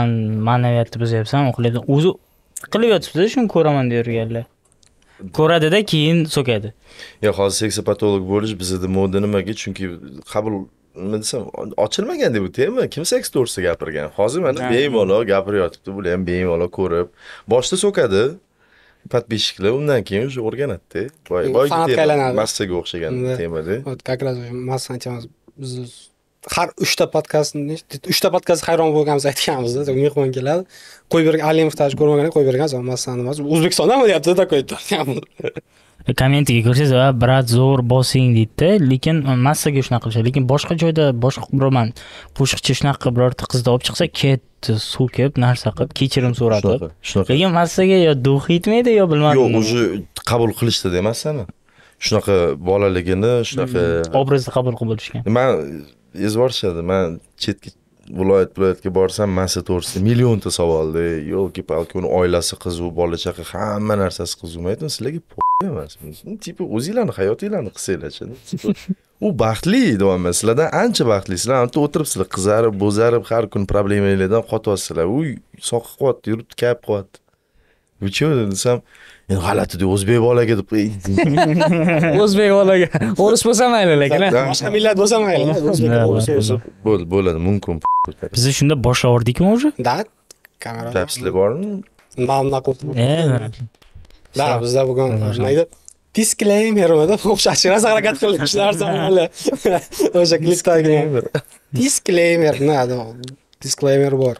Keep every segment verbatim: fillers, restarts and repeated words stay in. Ma'naviyatni biz yapsam o'qiladi. O'zi qilib yotibdi, shuni ko'raman deb yurganlar. Ko'radida, keyin so'kadi. Yo'q, hozir seksopatolog bo'lish bizda moda nimaga? Chunki qabul nima desam, ochilmagan deb o'taymi? Kim seks to'g'risida gapirgan? Hozir mana bemalol gapiryotibdi, bular ham bemalol ko'rib. Boshda so'kadi, pat beshiklar, undan keyin o'sha o'rganadi-da. Voy, voy, massaga o'xshagan temada. Как раз massan temamiz biz har uchta podkastni, uchta podkast hayron bo'lganimiz aytganmiz-da, mehmon keladi. Qo'ybergan Alimov taj ko'rmagan, qo'ybergan Zomasdan nima? O'zbekistondami deyapti, takoy. Kommentiga ko'rsangiz, "Va, brat, zo'r bosing" deydi-da, lekin massaga shunaqa qilishadi. Lekin boshqa joyda boshqa biroman qo'shiqchi shunaqa birorta qizni olib chiqsa, ketdi, suv kelib, narsa qilib, kechirim so'radi. Lekin massaga yo do'q etmaydi, yo bilmadim. Yo'q, o'zi qabul qilishdi-da massani. Shunaqa bolaligini, shunaqa obrazni qabul qilib bo'lishgan. Men izvorishadi. Men chetga viloyat viloyatga borsam, massa to'g'risida millionta savolda, yo'lki balki uni oilasi qiziq, bola chaqa, hamma narsasi qiziq. Aytdim, sizlarga p*** emas. Tipi o'zingizlarni, hayotinglarni qilsanglar-chi. U baxtli deyman, sizlardan ancha baxtli. Sizlar ham o'tiribsizlar, qizarib, bo'zarib, har kun problemalardan qotyapsizlar. U soqib qo'ydi, yurib kap qo'ydi. Uchi desam, men g'alati deb o'zbek bolaga deb o'zbek bolaga o'ris bo'lsa mayli, lekin boshqa millat bo'lsa mayli, bo'ldi, bo'ladi, mumkin. Biz shunda boshlardikmi o'zi? Da, kamera. Tapsizlar bormi? Ma'lumna qildim. Da, bizda bugun mayda disclaimer bo'ladi, o'sha ashirasi harakat qilishlar zamonlar. O'sha klipdagi disclaimer, nada, disclaimer bor.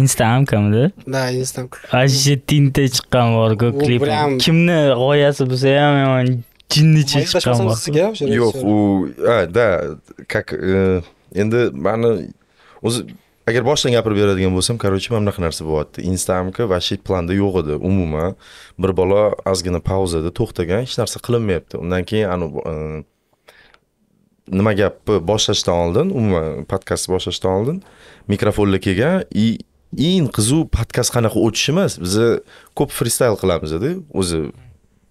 Instagram kamida? Da, Instagram. Ashi tinta chiqqan bor-ku klip. Kimni g'oyasi bo'lsa ham, men jinnicha chiqqan bor. Yo'q, u, ha, da, как endi meni o'zi agar boshdan gapirib beradigan bo'lsam, короче, mana bunaqa narsa bo'lyapti. Instagramga vashit planda yo'q edi umuman. Bir bola ozgina pauzada to'xtagan, hech narsa qilinmayapti. Undan keyin anu nima gapni boshlashdan oldin, umuman podkastni boshlashdan oldin mikrofonga kelgan i eng qiziq podkast qanaqa o'tishi emas. Biz ko'p freestyle qilamiz-da. O'zi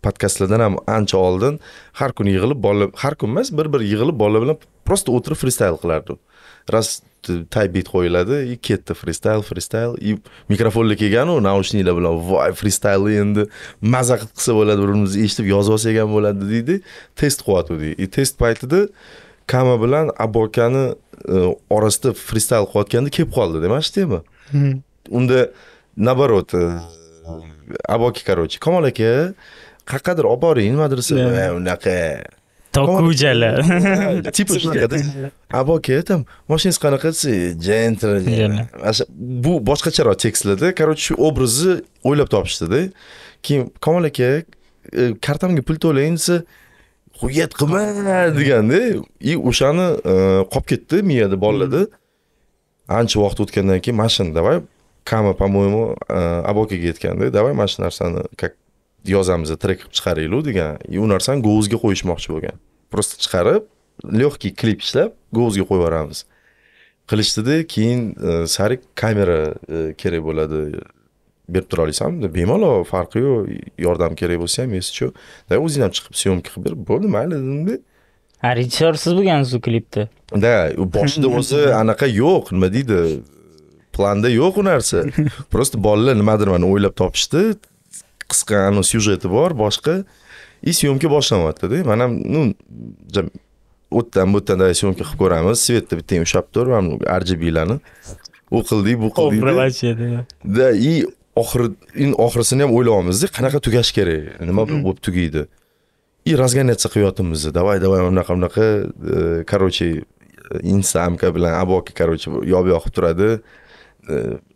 podkastlardan ham ancha oldin har kun yig'ilib, bola har kun emas, bir-bir yig'ilib bola bilan prosta o'tirib freestyle qilardim. Rast taybit qo'yiladi, i ketdi freestyle, freestyle. I mikrofonga kelgan u naushniklar bilan voy freestyle endi mazza qilsa bo'ladi, birimizni eshitib yozib olsa ekan bo'ladi deydi. Test qo'yatdi. I test paytida Kama bilan Abokani orasida freestyle qo'yotganda kelib qoldi-da, mana shu tema. Unda naborot aboki короче Kamol aka qaqadir olib boring madrasaga unaqa tokujalar tipi shunaqa aboki tam mashinangiz qanaqasi Jentra bu boshqacharoq tekstlarda короче shu obrazni o'ylab topishdi-da. Keyin Kamol aka kartamga pul to'lang desa qo'yat qilma deganda i o'shani qolib ketdi miyada bolalarda. Ancha vaqt o'tgandan keyin mashin davay Kama по-моему abokaga yetganda davay mashin narsani как yozamiz, trek qilib chiqaringlar degan. U narsani go'zga qo'yishmoqchi bo'lgan. Prosta chiqarib, lyohkiy klip ishlab, go'zga qo'yib yuboramiz. Qilishdi-da, keyin sariq kamera kerak bo'ladi. Berib tura olsam, bemalol farqi yo'q, yordam kerak bo'lsa ham, meschu. Da o'zingdan chiqib, syomka qilib berib, bo'ldi, mayli dedim-da. Ha, rejissyorsiz bo'lgansiz u klipda. Da, boshida o'zi anaqa yo'q, nima deydi? Planda yo'q u narsa. Prosta bolalar nimadir mana o'ylab topishdi. Qisqa anons syujeti bor, boshqa is syomka boshlanyapti-da. Men ham, ну, o'tdan butdan da syomka qilib ko'ramiz. Svetda bitta ushlab turibman, R G B larni. U qildik, bu qildik. Da, i oxiri, in oxirisini ham o'ylayapmiz-da, qanaqa tugash kerak? Nima bo'lib tugaydi? И разгоняться qiyotimizda. Davay, davay, unaqa, unaqa, короче, Instagramka bilan aboki, короче, yo'q-yo'q turadi.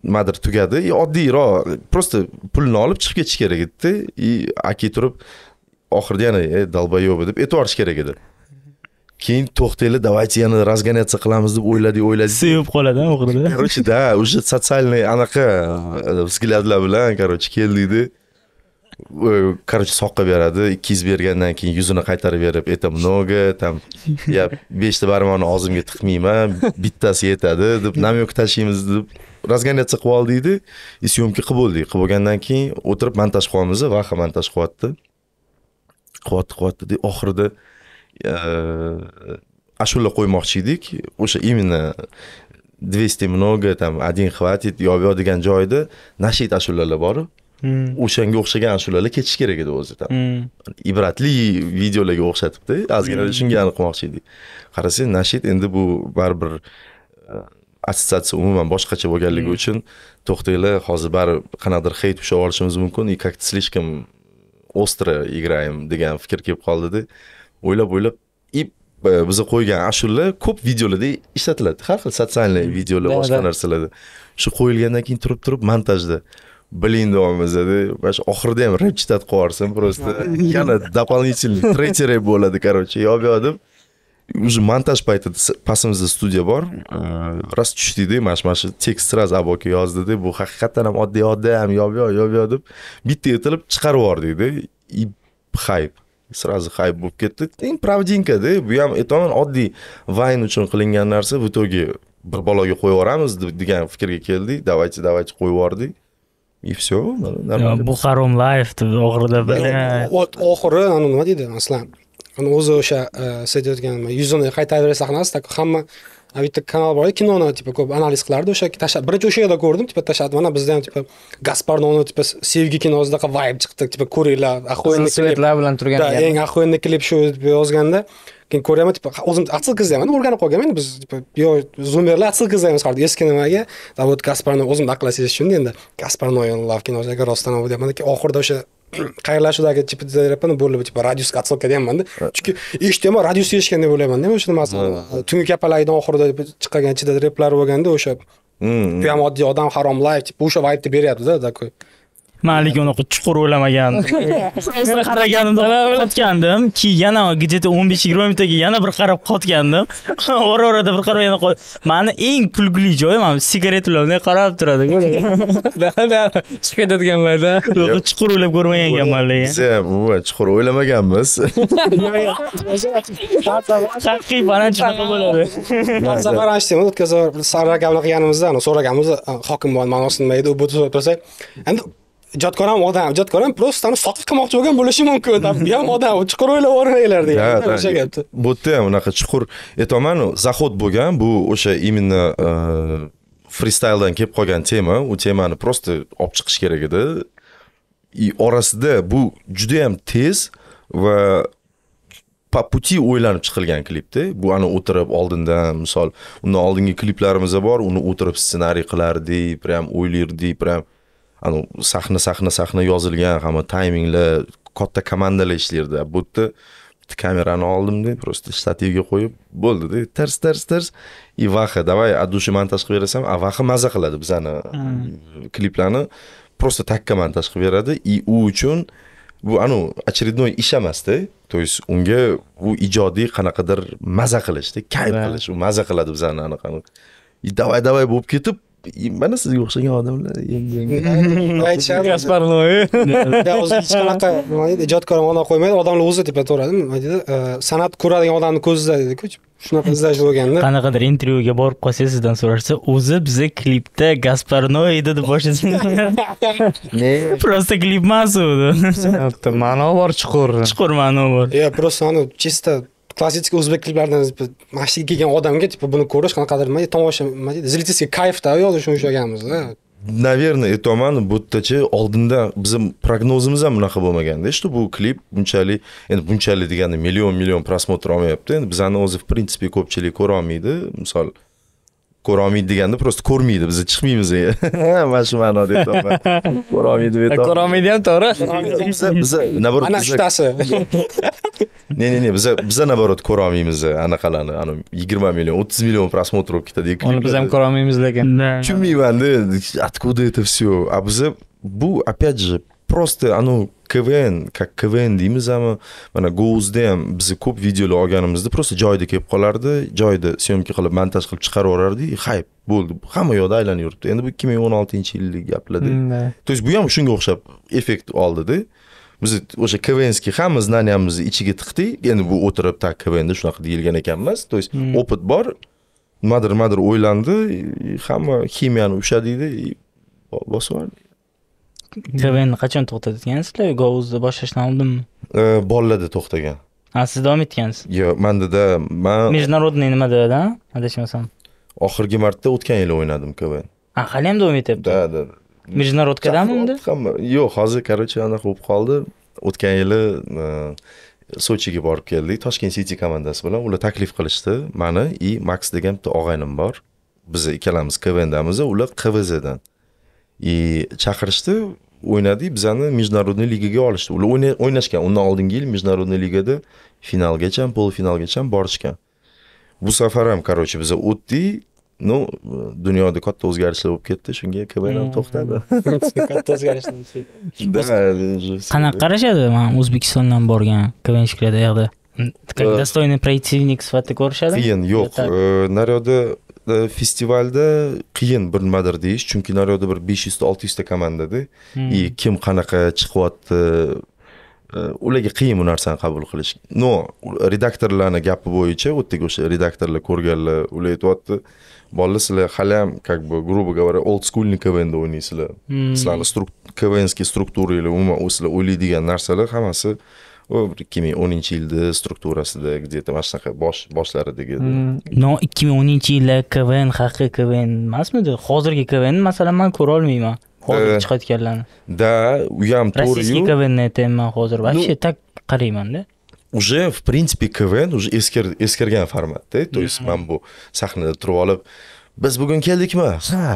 Nimadir tugadi. И oddiyroq, prosta pulni olib chiqib ketish kerak edi. И aki turib oxirda yana "Ey, dalbayob" deb aytib o'rish kerak edi. Keyin to'xtaylar, davaychi yana razgonyatsa qilamiz deb o'yladi, o'yladi. Sevib qoladi, o'g'rida. Короче, да, уже социальный anaqa взглядlar bilan, короче, keldi-da. Короче, soqqa beradi, ikki yuz bergandan keyin yuzini qaytarib berib, "Это много", там, "Я besh ta barmoqni og'zimga tiqmayman, bittasi yetadi" deb namyoq tashlaymiz deb razgonyatsa qilib oldik-da. И syomka qilib bo'ldik. Qilib bo'lgandan keyin o'tirib montaj qilamiz, vaha montaj qilyapti. Qiyot qiyotdi, oxirida ashula qo'ymoqchi edik. O'sha imina двести много, там один хватит, yo'q degan joyda nashiy ashulalar bor. O'shanga o'xshagan ashulalar ketish kerak edi o'zi ham. Ibratli videolarga o'xshatibdi, azgina shunga aniqmoqchi edik. Qarasangiz, nashiy endi bu baribir assotsiatsiya umuman boshqacha bo'lganligi uchun to'xtanglar, hozir bari qanaqadir hate ushlab olishimiz mumkin, и как-то слишком остро играем degan fikr kelib qoldi-da. O'ylab-o'ylab biza qo'ygan ashulalar ko'p videolarda ishlatiladi. Har xil sotsial videolar, boshqa narsalarda. Shu qo'yilgandan keyin turib-turib montajda bilindimizda, bash oxirida ham rep chitat qo'yarsan, prosta yana дополнительный третий bo'ladi, короче. Yo'q yo'dim. Уже montaj paytida pasimizda studiya bor. Rast tushdikda, mashmashi tekst sraz aboki yozdi-da, bu haqiqatan ham oddiy-oddiy ham yo'q-yo'q, yo'q-yo'q deb bitta etilib chiqarib yordikda. Hype сразу хайп bo'lib ketdi. Eng pravdinka-da, bu ham etoman oddiy vayn uchun qilingan narsa, bu to'g'i bir baloga qo'yib yoramiz degan fikrga keldik. Davaychi, davaychi qo'yib yordik. И всё, нормально. Bu harom live deb oxirida bir oxiri ana nima deydi? Masalan, ana o'zi o'sha seytayotgan yuzini qaytaraversa sahnasi, tak hamma bitta kanal bor, kinoni tipa ko'p analiz qilardi. O'sha tashlab, birinchi o'sha yerda ko'rdim, tipa tashlab, mana bizda ham tipa Gasparnoni tipa sevgi kinosidaqa vibe chiqdi, tipa ko'ringlar, axo'yinlik svetlar bilan turgan ekan. Eng axo'yinlik klip shu yozganda, keyin ko'raman tipa o'zim atsilk izlayman, o'rganib qolgan endi biz tipa yo zoomerlar atsilk izlaymiz hozir eski nimaga. Davod Gasparno o'zim aqlga selish uchun endi Gasparnoni love kinosiga rostdan ham deyman, lekin oxirida o'sha xayrlashuvdagi tipa zarapani bo'lib tipa radius atsilk deganman-da. Chunki eshitdim, radius eshitganday bo'layman-da, o'sha nimasi. Tungi kapalakdan oxirida chiqqan ichida replari bo'lganda o'sha bu ham oddiy odam harom live tipa o'sha vibe beryapti-da, takoy. Men lekin uni chuqur o'ylamagandim. O'zimni qaraganimda o'ylatgandim, keyin yana gideti o'n besh yigirma minutga yana bir qarab qotgandim. Ora-orada bir qarab yana qo'y. Meni eng kulgili joyi mana sigaretlarni qarab turadi. Chiqib ketadiganlarda chuqur o'ylab ko'rmagan ekanman lekin. Biz ham chuqur o'ylamaganmiz. Haqiqatan shunaqa bo'ladi. Safar ochdim, o'tkazib sarrakamni qilganimizdan, so'raganimiz hokim bo'lgan ma'nosi nima edi, u bu to'satdan. Endi ijodkor ham odam, ijodkor ham prosta soqqa qilmoqchi bo'lgan bo'lishi mumkin. Bu ham odam, chuqur o'ylab o'ranglar degan o'sha gapni. Bu yerda ham unaqa chuqur aytaman, zahod bo'lgan, bu o'sha именно freestyle'dan kelib qolgan tema, u temani prosta olib chiqish kerak edi. И orasida bu juda ham tez va по пути o'ylanib chiqilgan klipda. Bu ana o'tirib oldindan, misol, undan oldingi kliplarimiz bor, uni o'tirib ssenariy qilardik, прям o'ylardik, прям anu sahna sahna sahna yozilgan, hamma timinglar, katta komandalar ishlardi. Bu yerda bitta kamerani oldim-da, prosta shtativga qo'yib, bo'ldi-da, ters ters ters. И vaha, davay от души montaj qilib berasam, а vaha maza qiladi bizani kliplarni. Prosta takka montaj qilib beradi. И u uchun bu anu очередной ish emas-da. То есть unga bu ijodiy qanaqadir maza qilishda, kayf qilish, u maza qiladi bizani aniqani. И davay davay bo'lib ketib mana sizga o'xshagan odamlar endi aytishadi Gasparnoy. Ya o'zi hech qanaqa ijodkor ona qo'ymaydi, odamlar o'zi deb aytaveradi, nima deydi, san'at ko'radigan odamni ko'zida dedi-ku. Shunaqa izlash bo'lganda qanaqadir intervyuga borib qolsa, sizdan so'rashsa, o'zi bizni klipda Gasparnoy edi deb boshlasangiz, ne? Prosta klip emas u. Hatto ma'no bor, chuqur. Chuqur ma'no bor. Ya prosta ana chista klassik o'zbek kliplaridan mashhur kelgan odamga tipa buni ko'rish qanaqadir nima, tomosha nima deydi, zilitskiy kayfda yozishni ushlaganmiz. Наверное, aytaman, bu yerdachi oldinda bizim prognozimiz ham unaqa bo'lmaganda, что bu klip bunchalik, endi bunchalik degani million-million prosmotr olmayapti. Endi bizani o'zi, в принципе, ko'pchilik ko'ra olmaydi. Misol ko'ra olmaydi deganda, prosta ko'rmaydi, biz chiqmaymiz. Mana shu ma'noda aytaman. Ko'ra olmaydi, aytaman. Ko'ra olmaydi ham to'g'ri. Biz biz наоборот. Ana shtasi. Ne ne ne, biz biz naborot ko'ra olmaymiz anaqalarni. Ana yigirma million, o'ttiz million prosmotr bo'lib ketadi. Uni biz ham ko'ra olmaymiz lekin. Tushunmayman-da, откуда это всё? А biz bu опять же просто оно КВН, как КВН deymiz ham, mana Go'zda ham biz ko'p videolar olganimizda prosta joyida kelib qolardi, joyida syomka qilib, montaj qilib chiqarib yorardik, hype bo'ldi. Hamma yoqda aylanib yuribdi. Endi bu ikki ming o'n oltinchi yillik gaplar-da. То есть bu ham shunga o'xshab effekt oldi-da. Biz o'sha kevenskiy hamma znaniyamizni ichiga tiqdik. Endi bu o'tirib tak kevenda shunaqa deyilgan ekanmas. То есть опыт bor. Nimadir-nimadir o'ylandi, hamma ximiyani ushladikda, bosib oldik. Kevenni qachon to'xtatgansizlar? Govuzda boshlashdan oldinmi? Bolalarda to'xtagan. Ha, siz davom etgansiz. Yo'q, menda-da, men Международный nimada-da, adashmasam. Oxirgi marta o'tgan yili o'ynadim K V N. Ha, hali ham davom etyapti. Da, da. Mijnarodkadami unda? Yo'q, hozir qaracha aniq bo'lib qoldi. O'tgan yili Sochiga borib keldik. Toshkent City komandasi bilan ular taklif qilishdi. Meni i Max degan bitta og'aynim bor. Biz ikkalamiz K V N'damiz, ular Q V Z'dan. I chaqirishdi, o'ynadik, bizani Mijnarodniy ligaga olishdi. Ular o'ynashgan, undan oldingi yil Mijnarodniy ligada finalgacha, polfinalgacha borishgan. Bu safar ham qarochi biza o'tdik. No, dunyoda katta o'zgarishlar bo'lib ketdi, shunga K V N ham to'xtadi. Katta o'zgarishlar. Qanaqa qarashadi? Men O'zbekistondan borgan K V N'chilarda yo'qda. Как достойный противник sifatida ko'rishadi? Qiyin, yo'q. Naryoda festivalda qiyin bir nimadir deyish, chunki naryoda bir besh yuz olti yuz ta komandada и kim qanaqa chiqyapti, ularga qiyin bu narsani qabul qilish. No, redaktorlarning gapi bo'yicha o'tdik, o'sha redaktorlar ko'rganlar ular aytayapti. Bolalar sizlar hali ham, как бы, грубо говоря, old school K V N'da o'ynaysizlar. Sizlarning K V N'skiy strukturanglar, umuman o'zlar o'ylaydigan narsalar hammasi ikki ming o'ninchi yilda strukturasida, где-то mana shunaqa bosh boshlaridagi. No, ikki ming o'ninchi yilda K V N haqiqiy K V N emasmidi? Hozirgi K V N masalan men ko'ra olmayman. Hozir chiqayotganlarni. Da, u ham to'g'ri. Rossiya K V N'ni aytayman hozir, вообще так qaraymanda. Уже, в принципе, K V N уже eskirgan formatda, то есть men bu sahnada turib olib, biz bugun keldikmi? Ha.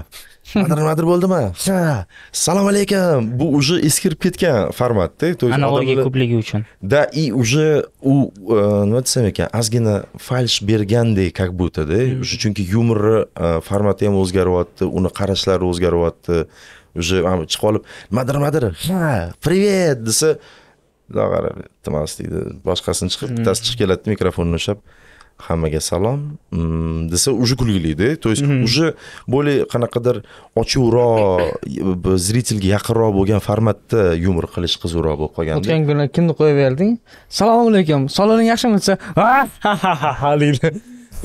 Madir-madir bo'ldimi? Ha. Assalomu alaykum. Bu уже eskirib ketgan formatda, то есть analogiya ko'pligi uchun. Да, и уже u nima desam ekan, ozgina falsh bergandek, как будто-da, уже chunki yumori formati ham o'zgaryapti, uni qarashlari o'zgaryapti. Уже chiqib olib, madir-madir. Ha, privet desa Dog'ara Tomasdida boshqasini chiqib, bittasi chiqib keladi, mikrofonni ushlab, hammaga salom desa, уже kulgilida, то есть уже более qanaqadir ochuvroq, zritelga yaqinroq bo'lgan formatda yumor qilish qizroq bo'lib qolgan. O'tgan kuni kimni qo'yib berding? Assalomu alaykum. Saloling yaxshimi desa, ha ha ha ha deydi.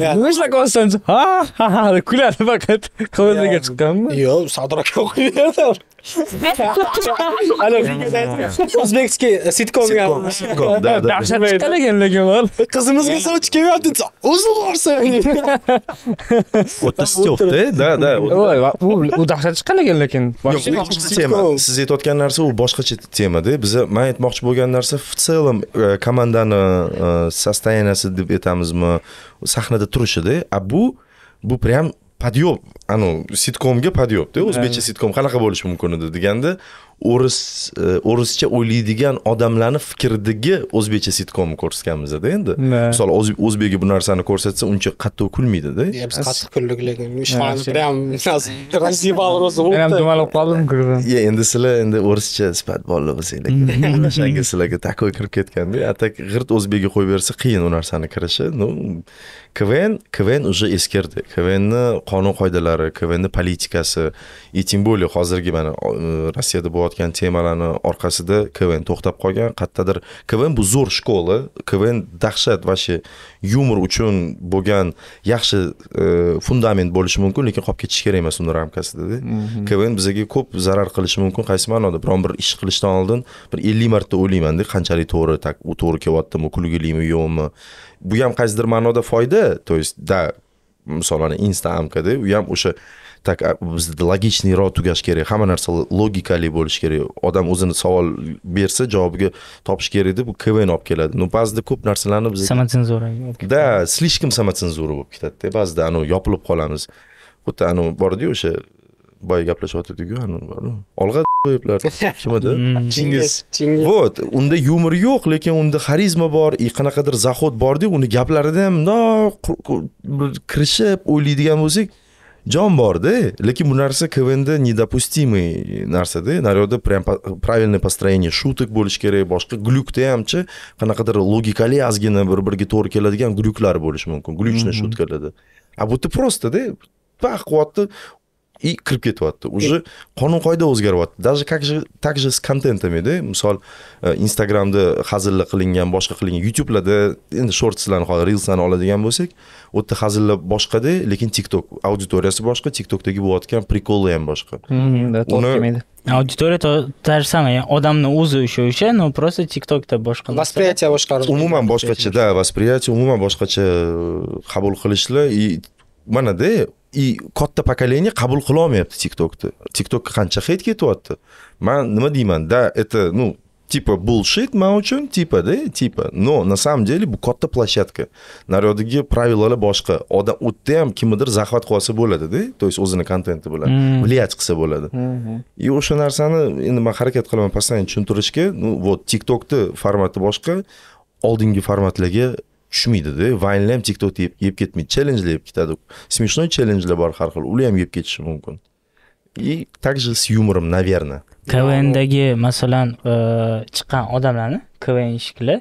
Nima ish qilsangiz? Ha ha ha, kuladi faqat. Qovozga chiqqanmi? Yo'q, Sardor aka o'qiyapti. Alo, o'zbekskiy sitcom ham. Sitcom, da, da. Chiqalaganlarga bor. Qizimizga soch kelyapti. O'zi borsin. O'ttiz to'rt, da, da. U dahshat chiqalagan, lekin siz aytayotgan narsa u boshqacha temada. Biz men aytmoqchi bo'lgan narsa, в целом komandani состоянияsi deb aytamizmi, sahnada turishida, a bu bu прям Подъёб, anu sitcomga подъёб-da, o'zbekcha sitcom qanaqa bo'lishi mumkin edi deganda, o'ris o'rischa o'ylaydigan odamlarning fikridagi o'zbekcha sitcomni ko'rsatganmiz-da endi. Masalan, o'zbekga bu narsani ko'rsatsa, uncha qattiq kulmaydi-da. Biz qattiq kuldik, lekin ishxonani прям razibal ro'zi bo'ldi. Ham dumalab qoldim ko'rdim. Ya, endi sizlar endi o'rischa sifat bolalar bo'lsanglar, o'shanga sizlarga takoy kirib ketganda, atak g'irt o'zbekga qo'yib bersa, qiyin u narsani kirishi. No, K V N, K V N уже eskirdi. K V N'ni qonun qoidalari, K V N'ni politikasi, и тем более hozirgi mana Rossiyada bo'layotgan temalarning orqasida K V N to'xtab qolgan, qattadir. K V N bu zo'r shkola, K V N dahshat vashi yumor uchun bo'lgan yaxshi fundament bo'lishi mumkin, lekin qolib ketish kerak emas uning ramkasida. K V N bizga ko'p zarar qilishi mumkin, qaysi ma'noda? Biron bir ish qilishdan oldin bir ellik marta o'ylayman-da, qanchalik to'g'ri, u to'g'ri kelyaptimi, kulgilimi, yo'qmi? Bu ham qaysidir ma'noda foyda. То есть, да, misolani Instagramda u ham o'sha tak bizda logichniroq tugash kerak. Hamma narsa logikali bo'lishi kerak. Odam o'zini savol bersa, javobiga topish kerak deb bu K V N olib keladi. No, ba'zida ko'p narsalarni biz samotsenzura olib keladi. Да, слишком самоцензура bo'lib ketadi-da. Ba'zida anu yopilib qolamiz. Xuddi anu bor-ku o'sha boy gaplashyotdik-ku anu bor-ku. Olg'a qo'yiblar. Kimada? Chingiz. Vot, unda yumor yo'q, lekin unda xarizma bor, и qanaqadir zahot bor-da, uni gaplarida ham kirishib o'ylaydigan bo'lsak, jon bor-da, lekin bu narsa K V N'da недопустимый narsa-da. Naryoda прям правильное построение шуток bo'lish kerak, boshqa glukda hamchi qanaqadir logikali ozgina bir-biriga to'g'ri keladigan gluklar bo'lishi mumkin, gluchni shutkalarda. A bu то просто-da, paq quvvatli и kirib ketyapti. Уже qonun qoida o'zgaryapti. Даже как же так же с контентами-da, misol Instagramda hazillar qilingan, boshqa qilingan, YouTube'larda endi shortslarni, hozir reelslarni oladigan bo'lsak, u yerda hazillar boshqa-da, lekin TikTok auditoriyasi boshqa, TikTokdagi bo'layotgan prikollar ham boshqa. Да, to'g'ri kelmaydi. Auditoriya ta sama, ya'ni odamning o'zi o'sha-o'sha, no prosta TikTokda boshqa. Восприятие boshqacha. Umuman boshqacha, да, восприятие umuman boshqacha qabul qilishlar и mana-da i katta pokoleniya qabul qila olmayapti TikTokni. TikTokka qancha hate ketyapti. Men nima deyman, da это, ну, типа bullshit, men uchun типа, да, типа. Но на самом деле bu katta площадка. Narodiga pravilalar boshqa. Odam o'tda ham kimdir zahvat qilsa bo'ladi-da, to есть o'zini kontenti bilan влиять qilsa bo'ladi. И o'sha narsani endi men harakat qilaman постоянно tushuntirishga. Ну, вот TikTokni formati boshqa, oldingi formatlarga tushmaydi-da. Vine'lar ham TikTokda yeb ketmaydi, challenge'lar yeb ketadi. Smishnoy challenge'lar bor har xil, ular ham yeb ketishi mumkin. И также с юмором, наверное. КВНдagi, masalan, chiqqan odamlarni, КВН ishchilar,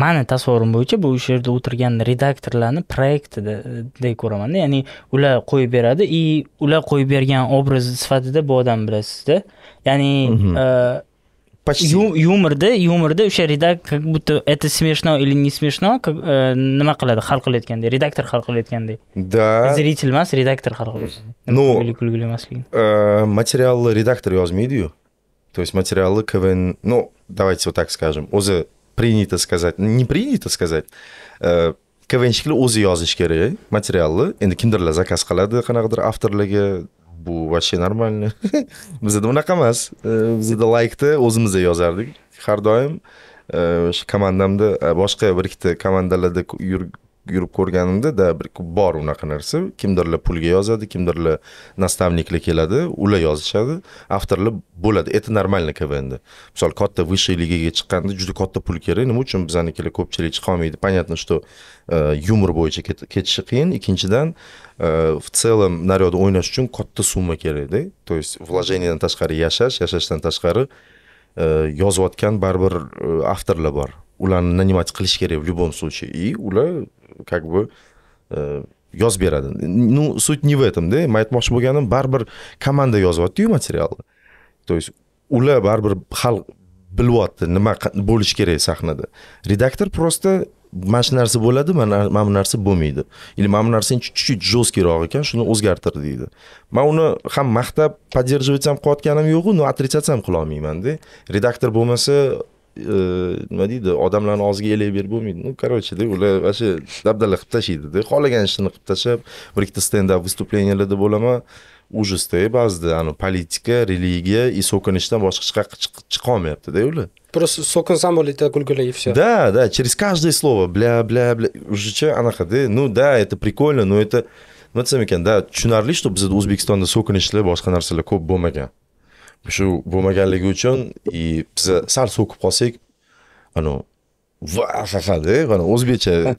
meni tasavvurim bo'yicha bu o'sha yerda o'tirgan redaktorlarni proyektida deb ko'raman-da. Ya'ni ular qo'yib beradi, и ular qo'yib bergan obraz sifatida bu odam bilasizda. Ya'ni юморда, юморда o'sha redaktor как будто это смешно или не смешно, как nima qiladi, hal qilayotgandek, redaktor hal qilayotgandek. Да. Зритель emas, redaktor hal qiladi. Ну, э, материалы редактор yozmaydi-yu. То есть материалы КВН, ну, давайте вот так скажем, o'zi принято сказать, не принято сказать. Э, КВНщиклар o'zi yozish kerak материалны. Endi kimdirlar zakaz qiladi, qanaqadir avtorlarga. Bu вообще нормально. Bizda unaqa emas. Bizda like'ni o'zimiz yozardik. Har doim o'sha komandamda boshqa bir ikkita komandalarda yurib ko'rganimda da bir bor unaqa narsa. Kimdirlar pulga yozadi, kimdirlar nastavniklar keladi, ular yozishadi, avtorlar bo'ladi. Это нормально КВНda. Misol katta высшей ligaga chiqqanda juda katta pul kerak. Nima uchun bizanikilar ko'pchilik chiqa olmaydi? Понятно, что юмор bo'yicha ketishi qiyin. Ikkinchidan в целом naryoda o'ynash uchun katta summa kerak-da. То есть вложениеdan tashqari yashash, yashashdan tashqari yozayotgan baribir avtorlar bor. Ularni animatsiya qilish kerak в любом случае. И ular как бы yoz beradi. Ну, суть не в этом-da. Men aytmoqchi bo'lganim, baribir komanda yozyapti-yu materialni. То есть ular baribir hal bilyapti, nima bo'lish kerak sahnada. Redaktor просто mana shu narsa bo'ladi, mana bu narsa bo'lmaydi. Или mana bu narsa чуть-чуть жёсткиroq ekan, shuni o'zgartir deydi. Men uni ham maqtab, поддерживать ham qilayotganim yo'q, но отрицать ham qila olmayman-da. Redaktor bo'lmasa, nima deydi, odamlarning og'ziga elay berib bo'lmaydi. Ну, короче-da, ular vashe dabdala qilib tashaydi-da. Xohlagan ishini qilib tashab, bir ikkita stand-up выступленияларда bo'laman. Ужасday ba'zida, ana politika, religiya, и so'kinishdan boshqa chiqa olmayapti-da ular. Просто сокон сам летит, гульгуля, и все. Да, да, через каждое слово, бля, бля, бля, уже че, она ходы, ну да, это прикольно, но это, ну это самикен, да, чунарли, чтобы за Узбекистан сокон ишли, башка нарсали, коп бумага. Потому что бумага легучен, и за сар сокон просек, оно, ва-ха-ха, да, оно, узбеча,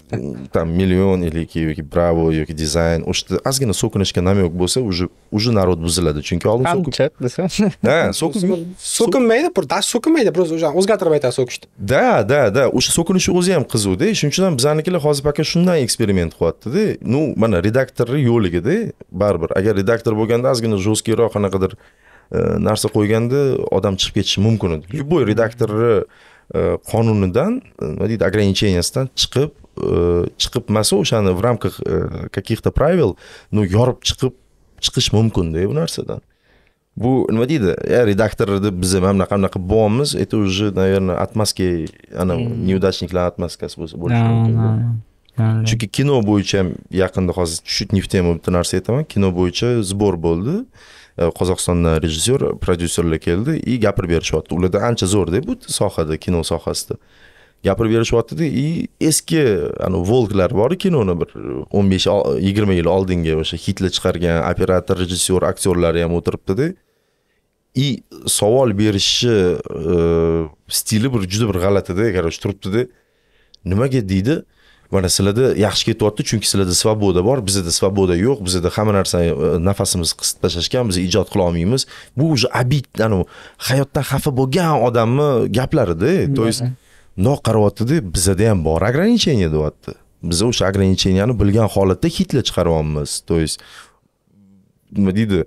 там, миллион, или какие-то, браво, какие-то дизайн, уж, азгина сокон ишки намек босе, уже, уже народ бузелады, чунки алым сокон. Да, сокон. Сокон meydi, да, сокон meydi, просто уже o'zgartirib aytasiz so'kishni. Да, да, да, o'sha so'kinishi o'zi ham qiziq-da. Shuning uchun ham bizanikilar hozir paka shundan eksperiment qilyapti-da. Nu, mana redaktorning yo'ligida baribir. Agar redaktor bo'lganda ozgina jostkiyroq qanaqadir narsa qo'yganda odam chiqib ketishi mumkin edi. Любой redaktorning qonunidan, nima deydi, ограничениесidan chiqib chiqib masa o'shani в рамках каких-то правил, ну, yorib chiqib chiqish mumkin-da bu narsadan. Bu nima deydi, ya redaktorda biz ham bunaqa bunaqa bo'lamiz, это уже, наверное, atmaska, ana неудачниклар atmaskasi bo'lsa bo'lishi mumkin. Chunki kino bo'yicha ham yaqinda hozir tushib neftema bitta narsa aytaman, kino bo'yicha zbor bo'ldi. Qozog'istondan rejissyor, prodyuserlar keldi, и gapirib berishyapti. Ularda ancha zo'r-da bu sohada, kino sohasida. Gapirib berishyapti-da, и eski ana volklar bor-ku kinoni bir o'n besh yigirma yil oldingi o'sha hitlar chiqargan operator, rejissyor, aktyorlar ham o'tiribdi-da. И savol berishi stili bir juda bir g'alati-da, qarosh turibdi-da. Nimaga deydi? Mana sizlarda yaxshi ketyapti, chunki sizlarda svoboda bor, bizda svoboda yo'q, bizda hamma narsani nafasimiz qisib tashlashgan, biz ijod qila olmaymiz. Bu уже обид, ana hayotdan xafa bo'lgan odamni gaplari-da, то есть no qaryapti-da, bizda ham bor ограничение deyapti. Biz o'sha ограничениеni bilgan holatda hitlar chiqaryapmiz. То есть nima deydi,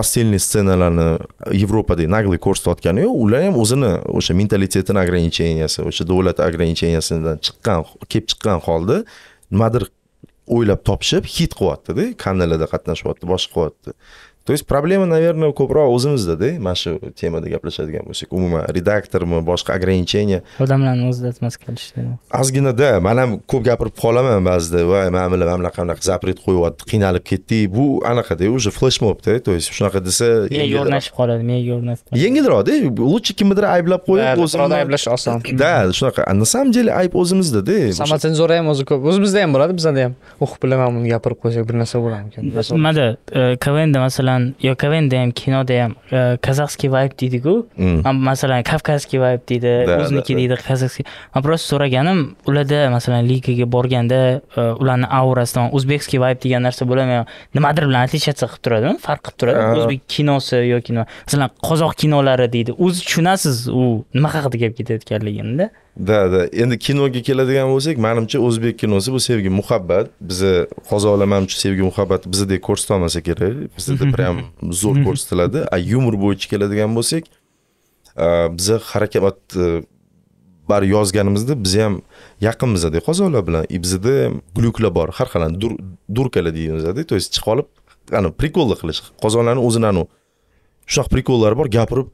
pastelniy ssenalarni Yevropada nagli ko'rsatayotgani yo'q, ular ham o'zini o'sha mentalitetining ограничениеsi, o'sha davlat ограничениесidan chiqqan, kelib chiqqan holda nimadir o'ylab topishib hit qilyapti-da, kanallarda qatnashyapti, boshqa qilyapti. То есть проблема, наверное, ko'proq o'zimizda, да? Mana shu temada gaplashadigan bo'lsak, umuman redaktor mi, boshqa ограничение. Odamlarni o'zlatmas kelishdi. Azginada men ham ko'p gapirib qolaman ba'zida va men bilan mamlaqamda zapret qo'yibdi, qiynalib ketdik. Bu anaqada, o'sha flashmobda, то есть shunaqa desa, men yo'rnashib qoladi, men yo'rnashib qoladi. Yengilroqda, лучше kimnidir ayblab qo'yib, o'zini ayblash oson. Да, shunaqa. На самом деле ayb o'zimizda-da. Samocenzura ham o'zi ko'p. O'zimizda ham bo'ladi, bizda ham. O'qib bilaman, buni gapirib qo'ysak bir narsa bo'larmikan. Nimada? K V N'da masalan yo K V N'da ham, kinoda ham kazakskiy vibe deydi-ku. Masalan, kavkazskiy vibe deydi, o'zniki deydi, kazakskiy. Men prosta so'raganim, ularda masalan ligaga borganda ularni aurasidan o'zbekskiy vibe degan narsa bo'lami yo nimadir bilan atlichatsiz qilib turadimi? Farq qilib turadi. O'zbek kinosi yoki nima. Masalan, qozoq kinolari deydi. O'z tushunasiz u nima haqida gap ketayotganligini-da. Da da endi kinoga keladigan bo'lsak, menimcha o'zbek kinosi bu sevgi muhabbat, bizi qozoqlar menimcha sevgi muhabbat bizdek ko'rsata olmasa kerak, bizda ham zo'r ko'rsatiladi. A yumor bo'yicha keladigan bo'lsak, bizi harakat bar yozganimizda biz ham yaqinmizda qozoqlar bilan, bizda gluklar bor, har xil durkalar deymizda, to'y chiqib olib, ana prikollar qilish, qozoqlarning o'zini anu shunaqa prikollar bor, gapirib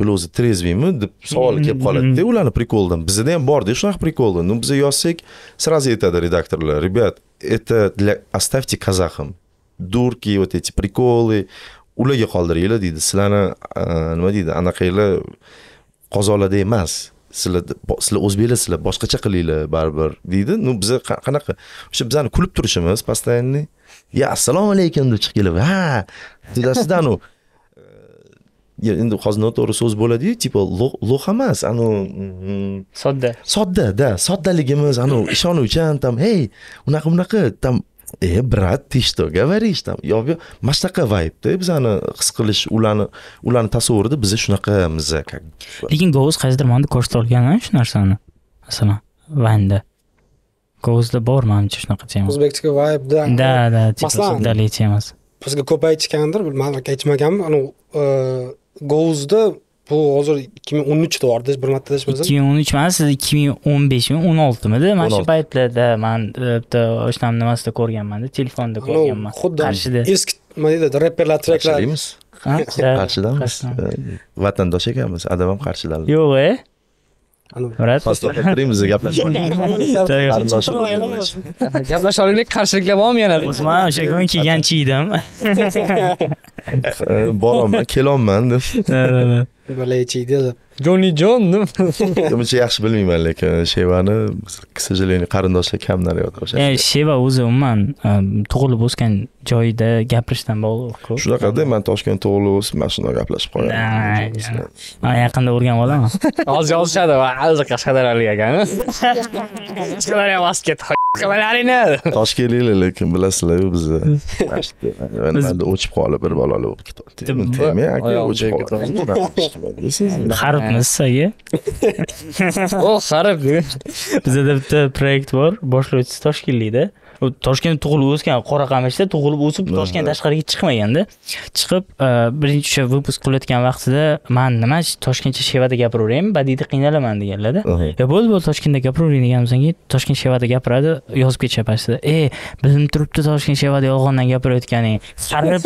bilozi trezvimi deb savol kelib qoladi-da, ularni prikoldan. Bizda ham bor-da shunaqa prikollar. Nu biz yozsak, sraz aytadi redaktorlar: "Ребят, это для оставьте казахам. Дурки, вот эти приколы, ularga qoldiringlar" deydi. Sizlarni nima deydi? Anaqanglar qozoqlarda emas. Sizlar sizlar o'zbeklar, sizlar boshqacha qilinglar baribir deydi. Nu biz qanaqa? O'sha bizani kulib turishimiz, постоянно. Ya assalomu alaykum deb chiqib kelib, ha, sizlardan u ya endi hozir noto'g'ri so'z bo'ladi-yu, tipo lo'q emas, anu sodda. Sodda, da, soddaligimiz, anu ishonuvchan, tam, hey, unaqa unaqa, tam, e, brat, ты что говоришь, там, yo, mana shunaqa vibe-da bizani his qilish, ularni, ularni tasavvurida biz shunaqamiz. Lekin Govuz qaysidir ma'noda ko'rsata olgan shu narsani. Masalan, Vanda. Govuzda bor menimcha shunaqa tema. O'zbekcha vibe-da. Da, da, soddalik temasi. Bizga ko'p aytishgandir, bilmadim, aytmaganman, anu Govuzda bu hozir ikki ming o'n uchda vardı, bir marta dashmasa. ikki ming o'n uch emas, ikki ming o'n besh mi, o'n oltimi-da? Mana shu paytlarda men bitta oshnam nimasida ko'rganman-da, telefonda ko'rganman. Qarshida. Eski model rapperlar tracklar. Qarshidamiz. Vatandosh ekanmiz, adam ham qarshidalar. Yo'q, e? Murat, pastda turimiz, gaplashamiz. Gaplasha olaylik, qarshiliklar bormi yana? Men o'sha kun kelganchi edim. Boraman, kelonman deb. Balechiydi. Johnny John deb. Buncha yaxshi bilmayman, lekin Shevani к сожалению qarindoshlar kamdan yod o'sha. Ya'ni Sheva o'zi umuman tug'ilib o'sgan joyida gapirishdan bog'liq. Shunaqada men Toshkent tug'ilib o'sib, mana shunday gaplashib qolganman. Men yaqinda o'rganib olaman. Hozir yozishadi va hozir Qashqadaryolik ekan. Qashqadaryo basket. Qashqadaryolikni. Toshkentliklar, lekin bilasizlar-ku bizni. Mana o'chib qolib bir balolar bo'lib ketyapti. Temay aka o'chib qoldi. Xaribmiz sizga. O xarib. Bizda bitta proyekt bor, boshlovchisi Toshkentlikda. U Toshkentda tug'ilib o'sgan, Qoraqamishda tug'ilib o'sib, Toshkent tashqariga chiqmaganda, chiqib birinchi o'sha выпуск qilayotgan vaqtida men nima Toshkentcha shevada gapiraveraymi, badiyda qiynalaman deganlar-da. Ya bo'ldi, bo'ldi, Toshkentda gapiravering deganimizdan keyin Toshkent shevada gapiradi, yozib ketishadi pastida. E, bilim turibdi Toshkent shevada yolg'ondan gapirayotganing. Xarib.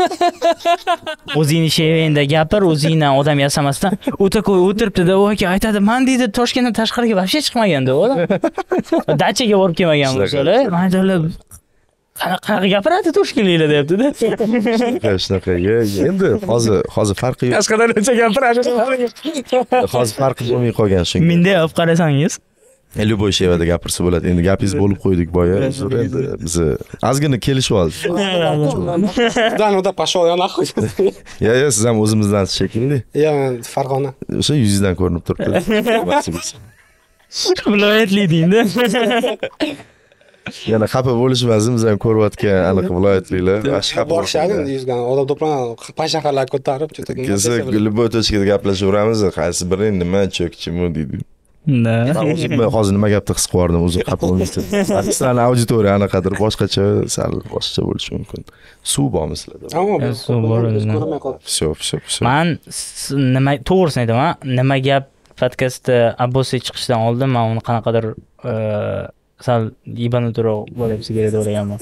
O'zingni shevingda gapir, o'zingdan odam yasamasdan o'ta qo'y o'tiribdi-da, u aka aytadi, men deydi Toshkentdan tashqariga vobshe chiqmaganda, o'g'lim. Dachaga borib kelmagan bo'lsalar, mendalar qanaqa gapiradi Toshkentliklar deyapti-da. Shunaqa. Endi hozir hozir farqi yo'q. Qashqadaryocha gapirasiz. Hozir farqi bo'lmay qolgan shunga. Menda olib qarasangiz, любой shevada gapirsa bo'ladi. Endi gapingiz bo'lib qo'ydik boya. Endi biz azgina kelishib oldik. Да, ну да, пошёл я нахуй. Ya, ya, siz ham o'zimizdan shekilli. Ya, Farg'ona. O'sha yuzingizdan ko'rinib turibdi. Viloyatli deydi. Yana xafa bo'lishmasin, bizdan ko'rayotgan aniq viloyatliklar. Borishadi yuzgan odam to'planadi, pashaxarlar ko'tarib, cho'tak. Kelsa, любой точкада gaplashaveramiz, qaysi biri nima cho'kchimi deydi. Na. Men hozir nima gapni his qildim, o'zim xafa bo'ldim. Sizlarning auditoriya anaqadir boshqacha, sal boshqacha bo'lishi mumkin. Suv bormi sizlarda? Ammo suv bor. Всё, всё, всё. Men nima to'g'risini aytaman, nima gap podkastda Abbosga chiqishdan oldin men uni qanaqadir sal ibanu turo bo'lib sigara do'raganman.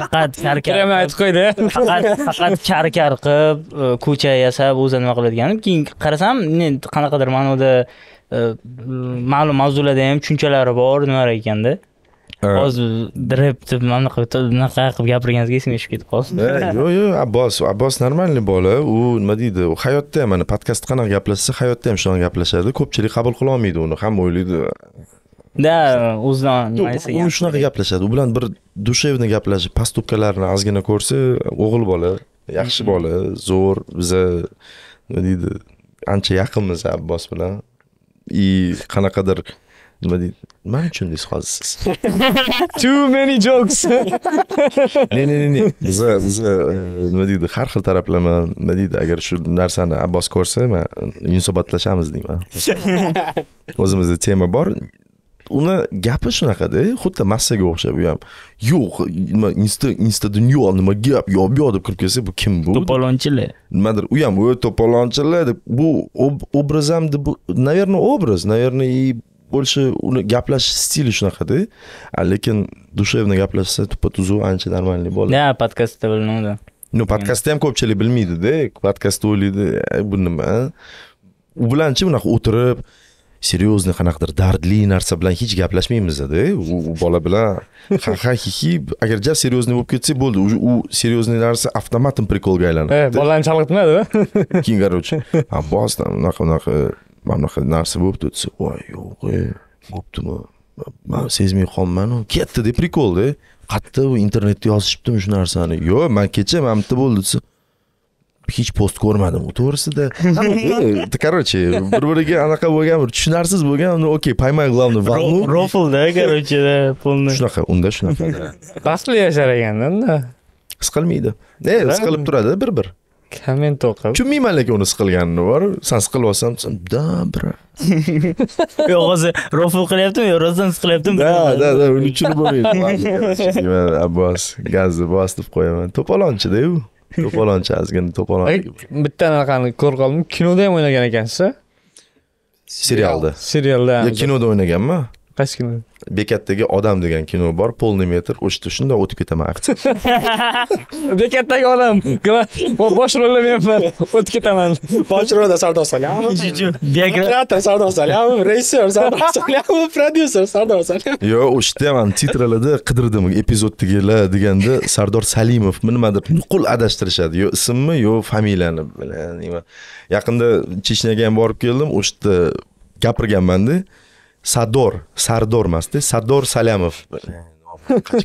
Faqat karkar aytib qo'ydi. Faqat faqat karkar qilib ko'cha yasab o'zi nima qiladiganim, keyin qarasam qanaqadir ma'noda ma'lum mavzularda ham tushunchalari bor nimalar ekanda. Hozir drep deb mana qanaqa qilib gapirganingizga esimga tushib ketib qolsin. Yo'q, yo'q, Abbos, Abbos normalniy bola, u nima deydi, u hayotda ham mana podkast qanaqa gaplashsa, hayotda ham shunday gaplashadi. Ko'pchilik qabul qila olmaydi uni, hamma o'ylaydi da o'zidan qaysi gap. U shunaqa gaplashadi. U bilan bir dushevni gaplashib, pastupkalarni ozgina ko'rsa, o'g'il bola, yaxshi bola, zo'r, biza nima deydi, ancha yaqinmiz Abbos bilan. I qanaqadir nima deydi? Nima uchun deysiz hozir? Too many jokes. Ne ne ne ne. Biza biza nima deydi, har xil taraflama, nima deydi, agar shu narsani Abbos ko'rsa, men munosabatlashamiz deyman. O'zimizda tema bor. Uni gapi shunaqada, xuddi massaga o'xshab u ham. Yo'q, nima insta insta dunyo nima gap, yo bu deb kirib kelsa, bu kim bu? To'polonchilar. Nimadir, u ham o'y to'polonchilar deb bu obraz ham deb, наверное, obraz, наверное, и больше uni gaplash stili shunaqada, lekin dushevni gaplashsa, to'pa-tuzu ancha normalniy bo'ladi. Ya, podkastda bilinadi. No, podkastda ham ko'pchilik bilmaydi-da, podkastda o'ylaydi, bu nima? U bilanchi bunaqa o'tirib seriyozni qanaqadir dardli narsa bilan hech gaplashmaymiz-da. U bola bilan ha-ha hi-hi, agar ja seryozni bo'lib ketsa bo'ldi. U seryozni narsa avtomatik prikolga aylanadi. Bolani chalg'itmadi-da. Keyin garoch. Abbos, unaqa unaqa bunaqa narsa bo'libdi desa, voy yo'q, bo'ptimi? Men sezmay qolmadim. Ketdi-da prikolda. Qatta u internetda yozishibdimi shu narsani? Yo'q, men kecha mana bitta bo'ldi desa, hech post ko'rmadim u to'g'risida. Короче, bir-biriga anaqa bo'lgan, tushunarsiz bo'lgan, okey, paymay главный волну. Рофлда, короче, да, полный. Shunaqa, unda shunaqa. Basli yashar ekanda. Siqilmaydi. E, siqilib turadi bir-bir. Komment o'qib. Tushunmayman lekin uni siqilganini bor. Sen siqilib olsam, da, bra. Yo'q, hozir rofl qilyaptimi, yo rozdan siqilyaptimi? Da, da, da, uni tushunib bo'lmaydi. Abbos, gazni bosib qo'yaman. To'polonchi-da u. To'polonchi azgina to'polonchi. Bitta narxani ko'rib qoldim. Kinoda ham o'ynagan ekansiz. Serialda. Serialda. Yo, kinoda o'ynaganmi? Qaysi kino? Bekatdagi odam degan kino bor, polni metr, o'shda shunday o'tib ketaman. Bekatdagi odam. Bosh rolni men o'tib ketaman. Bosh rolda Sardor Salyamov. Biograf Sardor Salyamov, rejissor Sardor Salyamov, prodyuser Sardor Salyamov. Yo, o'shda ham titrlarda qidirdim, epizoddagilar deganda Sardor Salimov nima deb nuqul adashtirishadi. Yo, ismmi, yo, familiyani nima. Yaqinda Chechniyaga ham borib keldim, o'shda gapirganman-da. Sardor, Sardor emas-da, Sardor Salyamov.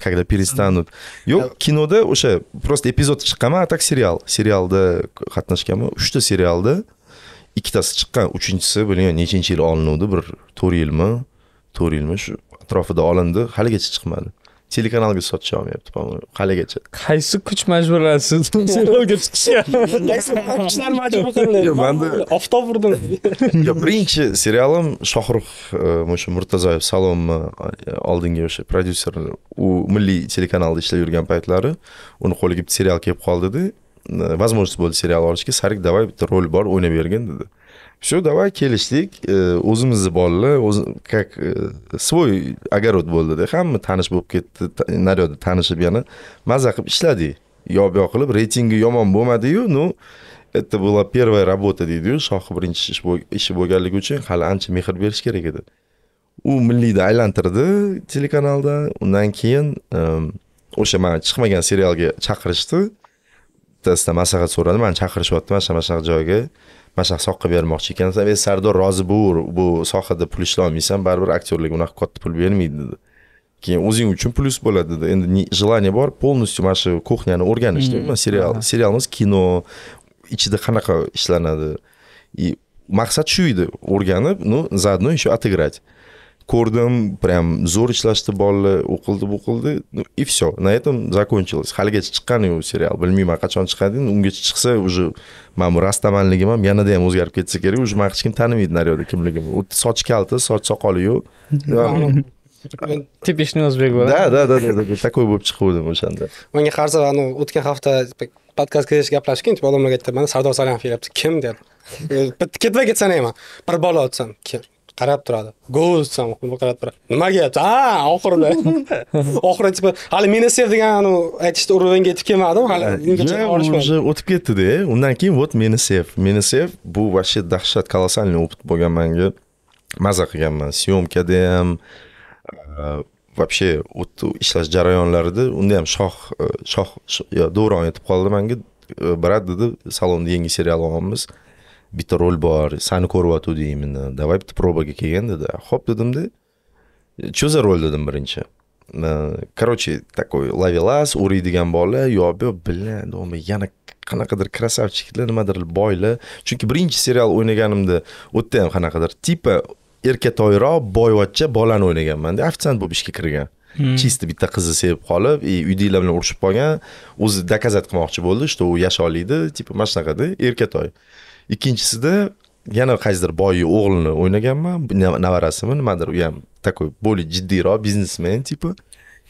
Когда перестанут. Yo'q, kinoda o'sha prosta epizod chiqqanmi, atak serial. Serialda qatnashganman. uch ta serialda ikkitasi chiqqan, uchinchisi bilmayman nechinchi yil olinuvdi, bir to'rt yilmi, to'rt yilmi shu atrofida olindi, haligacha chiqmadi. Telekanalga sotisha olmayapti, palon. Haligacha. Qaysi kuch majburladi sizni serialga chiqishga? Qaysi kuchlar majbur qildi? Yo'q, menda oftob urdim. Yo, birinchi serialim Shohrux, o'sha Murtazoyev salomni oldingi o'sha prodyuser, u milliy telekanalda ishlab yurgan paytlari, uni qo'liga bitta serial kelib qoldi-da. Возможность bo'ldi serial olishga, Sarik, davay bitta rol bor, o'ynab bergin dedi. Shu davay kelishdik, o'zimizni bolalar, o'z как свой огород bo'ldi-da, hamma tanish bo'lib ketdi, naryoda tanishib yana mazza qilib ishladik. Yo'q-yo'q qilib, reytingi yomon bo'lmadi-yu, ну это была первая работа deydi-yu, shoh birinchi ishi bo'lganligi uchun hali ancha mehr berish kerak edi. U milliyda aylantirdi telekanalda, undan keyin o'sha men chiqmagan serialga chaqirishdi. Bittasidan maslahat so'radi, men chaqirishyapti, mana shunaqa joyga. Masha soqqa bermoqchi ekansan, "Ey Sardor, rozi bo'l, bu sohada pul ishlamaysan, baribir aktyorlik unaqa katta pul bermaydi" dedi. Keyin o'zing uchun plus bo'ladi dedi. Endi желание bor, полностью mana shu kuxnyani o'rganishdi. Mana serial, serialimiz kino ichida qanaqa ishlanadi. И maqsad shu edi, o'rganib, ну, заодно ещё отыграть. Ko'rdim, прям zo'r ishlashdi bolalar, o'qildi, bu qildi. Ну и всё, на этом закончилось. Haligacha chiqqani yo'q serial. Bilmayman qachon chiqadi, ungacha chiqsa, уже men bu rastamanligim ham yanada ham o'zgarib ketsa kerak. Уже men hech kim tanimaydi naryoda kimligimni. U soch kalti, soch soqoli yo'q. Tipishni o'zbek bo'ladi. Da, da, da, da. Takoy bo'lib chiqdim o'shanda. Menga qarsa, ana o'tgan hafta podkastga kelishga gaplashgan, tip odamlarga aytdim, "Mana Sardor Salyamov yelapti, kim?" dedi. Ketma ketsan ham, bir bola otsan, kim? qarab turadi. Ghost ham o'qib qarab turadi. Nimaga aytdi? Ha, oxirida. Oxirida tipa hali meni sev degan anu aytishda uruvga yetib kelmadim. Hali ungacha olishmadi. O'tib ketdi-da. Undan keyin vot meni sev. Meni sev bu vashit dahshat kolossalniy o'pit bo'lgan menga. Mazza qilganman. Syomkada ham вообще o'tdi ishlash jarayonlarida unda ham shoh shoh yo Davron yetib qoldi menga. Brat dedi, salonda yangi serial olamiz. Bitta rol bor, seni ko'rib deyman. Davay bitta probaga kelgan dedi. Xo'p dedim-da. Chu za rol dedim birinchi. Короче, такой ловелас, o'riydigan bola, yo'q, bilan, do'mi, yana qanaqadir krasavchiklar, nimadir boylar. Chunki birinchi serial o'ynaganimda o'tda ham qanaqadir tipa erkatoyroq, boyvachcha bolani o'ynaganman-da. Ofitsiant bo'lib ishga kirgan. Чисто bitta qizni sevib qolib, uydagilar bilan urushib qolgan, o'zi dokazat qilmoqchi bo'ldi, что u yasha oladi, tipa mana shunaqada erkatoy. İkincisida yana qaysidir boyi o'g'lini o'ynaganman, nevarasimi nimadir, u ham takoy bo'li jiddiyroq biznesmen tipi.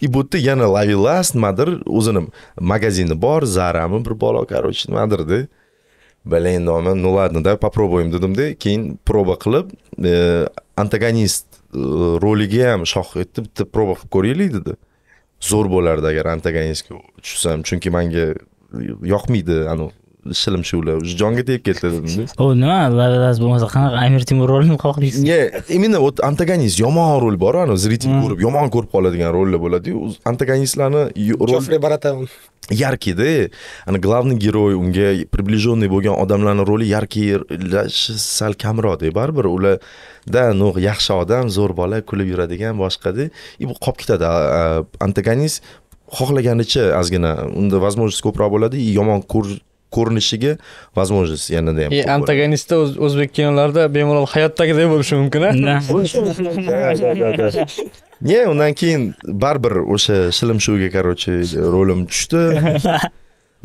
И bu yerda yana lavilas nimadir o'zining magazini bor, Zara'mi bir balo, короче, nimadir-da. Блин, noma, ну ладно, да, попробуем dedim-da, keyin proba qilib, antagonist roliga ham shoh etdi, bitta proba qilib ko'raylik dedi. Zo'r bo'lardi agar antagonistga tushsam, chunki menga yoqmaydi anu shilim shuvlar, jonga tegib ketdi dedim. O nima, lavilas bo'lmasa qanaqa Amir Timur rolini qo'yasiz? Yo'q, imina ot antagonist yomon rol bor, ana zritel ko'rib, yomon ko'rib qoladigan rollar bo'ladi-yu, antagonistlarni rol preparatan yarkida, ana glavniy geroy unga priblijonniy bo'lgan odamlarning roli yarkilashi sal kamroq-da, baribir ular da no'q yaxshi odam, zo'r bola, kulib yuradigan boshqada, bu qolib ketadi antagonist xohlaganicha ozgina, unda возможность ko'proq bo'ladi, yomon ko'r ko'rinishiga возможность yanada ham. Antagonistda o'zbek kinolarida bemalol hayotdagiday bo'lishi mumkin, ha? Ne, undan keyin baribir o'sha shilimshuvga короче rolim tushdi.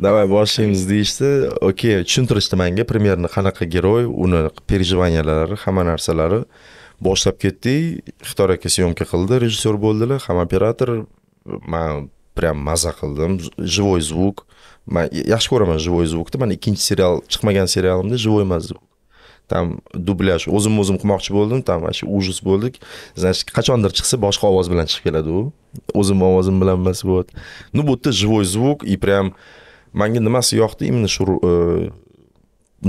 Davay boshlaymiz deyishdi. Okey, tushuntirishdi menga примерно qanaqa geroy, uni переживаниялari, hamma narsalari boshlab ketdik. Xitoy aka syomka qildi, rejissor bo'ldilar, ham operator. Men прям mazza qildim. Живой звук. Men yaxshi ko'raman живой звукni. Mana ikkinchi serial chiqmagan serialimda живой mazza. Tam dublyaj o'zim o'zim qilmoqchi bo'ldim, tam mana shu ujus bo'ldik. Значит, qachondir chiqsa boshqa ovoz bilan chiqib keladi u. O'zim ovozim bilan emas bu. Ну bu yerda живой звук и прям menga nimasi yoqdi, именно shu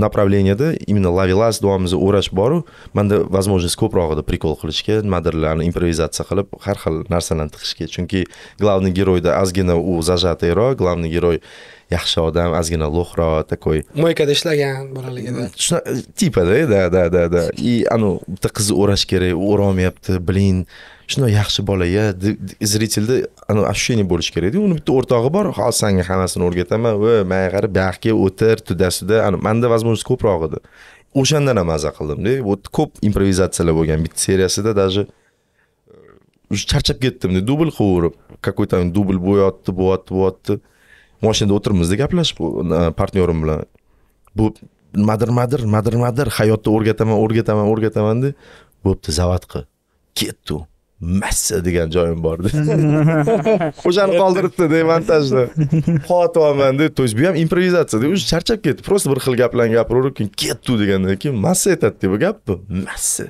направленияда, именно лавелас duomizga o'rash bor-u, menda возможность ko'proq edi прикол qilishga, nimadirlarni improvizatsiya qilib, har xil narsalarni tiqishga. Chunki главный геройда ozgina u зажатыйroq, главный герой yaxshi odam, ozgina lo'xroq, takoy. Moykada ishlagan bolaligida. Tipada, da, da, da, da. И anu bitta qizni o'rash kerak, o'rolmayapti, blin. Shunday yaxshi bola-ya, zritelda anu ощущение bo'lish kerak-da. Uni bitta o'rtog'i bor, hol senga hammasini o'rgataman, voy, menga qarab baxtga o'tir, tudasida, anu menda возможность ko'proq edi. O'shandan ham mazza qildim-da. Bu ko'p improvizatsiyalar bo'lgan bitta seriyasida даже charchab ketdim-da, dubl qilib, какой-то dubl bo'yotdi, bo'yotdi, bo'yotdi. Mashinada o'tirmizda gaplashib partnyorim bilan. Bu madir madir madir madir hayotda o'rgataman, o'rgataman, o'rgataman-da. Bo'pti, zavat qil. Ketdi. Massa degan joyim bordi. O'shani qoldiribdi-da montajda. Xo'to'man-da, to'z bu ham improvizatsiya-da. O'sha charchab ketdi. Prosta bir xil gaplan gapirib, ketdi degandan keyin massa aytadi-da bu gapni. Massa.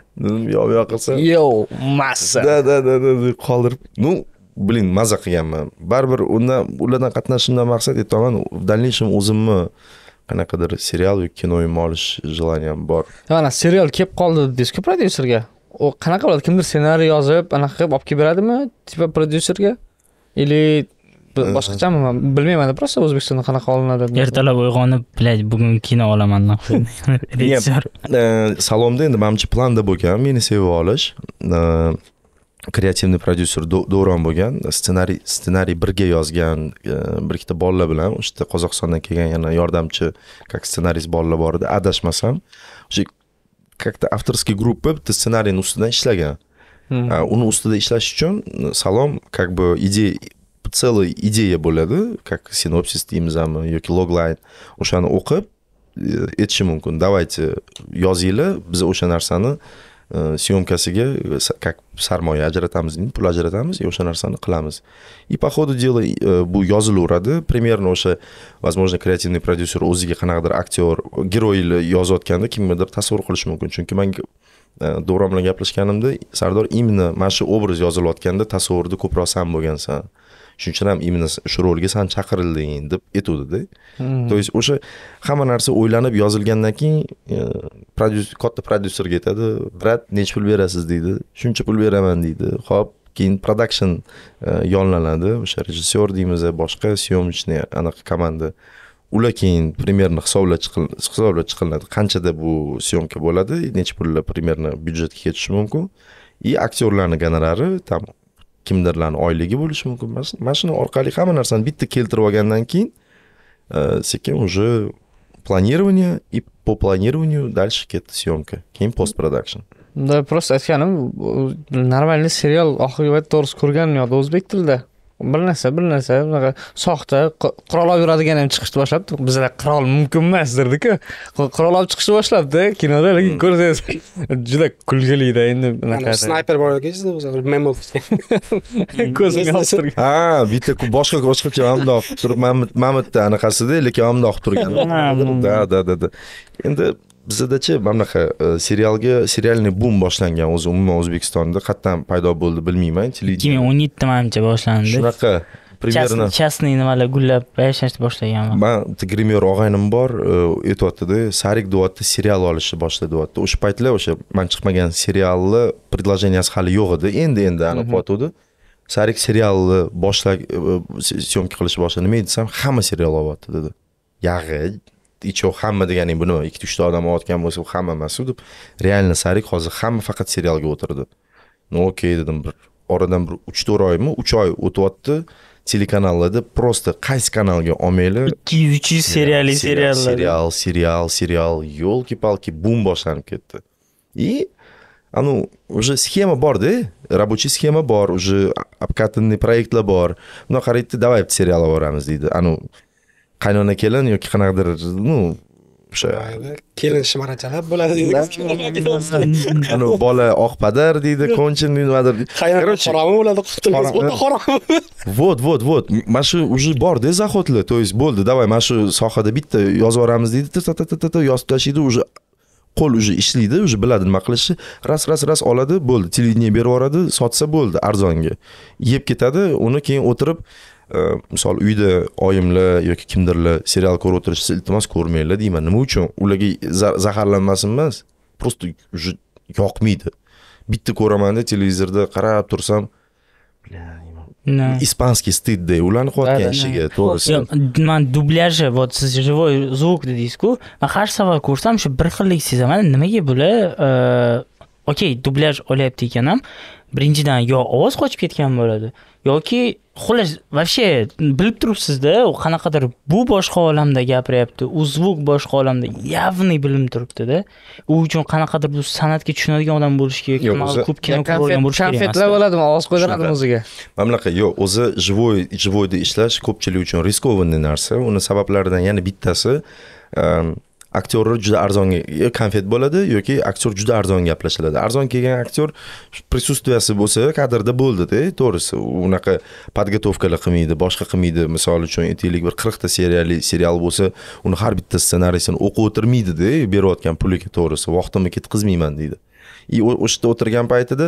Yo'q, yo'q qilsa. Yo'q, massa. Da, da, da, da qoldirib. Nu Блин, mazza qilganman. Baribir undan ulardan qatnashishimdan maqsad aytaman, dalnishim o'zimni qanaqadir serial yoki kino olish желанием bor. Mana serial kelib qoldi dedingiz-ku prodyuserga. U qanaqa bo'ladi? Kimdir ssenariy yozib, anaqa qilib olib kelib beradimi? Tipa prodyuserga? Yoki boshqachami? Bilmayman-da, prosta O'zbekistonda qanaqa olinadi. Ertalab uyg'onib, "Blad, bugun kino olaman" degan. Salomda endi menimcha planda bo'lgan, meni sevib olish. Kreativni prodyuser Davron bo'lgan, ssenariy ssenariy birga yozgan bir ikkita bolla bilan, o'sha Qozog'istondan kelgan yana yordamchi, как сценарист bolla bor edi, adashmasam. O'sha как-то авторский группа bitta ssenariyning ustidan ishlagan. Uni ustida ishlash uchun Salom как бы идея, целая идея bo'ladi, как синопсис deymizmi yoki logline, o'shani o'qib etishi mumkin. Давайте yozinglar, biz o'sha narsani syomkasiga как sarmoya ajratamiz, pul ajratamiz, o'sha narsani qilamiz. И по ходу дела bu yozilaveradi. Примерно o'sha, возможно, kreativniy prodyuser o'ziga qanaqadir aktyor, geroyni yozayotganda kimnidir tasavvur qilish mumkin. Chunki menga Davron bilan gaplashganimda Sardor imni mana shu obraz yozilayotganda tasavvurda ko'proq sen bo'lgansan. Shuning uchun ham imni shu rolga sen chaqirilding deb aytuvdi-da. To'g'ri, o'sha hamma narsa o'ylanib yozilgandan keyin prodyuser katta prodyuserga aytadi, "Brat, necha pul berasiz?" deydi. "Shuncha pul beraman" deydi. Xo'p, keyin production yonlanadi, o'sha rejissyor deymiz, boshqa syomnichniy aniq komanda. Ular keyin primerni hisoblab chiqiladi, hisoblab chiqiladi. Qanchada bu syomka bo'ladi, necha pullar primerni byudjetga ketishi mumkin. I aktyorlarning gonorari, tam kimdirlarning oyligi bo'lishi mumkin. Mana shuni orqali hamma narsani bitta keltirib olgandan keyin sekin уже планирование и по планированию дальше ketdi syomka, keyin post production. Да, просто aytganim, normalni serial oxirgi to'g'ris ko'rgan yo'q o'zbek tilida. Bir narsa bir narsa bunaqa soxta qirol olib yuradigan ham chiqishni boshlabdi. Bizlar qirol mumkin emas derdik-ku. Qirol olib chiqishni boshlabdi kinoda, lekin ko'rsangiz juda kulgili-da endi bunaqa. Sniper bor ekan-ku, o'zi memo. Ko'zini ostirgan. Ha, bitta boshqa boshqacha hamdoq turib, Mamatda anaqasida, lekin hamdoq turgan. Da, da, da. Endi bizda-chi bunaqa serialga serialni boom boshlangan o'zi umuman O'zbekistonda qatdan paydo bo'ldi bilmayman. ikki ming o'n yetti manimcha boshlandi. Shunaqa primerni chastni nimalar gullab yashnashni boshlaganman. Men grimyor og'aynim bor, aytayotdi, Sarik deyapti, serial olishni boshladi deyapti. O'sha paytlar o'sha men chiqmagan serialni предложенияsi hali yo'q edi. Endi-endi aniq o'tdi. Sarik serialni boshlab syomka qilish boshladi. Nima desam, hamma serial olyapti dedi. Yag'i icho hamma deganing buni ikki uch ta odam o'tgan bo'lsa, hamma emas deb, realni Sarik hozir hamma faqat serialga o'tirdi. No, okey dedim, bir oradan bir uch to'rt oymi, uch oy o'tyapti. Telekanallarda prosta qaysi kanalga olmaylar? ikki yuz uch yuz serialli seriallar. Serial, serial, serial, yo'lki-palki boom boshlanib ketdi. И anu уже схема bor-da, рабочий схема bor, уже обкатанный проектlar bor. Buni qaraydi, davay serial olamiz deydi. Anu qaynona kelin yoki qanaqadir, ну, o'sha kelin shimarachalab bo'ladi deydi. Ana bola oqpadar deydi, ko'nchin nimadir. Короче, qorami bo'ladi, qutulamiz. O'ta qorami. Вот, вот, вот. Mana shu уже bor-da zaxotlar, то есть bo'ldi, davay mana shu sohada bitta yozib o'ramiz deydi, ta-ta-ta-ta yozib tashlaydi, уже qo'l уже ishlaydi, уже biladi nima qilishni. Ras-ras-ras oladi, bo'ldi. Televideniye berib yuboradi, sotsa bo'ldi arzonga. Yeb ketadi, uni keyin o'tirib misol uyda oyimlar yoki kimdirlar serial ko'rib o'tirishsa, iltimos ko'rmanglar deyman. Nima uchun? Ularga zaharlanmasin emas, просто уже yoqmaydi. Bitta ko'raman-da televizorda qarab tursam, ispanskiy stidday ularni qo'yatgan ishiga to'g'risi. Men dublyajı, вот siz живой звук dedingiz-ku, men har safar ko'rsam shu bir xillik sezaman. Nimaga bular okey, dublyaj olyapti ekanam, birinchidan yo ovoz qochib ketgan bo'ladi yoki xullas, вообще bilib turibsiz-da, u qanaqadir bu boshqa olamda gapiryapti, u zvuk boshqa olamda yavni bilim turibdi-da. U uchun qanaqadir bu san'atga tushunadigan odam bo'lish kerak, mana ko'p kino ko'rgan bo'lish kerak. Konfetlar bo'ladimi, ovoz qo'yadigan o'ziga? Mana bunaqa, yo'q, o'zi живой, живойda ishlash ko'pchilik uchun riskovanniy narsa. Uning sabablaridan yana bittasi aktyorlar juda arzon konfet bo'ladi yoki aktyor juda arzon gaplashiladi. Arzon kelgan aktyor присутствиясi bo'lsa, kadrda bo'ldi-da, to'g'risi. Unaqa подготовкаlar qilmaydi, boshqa qilmaydi. Misol uchun, aytaylik, bir qirq ta serialli serial bo'lsa, uni har bitta ssenariysini o'qib o'tirmaydi-da, berayotgan puliga, to'g'risi. Vaqtimni ketkizmayman deydi. И o'sha o'tirgan paytida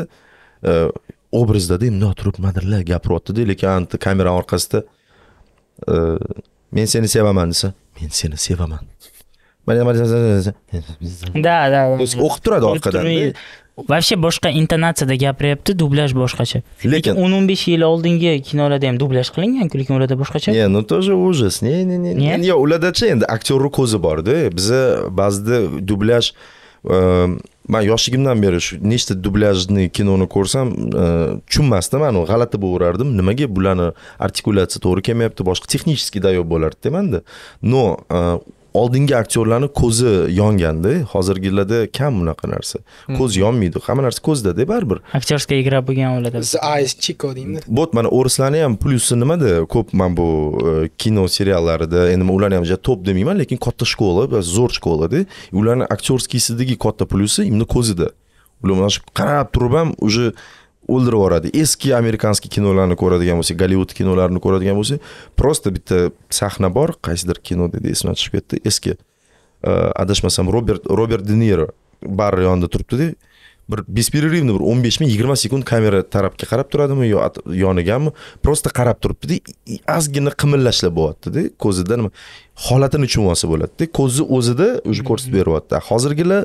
obrazda-da imno turib madirlar gapiryapti-da, lekin kamera orqasida men seni sevaman desa, men seni sevaman. Да, да. То есть o'qib turadi orqadan. Вообще boshqa intonatsiyada gapiryapti, dublyaj boshqacha. Lekin o'n o'n besh yil oldingi kinolarda ham dublyaj qilingan-ku, lekin ularda boshqacha. Ne, ну тоже ужас. Не, не, не. Endi yo, ularda-chi endi aktyorning ko'zi bor-da. Biza ba'zida dublyaj, men yoshligimdan beri shu nechta dublyajni kinoni ko'rsam, tushunmasdim, men g'alati bo'lardim. Nimaga bularni artikulatsiya to'g'ri kelmayapti, boshqa texnически dayob bo'lardi-da menda. No, oldingi aktyorlarni ko'zi yonganda, hozirgilarda kam bunaqa narsa. Ko'z yonmaydi, hamma narsa ko'zda-da baribir. Aktyorskiy igra bo'lgan ularda. Eyes chico deydi. Bo't, mana o'rislarning ham plusi nimada? Ko'p men bu kino seriallarida, endi men ularni ham juda top demayman, lekin katta shkola, zo'r shkola-da, ularning aktyorskiyisidagi katta plusi imni ko'zida. Ular mana shu qarab turib ham уже o'ldirib yuboradi. Eski amerikanskiy kinolarni ko'radigan bo'lsa, Gollivud kinolarini ko'radigan bo'lsa, prosta bitta sahna bor, qaysidir kinoda esimdan tushib ketdi, eski. Adashmasam Robert Robert De Niro bar yonida turibdi-da, bir besperiodni bir o'n besh yigirma sekund kamera tarafga qarab turadimi yo yonigami, prosta qarab turibdi-da, azgina qimillashlar bo'lyapti-da, ko'zida nima holatini tushunmasa bo'ladi-da, ko'zi o'zida o'sha ko'rsatib beryapti. Hozirgilar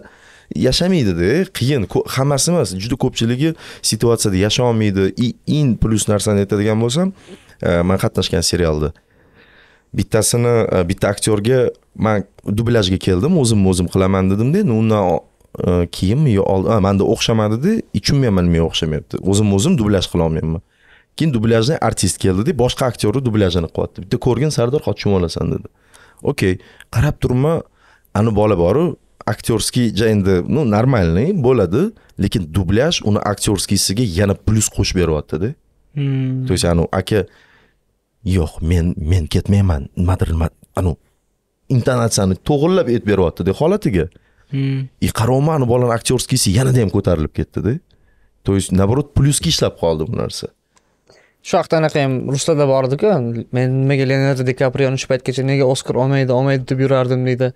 yashamaydi-da, qiyin, hammasi emas, juda ko'pchiligi situatsiyada yashamaydi. In plus narsani aytadigan bo'lsam, men qatnashgan serialda bittasini bitta aktyorga men dublyajga keldim, o'zimni o'zim qilaman dedim-da, undan kiyim yo oldi, menda o'xshamadi-da, tushunmayman, menga o'xshamayapti. O'zim o'zim dublyaj qila olmayman. Keyin dublyajdan artist keldi-da, boshqa aktyorni dublyajini qilyapti. Bitta ko'rgin Sardor, qochib olasan dedi. Okey, qarab turma, ani bola bor-ku, aktyorskiy endi, no, normalniy bo'ladi, lekin dublyaj uni aktyorskiysiga yana plus qo'shib beryapti-da. Hmm. To'g'ri, ani aka yo'q, men men ketmayman. Madrilmat, ani intonatsiyani to'g'rilab aytib beryapti-da holatiga. Hmm. I qarovmani bolan aktyorskisi yanada ham ko'tarilib ketdi-da. To есть наоборот pluski ishlab qoldi bu narsa. Shu vaqt anaqa ham Ruslarda bor edi-ku. Men nimaga Leonardo Di Kapriyoni shu paytgacha nega Oskar olmaydi, olmaydi deb yurardim deydi.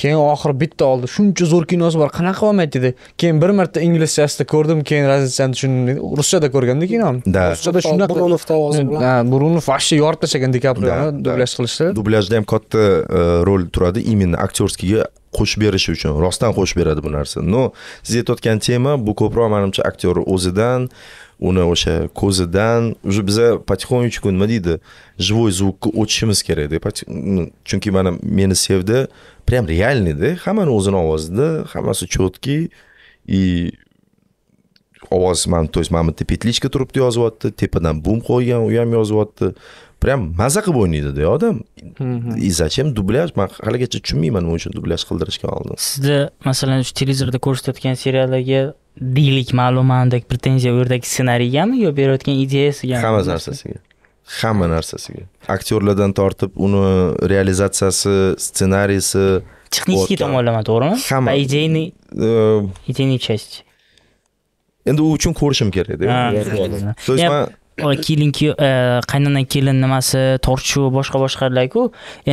Keyin oxir bitta oldi. Shuncha zo'r kinosi bor, qanaqa olmaydi dedi. Keyin bir marta inglizchasida ko'rdim, keyin razitsiyani tushundim dedi. Ruschada ko'rganda kino. Ruschada shunday Burunov tovozi bilan. Ha, Burunov vashti yorib tashlagan Di Kapriyoni dublyaj qilishdi. Dublyajda ham katta rol turadi, именно aktyorskiga qo'shib berish uchun. Rostdan qo'shib beradi bu narsa. No, siz aytayotgan tema bu ko'proq menimcha aktyor o'zidan, uni o'sha ko'zidan, уже biza потихонечку nima deydi, живой звукni o'chishimiz kerak-da. Chunki mana meni sevdi, прям realniy-da, hammani o'zini ovozida, hammasi cho'tki и ovoz men, то есть mana bitta petlichka turibdi yozyapti, tepadan bum qo'ygan, u ham yozyapti. Прям mazza qilib o'ynaydi-da odam. И зачем дубляж? Men haligacha tushunmayman, nima uchun dublyaj qildirishga oldi. Sizda, masalan, shu televizorda ko'rsatayotgan seriallarga deylik ma'lumandek pretenziya o'rdagi ssenariyami yo berayotgan ideyasiga? Hamma narsasiga. Hamma narsasiga. Aktyorlardan tortib, uni realizatsiyasi, ssenariysi, texnik tomonlama, to'g'rimi? Hamma ideyni, ideyni часть. Endi u uchun ko'rishim kerak-da. То есть men o kelinki qaynona kelin nimasi tortishuv boshqa boshqalar-ku,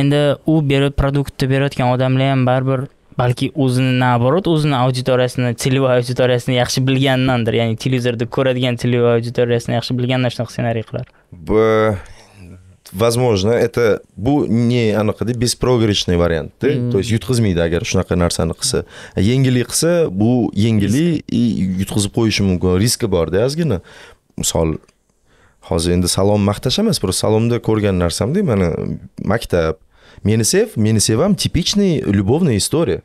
endi u berib produktni berayotgan odamlar ham baribir balki o'zini naborot o'zini auditoriyasini, televizor auditoriyasini yaxshi bilgandandir, ya'ni televizorda ko'radigan televizor auditoriyasini yaxshi bilgandan shunday ssenariy qilar. Bu возможно, это bu не anaqada беспроигрышный variant-da, то есть yutqizmaydi agar shunaqa narsani qilsa. Yengillik qilsa, bu yengillik yutqizib qo'yishi mumkin, riski bor-da ozgina. Misol hozir endi salom maqtash emas, biroq salomda ko'rgan narsamda mana maktab, meni sev, meni sevam tipikniy любовная история.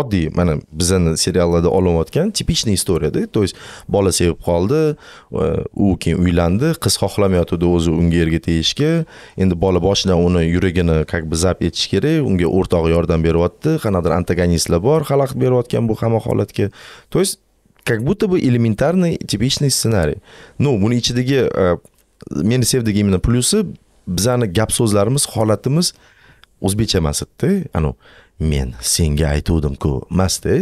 Oddiy mana bizning seriallarda olinayotgan tipikniy istoriyada, to есть bola sevib qoldi, u keyin uylandi, qiz xohlamayotdi o'zi unga erga tegishga. Endi bola boshidan uni yuragini как бы zap etish kerak, unga o'rtog'i yordam beryapti, qanadir antagonistlar bor, xalaqit berayotgan bu hamma holatga. To есть как будто бы элементарный типичный сценарий. Ну, buni ichidagi meni sevdagi именно plusi bizani gap so'zlarimiz, holatimiz o'zbekcha emas edi. Anu men senga aytuvdim-ku, emas-da.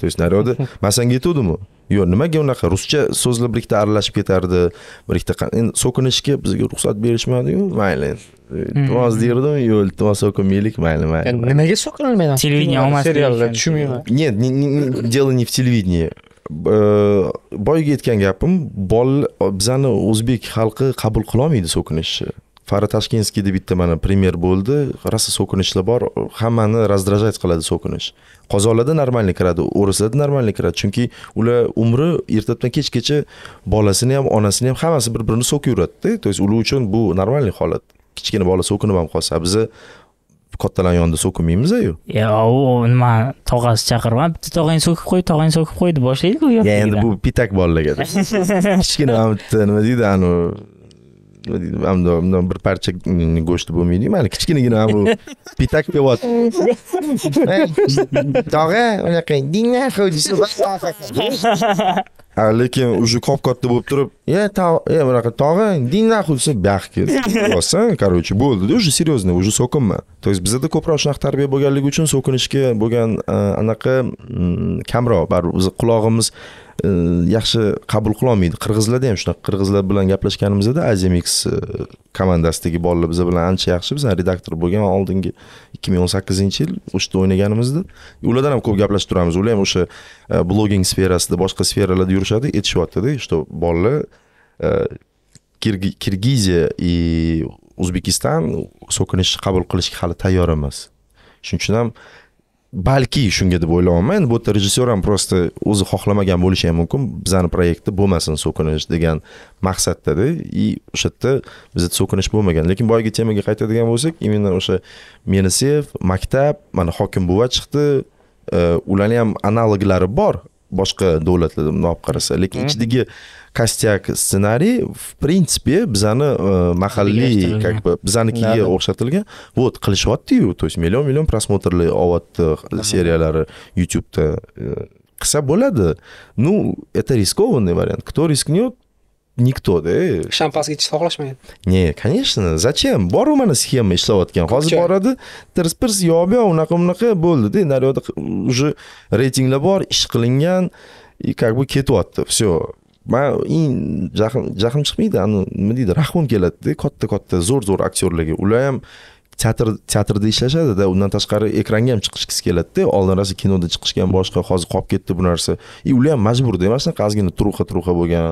То есть naryoda men senga aytuvdim-ku. Yo'q, nimaga unaqa ruscha so'zlar birlikda aralashib ketardi, birlikda endi so'kinishga bizga ruxsat berishmadi-ku, mayli. To'g'ri deydim, yo'l to'g'ri so'kinmaylik, mayli, mayli. Endi nimaga so'kinilmaydi? Televideniye olmasdi. Seriallar tushunmayman. Нет, дело не в телевидении. Boyga aytgan gapim, bol bizani o'zbek xalqi qabul qila olmaydi so'kinishni. Farad Toshkinskiyda bitta mana primer bo'ldi, rosa so'kinishlar bor, hammani razdrajat qiladi so'kinish. Qozonlarda normalni kiradi, o'rislarda normalni kiradi, chunki ular umri ertadan kechgacha bolasini ham, onasini ham hammasi bir-birini so'kib yuradi-da. To есть ular uchun bu normalniy holat. Kichkina bola so'kinib ham qolsa, biz kattalar yonida so'kinmaymiz-ku. Ya, u nima tog'asi chaqirgan, bitta tog'ang so'kib qo'y, tog'ang so'kib qo'ydi, boshlaydi-ku. Ya, endi bu pitak bolalarga. Kichkina bitta nima deydi, anu nima deydi, ammo bir parcha go'shti bo'lmaydi, mana kichkinagina bu pitak pevot. Tog'a, ona qindingna xo'jisi bo'lsa. Lekin уже qop-qotta bo'lib turib, "Ya, ya, bunaqa tog'ing, dindan xulsa baxt ket." Bo'lsa, короче, bo'ldi, уже серьёзно, уже so'kinma. То есть bizda ko'proq shunaqa tarbiya bo'lganligi uchun so'kinishga bo'lgan anaqa kamroq, baribir biz qulog'imiz yaxshi qabul qila olmaydi. Qirg'izlarda ham shunaqa, qirg'izlar bilan gaplashganimizda Azimix komandasidagi bolalar biz bilan ancha yaxshi, biz redaktor bo'lgan oldingi ikki ming o'n sakkizinchi yil o'shda o'ynaganimizda ulardan ham ko'p gaplashib turamiz. Ular ham o'sha blogging sferasida, boshqa sferalarda yurishadi, etishyapti-da, shu bolalar Kirgiziya va O'zbekiston so'kinishni qabul qilishga hali tayyor emas. Shuning uchun ham balki shunga deb o'ylayman, bu yerda rejissyor ham prosta o'zi xohlamagan bo'lishi ham mumkin. Bizning proyektda bo'lmasin so'kinish degan maqsadda-da, o'sha yerda bizda so'kinish bo'lmagan. Lekin boyagi temaga qaytadigan bo'lsak, imенно o'sha Menisev, maktab, mana hokim buva chiqdi. Ularning ham analoglari bor boshqa davlatlarda bunday olib qarasa, lekin ichidagi kastyak ssenariy, в принципе, bizani mahalliy, как бы, bizanikiga o'xshatilgan. Вот, qilishyapti-yu, то есть million-million просмотрli ovoz seriyalari YouTube'da qilsa bo'ladi. Ну, это рискованный вариант. Кто рискнет? Никто, да? Шампанское ichib sog'lashmaydi. Не, конечно, зачем? Bor mana sxema ishlayotgan. Hozir boradi, tirs-pirs yo'q-yo, unaqa-unaqa bo'ldi-da. Naryoda уже reytinglar bor, ish qilingan, и как бы ketyapti. Всё. Men in jahlim chiqmaydi, anu nima deydi, rahmim keladi-da, katta-katta zo'r-zo'r aktyorlarga. Ular ham teatr teatrda ishlashadi-da, undan tashqari ekranga ham chiqishkisi keladi-da. Oldinroq kinoda chiqishgan boshqa, hozir qolib ketdi bu narsa. И ular ham majburda emasmi, qazgina turuqa-turuqa bo'lgan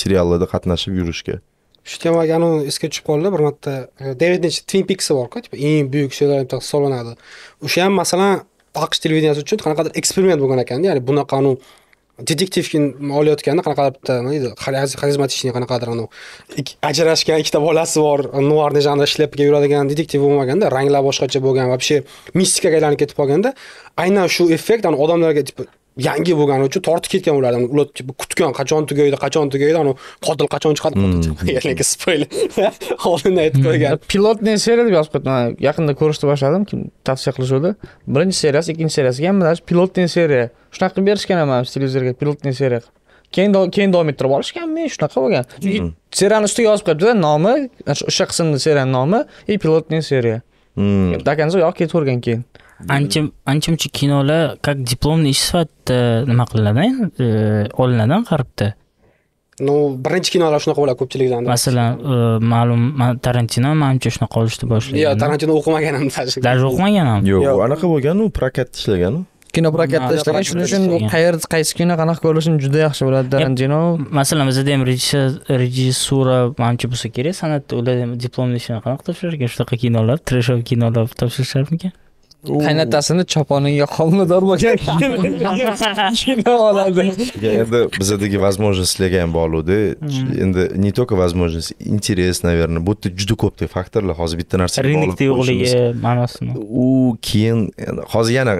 seriallarda qatnashib yurishga. Shu temaga aniq esga tushib qoldi. Bir marta devidenchi Twin Peaks bor-ku, tipa eng buyuk seriallar deb hisoblanadi. O'sha ham masalan AQSh televideniyasi uchun qanaqadir eksperiment bo'lgan ekan-da, ya'ni bunaqa anu detektivkin olayotganda qanaqadir bitta nima deydi, xarizmatikni qanaqadir anu ajrashgan ikkita bolasi bor, noir janrda ishlayotgan yuradigan detektiv bo'lmaganda, ranglar boshqacha bo'lgan, vobshe mistikaga aylanib ketib qolganda, aynan shu effekt anu odamlarga tipa yangi bo'lgani uchun tortib ketgan ulardan. Ular kutgan, qachon tugaydi, qachon tugaydi, anu qotil qachon chiqadi, qotil chiqadi. Lekin spoiler. Oldindan aytib qo'ygan. Pilotni seriya deb yozib qo'ydim. Yaqinda ko'rishni boshladim, kim tavsiya qilishdi. Birinchi seriyasi, ikkinchi seriyasiga ham mana shu pilotni seriya. Shunaqa qilib berishgan ham televizorga pilotni seriya. Keyin keyin davom ettirib olishgan, men shunaqa bo'lgan. Seriyaning ustiga yozib qo'yibdi-da, nomi, o'sha qismning seriyaning nomi и pilotni seriya. Dakanzo yo'q ketavergan keyin. Ancha ancha kinolar как дипломный ish sifatida nima qilinadi? Olinadi qaribda. Ну, birinchi kinolar shunaqa bo'lar ko'pchilikdan. Masalan, ma'lum Tarantino menimcha shunaqa olishni boshlagan. Yo'q, Tarantino o'qimaganimni tajriba. Darrov o'qimaganmi? Yo'q, anaqa bo'lgan-u, prokatda ishlagan-u. Kino prokatda ishlagan, shuning uchun qayerda qaysi kino qanaqa ko'rishini juda yaxshi biladi Tarantino. Masalan, bizda ham rejissura menimcha bo'lsa kerak, san'atda ular ham diplomni ishini qanaqa topshirishgan, shunaqa kinolar, treshov kinolar topshirisharmikan? Qaynatasini choponiga qolmador bo'lgan. Shuni oladi. Endi bizdagi возможностьlarga ham bog'liqda. Endi не только возможность, интерес, наверное, bu yerda juda ko'p faktorlar hozir bitta narsaga bog'liq. Rinkning yo'qligi ma'nosini. U keyin hozir yana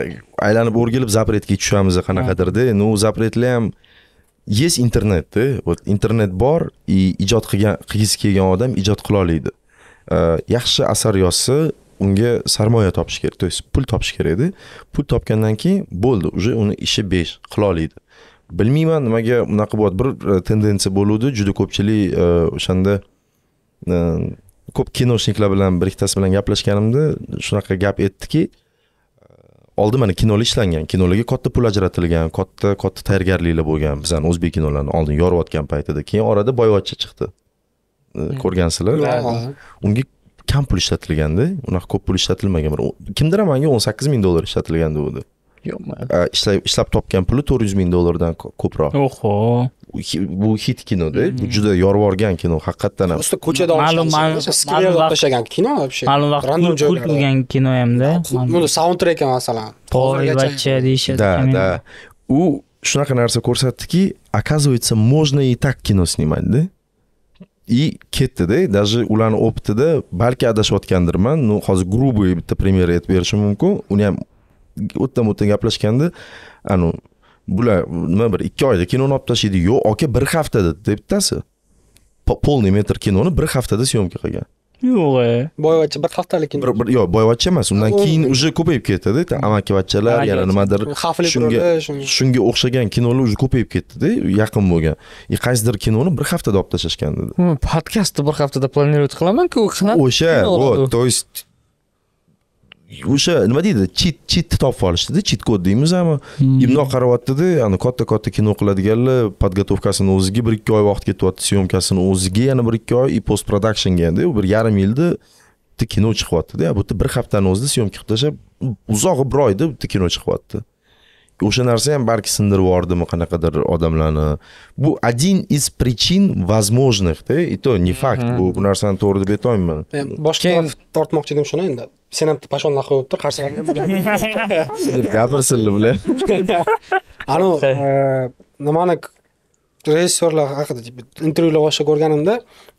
aylanib o'rgilib zapretga tushamiz qanaqadir-da. Ну, запретlar ham есть internetda. Вот internet bor, и ijod qilgan, qilgisi kelgan odam ijod qila oladi. Yaxshi asar yozsa unga sarmoya topish kerak, то есть pul topish kerak edi. Pul topgandan keyin bo'ldi, уже uni ishi besh qila oladi. Bilmayman, nimaga unaqa bo'ldi. Bir tendensiya bo'ldi, juda ko'pchilik o'shanda ko'p kinoshniklar bilan birliktasi bilan gaplashganimda shunaqa gap aytdiki, oldi mana kinolar ishlangan, kinolarga katta pul ajratilgan, katta katta tayyorgarliklar bo'lgan, bizning o'zbek kinolarini oldin yorayotgan paytida, keyin orada boyvachcha chiqdi. Ko'rgansizlar? Unga kam pul ishlatilganda, unaqa ko'p pul ishlatilmagan. Kimdir menga o'n sakkiz ming dollar ishlatilganda edi. Yo'q, ishlab topgan puli to'rt yuz ming dollardan ko'proq. Oho. Bu hit kinoda, bu juda yorvorgan kino, haqiqatan ham. Usta ko'chada ma'lum ma'lum kino, вообще. Ma'lum vaqt pul bo'lgan kino hamda. Buni soundtrack masalan. To'g'richa deyishadi. Da, da. U shunaqa narsa ko'rsatdiki, оказывается, можно и так кино снимать, да? И ketdi-da, даже ularni optida balki adashayotgandirman. Ну, hozir grubiy bitta premyera aytib berishim mumkin. Uni ham o'tdan-o'tdan gaplashganda, anu bular nima bir ikki oyda kinoni olib tashlaydi. Yo'q, aka bir haftada debtasi. Полный метр киноni bir haftada syomka qilgan. Yo'q, boyvachcha bir haftalik kino. Yo'q, boyvachcha emas, undan keyin уже ko'payib ketdi-da, amakivachchalar, yana nimadir shunga shunga o'xshagan kinolar уже ko'payib ketdi-da, yaqin bo'lgan. И qaysidir kinoni bir haftada olib tashlashgan dedi. Podkastni bir haftada planirovat qilaman-ku, o'sha, вот, то есть o'sha nima deydi, chit chit topib olishdi-da, chit kod deymiz, ammo ibno qarayapti-da, ya'ni katta-katta kino qiladiganlar podgotовкасini o'ziga bir ikki oy vaqt ketyapti, syomkasini o'ziga yana bir ikki oy, post productionga-da u bir yarim yilda bitta kino chiqyapti-da. Bu yerda bir haftani o'zida syomka qilib tashlab, uzoq bir oyda bitta kino chiqyapti. O'sha narsa ham balki sindirib yordimi qanaqadir odamlarni. Bu один из причин возможных-da, и то не факт. Bu narsani to'g'ri deb aytmayman. Boshqa tortmoqchi edim shuni endi. Sen ham pashon laqib o'tib tur, qarsak. Gapirsinlar bular. Anu, nimani rejissyorlar haqida intervyular boshqa ko'rganimda,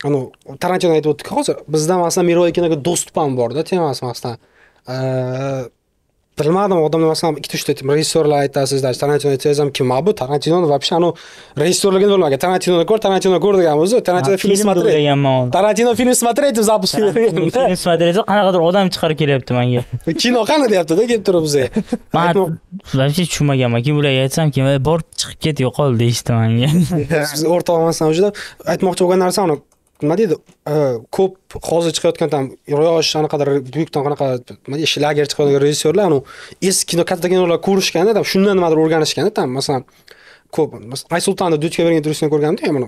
anu Tarantino aytib o'tdik hozir, bizdan masalan Miroy kinoga do'stpam bor-da, temasi masalan. Bilmadim, odamlar masalan ikki uch ta rejissyorlar aytasizlar, Tarantino aytsangiz ham kim bu? Tarantino вообще anu rejissyorlarga bo'lmagan. Tarantino ko'r, Tarantino ko'r degan o'zi, Tarantino film смотреть deganman. Tarantino film смотреть deb zapuskat qilgan. Film смотреть qanaqadir odam chiqarib kelyapti menga. Kino qani deyapti-da, kelib turib bizga. Men вообще tushunmaganman-ki, ularga aytsam kim, bor chiqib ket, yo'qol deyishdi menga. Siz o'rtoqmasan o'juda aytmoqchi bo'lgan narsa uni nima deydi, ko'p hozir chiqayotgan tam yosh anaqadir buyukdan qanaqa nima deydi, lager chiqayotgan rejissyorlar anu eski kino, katta kinolar ko'rishganda tam shundan nimadir o'rganishganda tam masalan ko'p Ay Sultonni Dudga bergan intervyusini ko'rganimda mana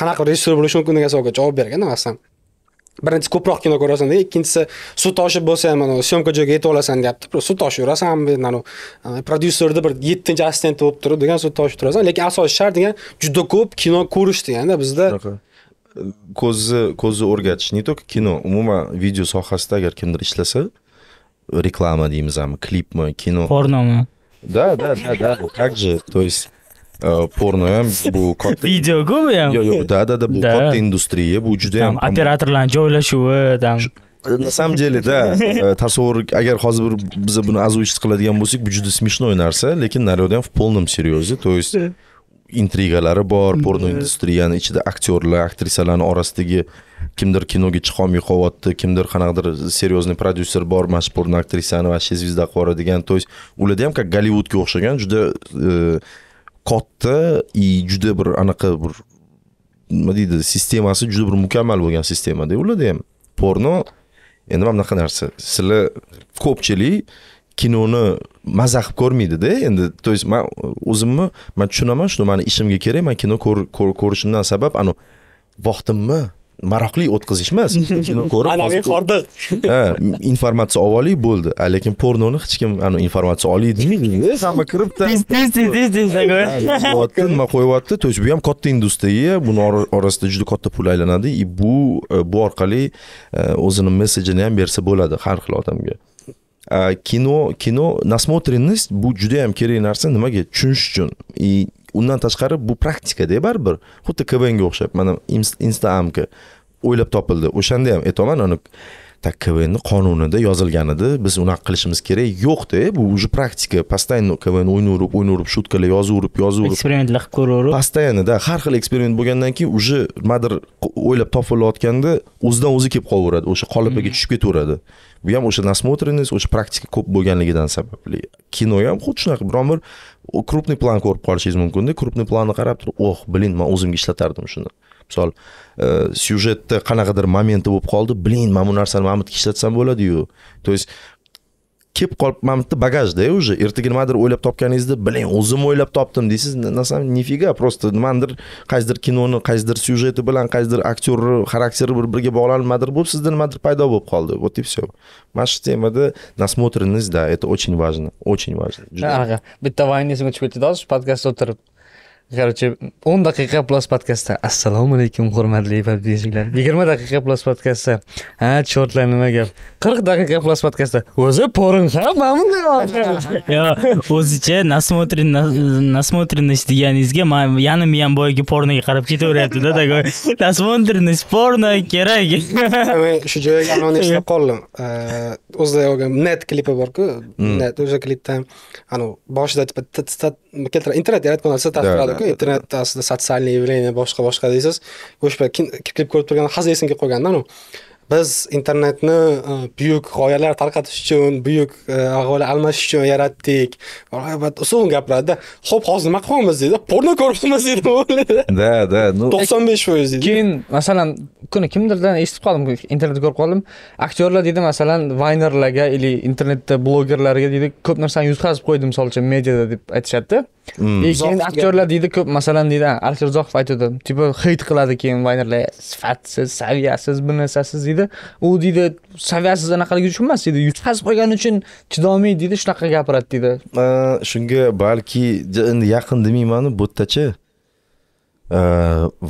qanaqa rejissyor bo'lish mumkin degan savolga javob berganda masalan birinchisi ko'proq kino ko'rasan, ikkinchisi suv toshib bo'lsa ham mana syomka joyiga yetib olasan deyapti. Suv toshib yurasan, mana prodyuserda bir yettinchi assistent bo'lib turib degan suv toshib turasan, lekin asosiy shart degan juda ko'p kino ko'rish deganda bizda ko'zni ko'zni o'rgatish, ne только kino, umuman video sohasida agar kimdir ishlasa, reklama deymizmi, klipmi, kino. Pornomi? Да, да, да, да. Как же, то есть porno ham bu katta videoga bu ham. Yo'q, yo'q, да, да, да, bu katta industriya, bu juda ham operatorlar joylashuvi, там. На самом деле, да, tasavvur agar hozir biz buni озвучить qiladigan bo'lsak, bu juda smishnoy narsa, lekin naryoda ham в полном серьёзе, то есть intrigalari bor, porno industriyani ichida aktyorlar, aktrisalarning orasidagi kimdir kinoga chiqolmay qolyapti, kimdir qanaqadir seriozniy prodyuser bor, mashhur aktrisani vashe zvezda qora degan, to'ys ularda ham как Gollivudga o'xshagan juda katta и juda bir anaqa bir nima deydi, sistemasi juda bir mukammal bo'lgan sistemada ularda ham. Porno endi mana bunaqa narsa. Sizlar ko'pchilik kinoni mazah qilib ko'rmaydi-da. Endi, to'ys men o'zimni men tushunaman, shu meni ishimga kerak, men kino ko'rishimdan sabab anu vaqtimni maroqli o'tkazish emas, kino ko'rib anavi qordiq. Ha, informatsiya olib bo'ldi, lekin pornoni hech kim anu informatsiya olmaydi-da, hamma kiribdi. Tez tez tez tez degan. Men qo'yapti, to'ys bu ham katta industriya, buni orasida juda katta pul aylanadi, и bu bu orqali o'zining messejini ham bersa bo'ladi har xil odamga. Kino, kino nasмотренность bu juda ham kerak narsa, nimaga tushunish uchun. И undan tashqari bu praktikada baribir. Xuddi K V N ga o'xshab, mana Instaamka o'ylab topildi. O'shanda ham aytaman, uni tak K V N qonunida yozilganida biz unaqa qilishimiz kerak yo'q-da. Bu уже praktika. Постоянно K V N o'ynab, o'ynab, shutkalar yozib, yozib. Eksperimentlar qilib ko'raverib. Постоянно, да, har xil eksperiment bo'lgandan keyin уже nimadir o'ylab topilayotganda o'zidan o'zi kelib qolaveradi. O'sha qolipiga tushib ketaveradi. Bu ham o'sha nasмотренность, o'sha praktika ko'p bo'lganligidan sababli. Kino ham xuddi shunaqa biror-bir krupniy plan ko'rib qolishingiz mumkin-da. Krupniy planni qarab turib, "Oh, blin, men o'zimga ishlatardim shuni." Misol, syujetda qanaqadir momenti bo'lib qoldi, "Blin, men bu narsani mamitga ishlatsam bo'ladi-yu." To есть kelib qolib mamitni bagajda уже, ertaga nimadir o'ylab topganingizda, "Blin, o'zim o'ylab topdim" deysiz, na sam nifiga, prosta nimadir qaysidir kinoni, qaysidir syujeti bilan, qaysidir aktyorni xarakteri bir-biriga bog'lanmadir bo'lib, sizda nimadir paydo bo'lib qoldi. Вот и всё. Mana shu temada насмотренность, да, это очень важно, очень важно. Ага. Bitta vaynizga tushib ketdik, podkastda o'tirib. Короче, o'n daqiqa plus podkastda. Assalomu alaykum hurmatli podpishchilar. yigirma daqiqa plus podkastda. Ha, shortlar nima gap? qirq daqiqa plus podkastda. O'zi porin ham mana bunday. Yo, o'zicha nasмотрен насмотренность deganingizga men yana miyam boyiga pornoga qarab ketaveryapti-da, tagoy. Насмотренность porno kerak. Men shu joyga anoni ishlab qoldim. O'zida olgan net klipi bor-ku. Net o'sha klipda anu boshida bitta internet yaratgan narsa ta'sirladi. Internetda aslida sotsial явление boshqa boshqa deysiz. O'sha klip ko'rib turgan hazil esimga qolganda, biz internetni büyük g'oyalar tarqatish uchun, büyük g'oyalar almashish uchun yaratdik. Albatta, so'ng gaplarda, "Xo'p, hozir nima qilamiz?" dedi. "Porno ko'ramiz" dedi. Da, da, dokson besh foiz dedi. Keyin, masalan, kuni kimdirdan eshitib qoldim, internetda ko'rib qoldim. Aktyorlar dedi, masalan, vaynerlarga yoki internetda blogerlarga dedi, ko'p narsani yutqazib qo'ydim, masalan, mediada deb aytishadi. Lekin aktyorlar deydi ko'p, masalan, deydi, Artirzoqov aytadi, tipa hit qiladi keyin vaynerlar, sifatsiz, saviyasiz, bunasasiz dedi. U deydi, saviyasiz anaqaliga tushunmas dedi, yutqazib qo'ygani uchun chidomaydi dedi, shunaqa gapiradi dedi. Shunga balki endi yaqin demayman, bu yerdachi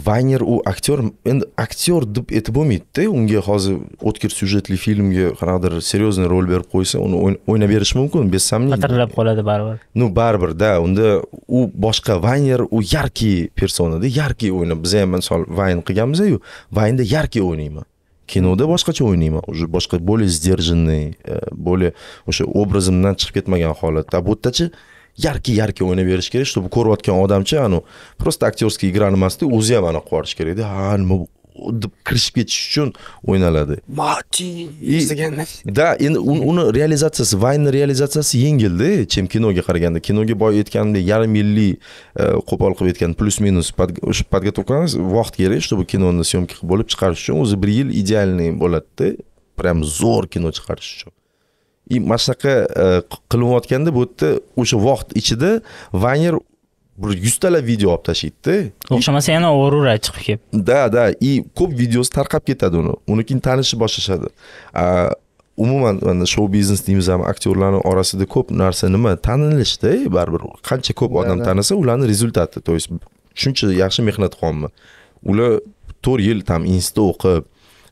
Vayner u aktyor, endi aktyor deb aytib bo'lmaydi-da, unga hozir o'tkir syujetli filmga qanaqadir seriozniy rol berib qo'ysa, uni o'ynab berish mumkin, bez samniy. Xatirlab qoladi baribir. No, baribir, da, unda u boshqa Vayner, u yarki personada, yarki o'ynab, biz ham misol Vayn qilganmiz-ku, Vaynda yarki o'ynayman. Kinoda boshqacha o'ynayman, o'sha boshqa bo'lib sderjenniy, bo'lib o'sha obrazimdan chiqib ketmagan holatda. Bu yerdachi yarki-yarki o'ynab berish kerak, чтобы ko'rayotgan odamchi, anu, prosta aktyorskiy igrani emasdi, o'zi ham aniq ko'rish kerak edi. Ha, nima deb kirishib ketish uchun o'ynaladi. Martin degan. Da, endi uni realizatsiyasi, Vaynning realizatsiyasi yengildi, chem kinoga qaraganda. Kinoga boy aytganimdek, yarim yillik qo'pol qilib aytgan plus-minus o'sha podgotkovkamiz vaqt kerak, чтобы kinoni syomka qilib bo'lib chiqarish uchun o'zi bir yil idealniy bo'ladi-da, pram zo'r kino chiqarish uchun. И mashnaqa qilinayotganda bu yerda o'sha vaqt ichida Vayner bir yuz talab video olib tashlaydi-da. O'xshamasa yana o'rura chiqib kelib. Da, da, и ko'p videosi tarqab ketadi uni. Unikini tanishni boshlashadi. Umuman mana show biznes deymiz ham, aktyorlarning orasida ko'p narsa nima tanilishda, baribir qancha ko'p odam tanisa, ularning rezultati, to'g'ris, shuncha yaxshi mehnat qilganmi. Ular to'rt yil tam institutda o'qib,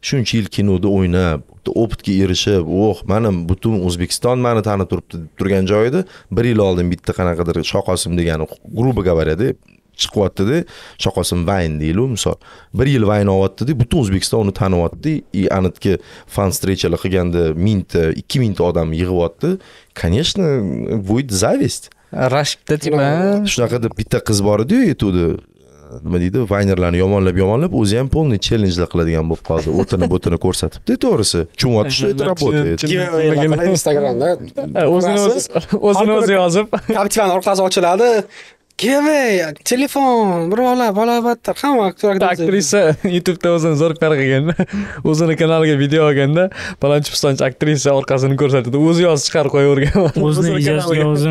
shuncha yil kinoda o'ynab, opitga erishib, "Oh, menim butun O'zbekiston meni tanib turibdi" deb turgan joyida bir yil oldin bitta qanaqadir Shoqosim degani grupa gabaradi, chiqyapti-da, Shoqosim Vayn deydi-ku, misol. bir yil Vayn olyapti-da, butun O'zbekiston uni tanyapti, и anitga fan strechalar qilganda ming ta ikki ming ta odam yig'yapti. Конечно, будет зависть. Rashkda tipa, shunaqa deb bitta qiz bor edi-ku, aytuvdi. Nima deydi, Vaynerlarni yomonlab yomonlab o'zi ham polni challengelar qiladigan bo'lib qoldi. O'tini-o'tini ko'rsatibdi, to'g'risi. Chumotishni aytirapo'tdi. Instagramda o'zini o'zi o'zini o'zi yozib, aktivani orqasi ochiladi. "Kevey, telefon, birovlar, balobatlar, hamma aktyorlar." Aktrisa YouTube'da o'zini zo'rqar qilganda, o'zini kanaliga video olganda, palonchi-pistonchi aktrisa orqasini ko'rsatadi, o'zi yozib chiqarib qo'yavergan. O'zini ijozga o'zi.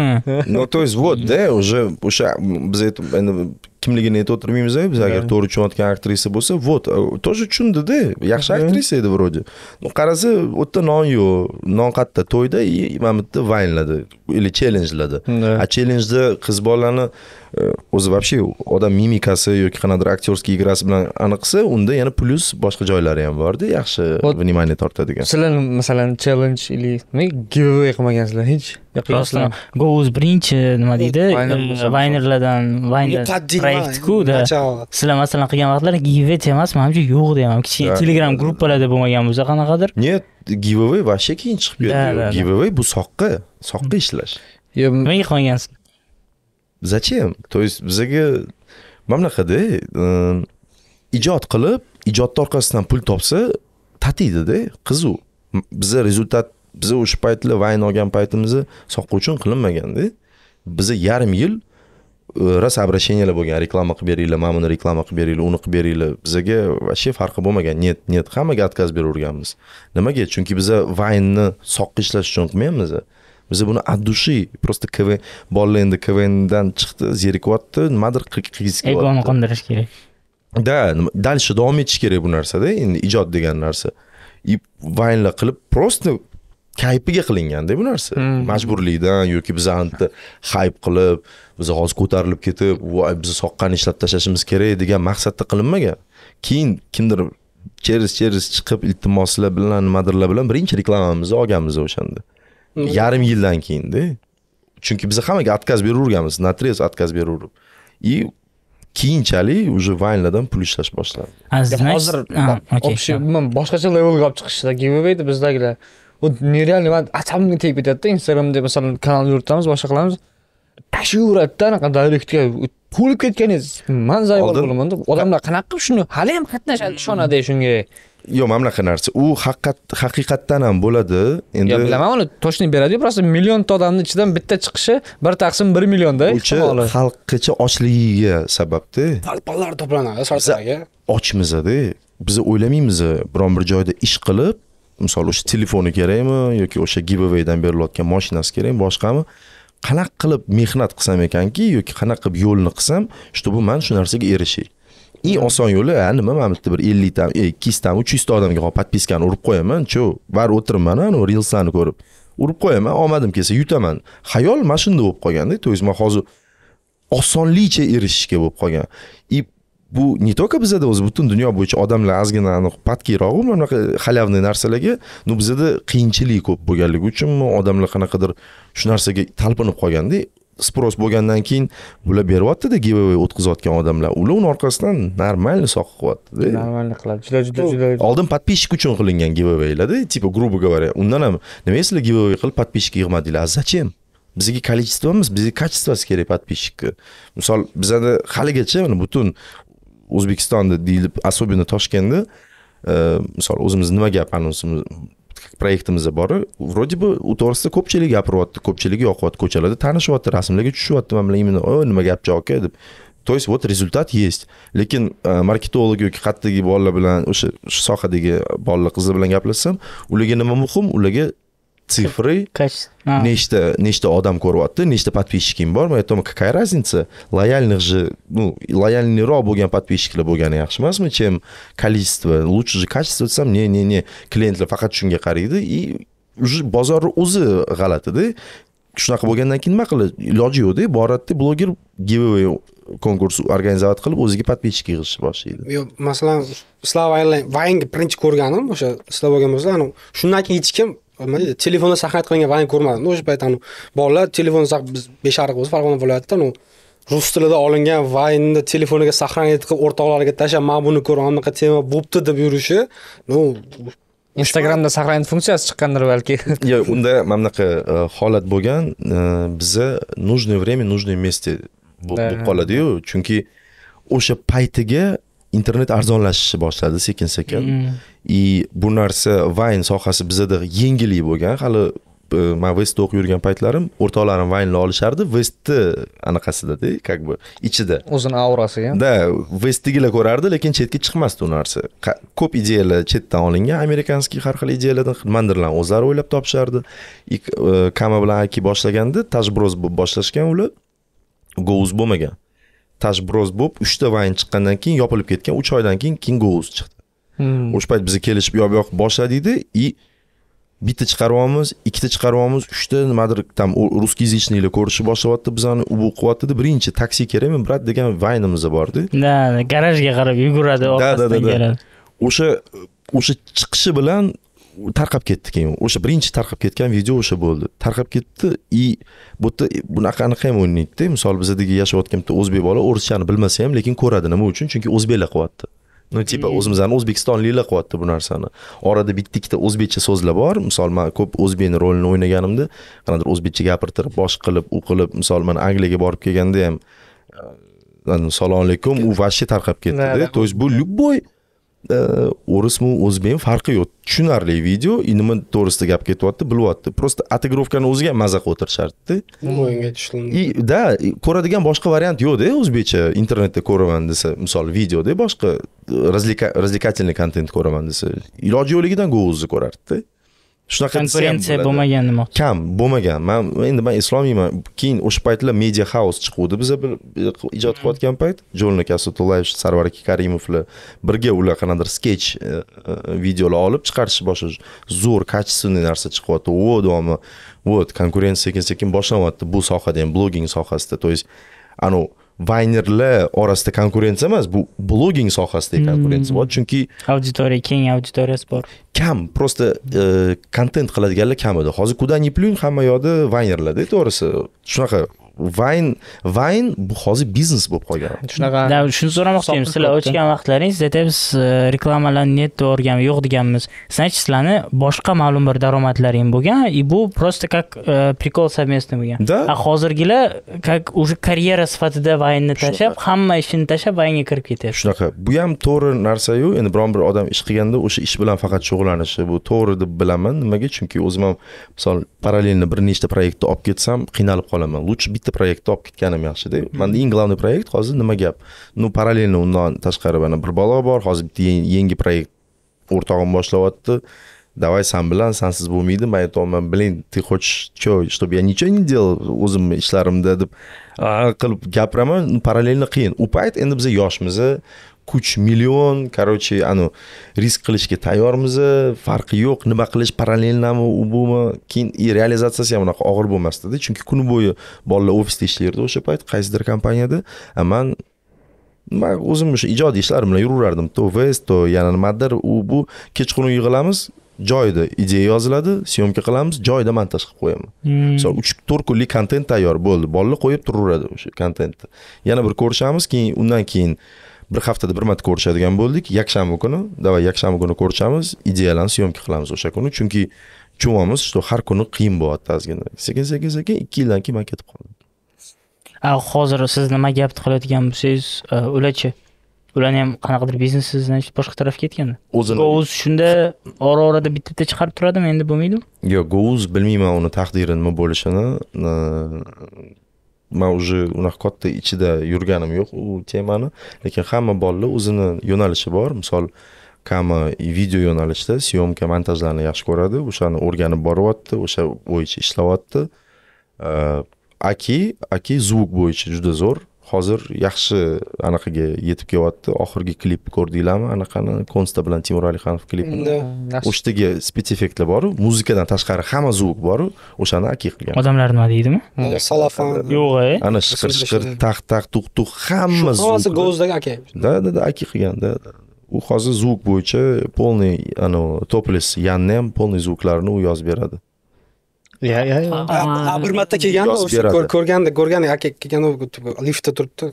No, то есть вот, да, уже o'sha biz aytib endi kimligini aytib o'tirmaymiz-ku, biz agar to'g'ri tushunayotgan aktrisa bo'lsa, вот, тоже tushundida, yaxshi aktrisa edi vроде. Qarasa, u yerda non yo'q, non qatta to'yda, mana bu yerda vaynladi, или challenge'ladi. A challenge'da qiz bolalarni o'zi вообще odam mimikasi yoki qanaqadir aktyorskiy igrasi bilan aniqsa, unda yana plus boshqa joylari ham bor-da, yaxshi внимание tortadigan. Sizlar masalan challenge или giveaway qilmagansizlar hech? Rostdan, Go'z birinchi nima deydi? Vaynerlardan, Vayner Dreyk-ku da. Sizlar masalan qilgan vaqtlar giveaway emas, menimcha yo'q deyman. Kichik Telegram gruppalarda bo'lmagan bo'lsa qanaqadir? Нет, giveaway вообще keyin chiqib ketdi. Giveaway bu soqqa, soqqa ishlash. Yo'q, menga qolgansiz. Зачем? То есть bizga mana qada ijod qilib, ijodning orqasidan pul topsa, tatiydi-da, qiziq. Bizga rezultat, biz o'sha paytlar Vayn olgan paytimizni soqqa uchun qilinmagan-da. Bizga yarim yil ras обращениялар bo'lgan, reklama qilib beringlar, mana buni reklama qilib beringlar, uni qilib beringlar. Bizga вообще farqi bo'lmagan, net, net hammaga atkaz beraverganmiz. Nimaga? Chunki biz Vaynni soqqa ishlash uchun qilmaymiz. Biz buni ad dushi, prosta K V N, bolalar endi K V N'dan chiqdi, zerikyapti, nimadir qilgisi keladi. Egoni qondirish kerak. Da, дальше davom etish kerak bu narsada, endi ijod degan narsa. И Vaynlar qilib, prosta kayfiga qilinganda bu narsa. Majburlikdan yoki biz anta hype qilib, biz hozir ko'tarilib ketib, voy biz soqqani ishlab tashlashimiz kerak degan maqsadda qilinmagan. Keyin kimdir cheriz-cheriz chiqib, iltimoslar bilan, nimadirlar bilan birinchi reklamamizni olganmiz o'shanda. Yarim yildan keyin-da. Chunki biz hammaga atkaz beraverganmiz, natrez atkaz beraverib. И keyinchalik уже Vaynlardan pul ishlash boshlandi. Hozir общий boshqacha levelga olib chiqishda giveaway-da bizdagilar. Bu nerealniy, men atamni tegib ketadi-da, Instagramda masalan kanal yuritamiz, boshqa qilamiz. aşuratdan kadaylıktı. Kulüp etkeniz manzayı olmamında adamlar kanakım şunu halim katnaşan şuna deyişinge. Yo'q, mana bunaqa narsa. U haqiqatdan ham bo'ladi. Endi yo bilaman, uni toshni beradi-yu, prosta million ta odamning ichidan bitta chiqishi bir taqsim bir millionda ehtimoli. Xalqcha ochligiga sababda. Palpallar to'planadi sarsaga. Ochmiz-da. Biz o'ylamaymiz, biron bir joyda ish qilib, masalan, o'sha telefoni kerakmi yoki o'sha giveawaydan berilayotgan mashinasi kerakmi, boshqami? Qanaq qilib mehnat qilsam ekan-ki yoki qanaq qilib yo'lni qilsam, shu bu men shu narsaga erishay. İyi oson yo'li, ha nima mana bir elli ta, ikki yuz ta, uch yuz ta odamga hop podpiskani urib qo'yaman, cho, var o'tiribman, ana reelslarni ko'rib. Urib qo'yaman, olmadim kelsa yutaman. Xayol mana shunda bo'lib qolganda, to'ysiz men hozir osonlikcha erishishga bo'lib qolgan. И bu не только bizda o'zi, butun dunyo bo'yicha odamlar azgina aniq patkiroq, mana bunaqa xalavni narsalarga, nu bizda qiyinchilik ko'p bo'lganligi uchunmi, odamlar qanaqadir shu narsaga talpinib qolganda spros bo'lgandan keyin bular beryapti-da giveaway o'tkazayotgan odamlar. Ular uning orqasidan normal soqib qo'yapti-da. Normalni qiladi. Juda juda juda. Oldin podpishchik uchun qilingan giveawaylar-da, tipa grubo говоря. Undan ham nima sizlar giveaway qilib podpishchik yig'madinglar? Zachем? Bizga количество emas, bizga качествоsi kerak podpishchikka. Misol, bizda haligacha mana butun O'zbekistonda deyilib, особенно Toshkentda, misol o'zimiz nima gap anonsimiz proyektimizda bor. Vrodi bu u to'g'risida ko'pchilik gapiryapti, ko'pchilik yoqyapti, ko'chalarda tanishyapti, rasmlarga tushyapti, men bilan imini, "O'y, nima gapcha aka?" deb. To есть вот результат есть. Lekin marketolog yoki qattagi bolalar bilan, o'sha sohadagi bolalar qizlar bilan gaplashsam, ularga nima muhim? Ularga цифры, nechta nechta odam ko'ryapti, nechta podpishchikim bor, men aytaman, "Какая разница?" Loyalniq же, ну, loyalniroq bo'lgan podpishchiklar bo'lgani yaxshi emasmi? Chem количество, лучше же качество desam, не, не, не, klientlar faqat shunga qaraydi, и уже bozorning o'zi g'alati-da. Shunaqa bo'lgandan keyin nima qiladi? Iloji yo'q-da, boratda bloger giveaway konkursi organizovat qilib o'ziga podpishchik yig'ishni boshlaydi. Yo, masalan, Slavaylan Vayngni birinchi ko'rganim, o'sha Slovakiya bo'lsa, shundan keyin hech kim Mana telefonda saqlanib qolgan vayni ko'rmadim. O'sha payt ham bolalar telefon saq biz besh ariq bo'lsa Farg'ona viloyatida u rus tilida olingan vaynni telefoniga saqlanib qilib o'rtoqlariga tashlab, "Men buni ko'rib, anaqa tema bo'pti" deb yurishi, no Instagramda saqlanib funksiyasi chiqqandir balki. Yo, unda mana bunaqa holat bo'lgan, biza нужное время, нужное место bo'lib qoladi-yu, chunki o'sha paytiga internet arzonlashishi boshladi sekin-sekin. И bu narsa Vine sohasi bizda yengillik bo'lgan. Hali men Vestda o'qib yurgan paytlarim, o'rtoqlarim Vine ni olishardi, Vestni anaqasida-da, как бы ichida. O'zini aurasiga. Da, Vestdagilar ko'rardi, lekin chetga chiqmasdi u narsa. Ko'p ideyalar chetdan olingan, amerikanskiy har xil ideyalardan xidmatlarni o'zlari o'ylab topishardi. Kama bilan Aki boshlaganda Tajbroz bo'lib boshlashgan ular, Gouz bo'lmagan. Tajbroz bo'lib uch ta Vine chiqqandan keyin yopilib ketgan, uch oydan keyin Kingouz chiqdi. O'sha payt bizga kelishib yo'q-yo'q boshladik-da, i bitta chiqaryapmiz, ikkita chiqaryapmiz, uchta nimadir tam ruskiy язычныйlar ko'rishib boshlayapti, bizani ubu qilyapti-da. Birinchi taksi kerakmi, brat degan vaynimiz bor-da. Da, garajga qarab yuguradi, orqasidan keladi. O'sha o'sha chiqishi bilan tarqab ketdi keyin. O'sha birinchi tarqab ketgan video o'sha bo'ldi. Tarqab ketdi, i bu yerda bunaqani ham o'ynaydi-da. Misol bizdagi yashayotgan bitta o'zbek bola o'rischani bilmasa ham, lekin ko'radi, nima uchun? Chunki o'zbeklar qilyapti. Ну типа o'zimizdan O'zbekistonliklar qilyapti bu narsani. Orada bitta-ikkita o'zbekcha so'zlar bor. Misol men ko'p o'zbekning rolini o'ynaganimda, qanaqadir o'zbekcha gapirtirib, bosh qilib, u qilib, misol men Angliyaga borib kelganda ham "Assalomu alaykum" u vashcha tarqab ketdi-da. To есть bu любой o'rismi, o'zbek farqi yo'q. Tushunarli video, nima to'g'risida gap ketyapti, bilyapti. Prosta atigrovkani o'ziga mazza qilib o'tirishardi-da. O'yinga tushildi. И да, ko'radigan boshqa variant yo'q-da, o'zbekcha internetda ko'raman desa, misol video-da boshqa развлекательный контент ko'raman desa, iloji yo'qligidan Google-ni ko'rardi-da. Shunaqa konferensiya bo'lmagan nima? Kam bo'lmagan. Men endi men islomiyman. Keyin o'sha paytlar media house chiqdi. Biz ijod qilayotgan payt, Jolna Kasatullayev, Sarvar Karimovlar birga ular qanadir sketch videolar olib chiqarishni boshlash, zo'r качественный narsa chiqyapti. O domi, вот, konkurensiya sekin-sekin boshlanyapti bu sohada ham, blogging sohasida. To есть, anu Vaynerlar orasida konkurensiya emas, bu blogging sohasidagi konkurensiya bor, chunki auditoriya keng, auditoriyasi bor. Kam, prosta kontent qiladiganlar kam edi. Hozir kuda ni plyun hamma yoqda Vaynerlarda, to'g'risi. Shunaqa Vayn, Vayn bu hozir biznes bo'lib qolgan. Shunaqa. Da, shuni so'ramoqchi edim. Sizlar ochgan vaqtlaringizda biz reklamalarni net o'rganib yo'q deganmiz. Sanchi sizlarni boshqa ma'lum bir daromadlaring bo'lgan, и bu просто как прикол совместный bo'lgan. А hozirgilar как уже karyera sifatida Vaynni tashab, hamma ishini tashab Vaynga kirib ketyapti. Shunaqa. Bu ham to'g'ri narsa-yu. Endi biron bir odam ish qilganda o'sha ish bilan faqat shug'ullanishi bu to'g'ri deb bilaman. Nimaga? Chunki o'zim ham misol parallelni bir nechta proyektni olib ketsam qiynalib qolaman. Luch bitta proyektni olib ketganim yaxshi-da. Menda eng glavniy proyekt hozir nima gap? Nu parallelni undan tashqari mana bir balo bor. Hozir bitta yangi proyekt o'rtog'im boshlayapti. Davay sen bilan, sensiz bo'lmaydi. Men aytaman, "Blin, ты хочешь что, чтобы я ничего не делал o'zim ishlarimda" deb qilib gapiraman. Parallelni qiyin. U payt endi biz yoshmiz. uch million, короче, anu risk qilishga tayyormiz, farqi yo'q, nima qilish parallelnami, u bumi, keyin realizatsiyasi ham unaqa og'ir bo'lmasdi-da, chunki kuni bo'yi bolalar ofisda ishlardi o'sha payt, qaysidir kompaniyada, men men o'zim o'sha ijodiy ishlar bilan yuraverardim, to vest, to yana nimadir, u bu kechqurun yig'ilamiz, joyida ideya yoziladi, syomka qilamiz, joyida montaj qilib qo'yaman. Misol uch to'rt kunlik kontent tayyor bo'ldi, bolalar qo'yib turaveradi o'sha kontentni. Yana bir ko'rishamiz, keyin undan keyin bir haftada bir marta ko'rishadigan bo'ldik. Yakshanba kuni, davay yakshanba kuni ko'rishamiz, ideyalarni syomka qilamiz o'sha kuni. Chunki cho'vamiz, shu har kuni qiyin bo'lyapti azgina. sekin sekin sekin ikki yildan keyin ketib qoldik. A, hozir siz nima gapni qilayotgan bo'lsangiz, ularchi. Ularni ham qanaqadir biznesingizdan boshqa tarafga ketganda. O'z shunda ora-orada bitta-bitta chiqarib turadimi, endi bo'lmaydimi? Yo'q, Go'uz bilmayman uni taqdiri nima bo'lishini. Men уже unaqa katta ichida yurganim yo'q u temani, lekin hamma bolalar o'zini yo'nalishi bor. Misol, kama video yo'nalishda syomka montajlarni yaxshi ko'radi, o'shani o'rganib boryapti, o'sha bo'yicha ishlayapti. Aki, aki zvuk bo'yicha juda zo'r. Hozir yaxshi anaqaga yetib kelyapti. Oxirgi klipni ko'rdinglarmi? Anaqani konsta bilan Timur Alixonov klipini. O'shdagi spetsifikalar bor, muzikadan tashqari hamma zvuk bor, o'shani akib qilgan. Odamlar nima deydimi? Salafon. Yo'q-e. Ana shiqir-shiqir, taq-taq, tuq-tuq hamma zvuk. Hammasi Go'zdagi akib. Da-da-da akib qilganda. U hozir zvuk bo'yicha polniy, ano, topless yanni ham polniy zvuklarni u yozib beradi. Ya ya ya. Bir marta kelganda o'sha ko'rganda, ko'rganda aka kelganda liftda turibdi.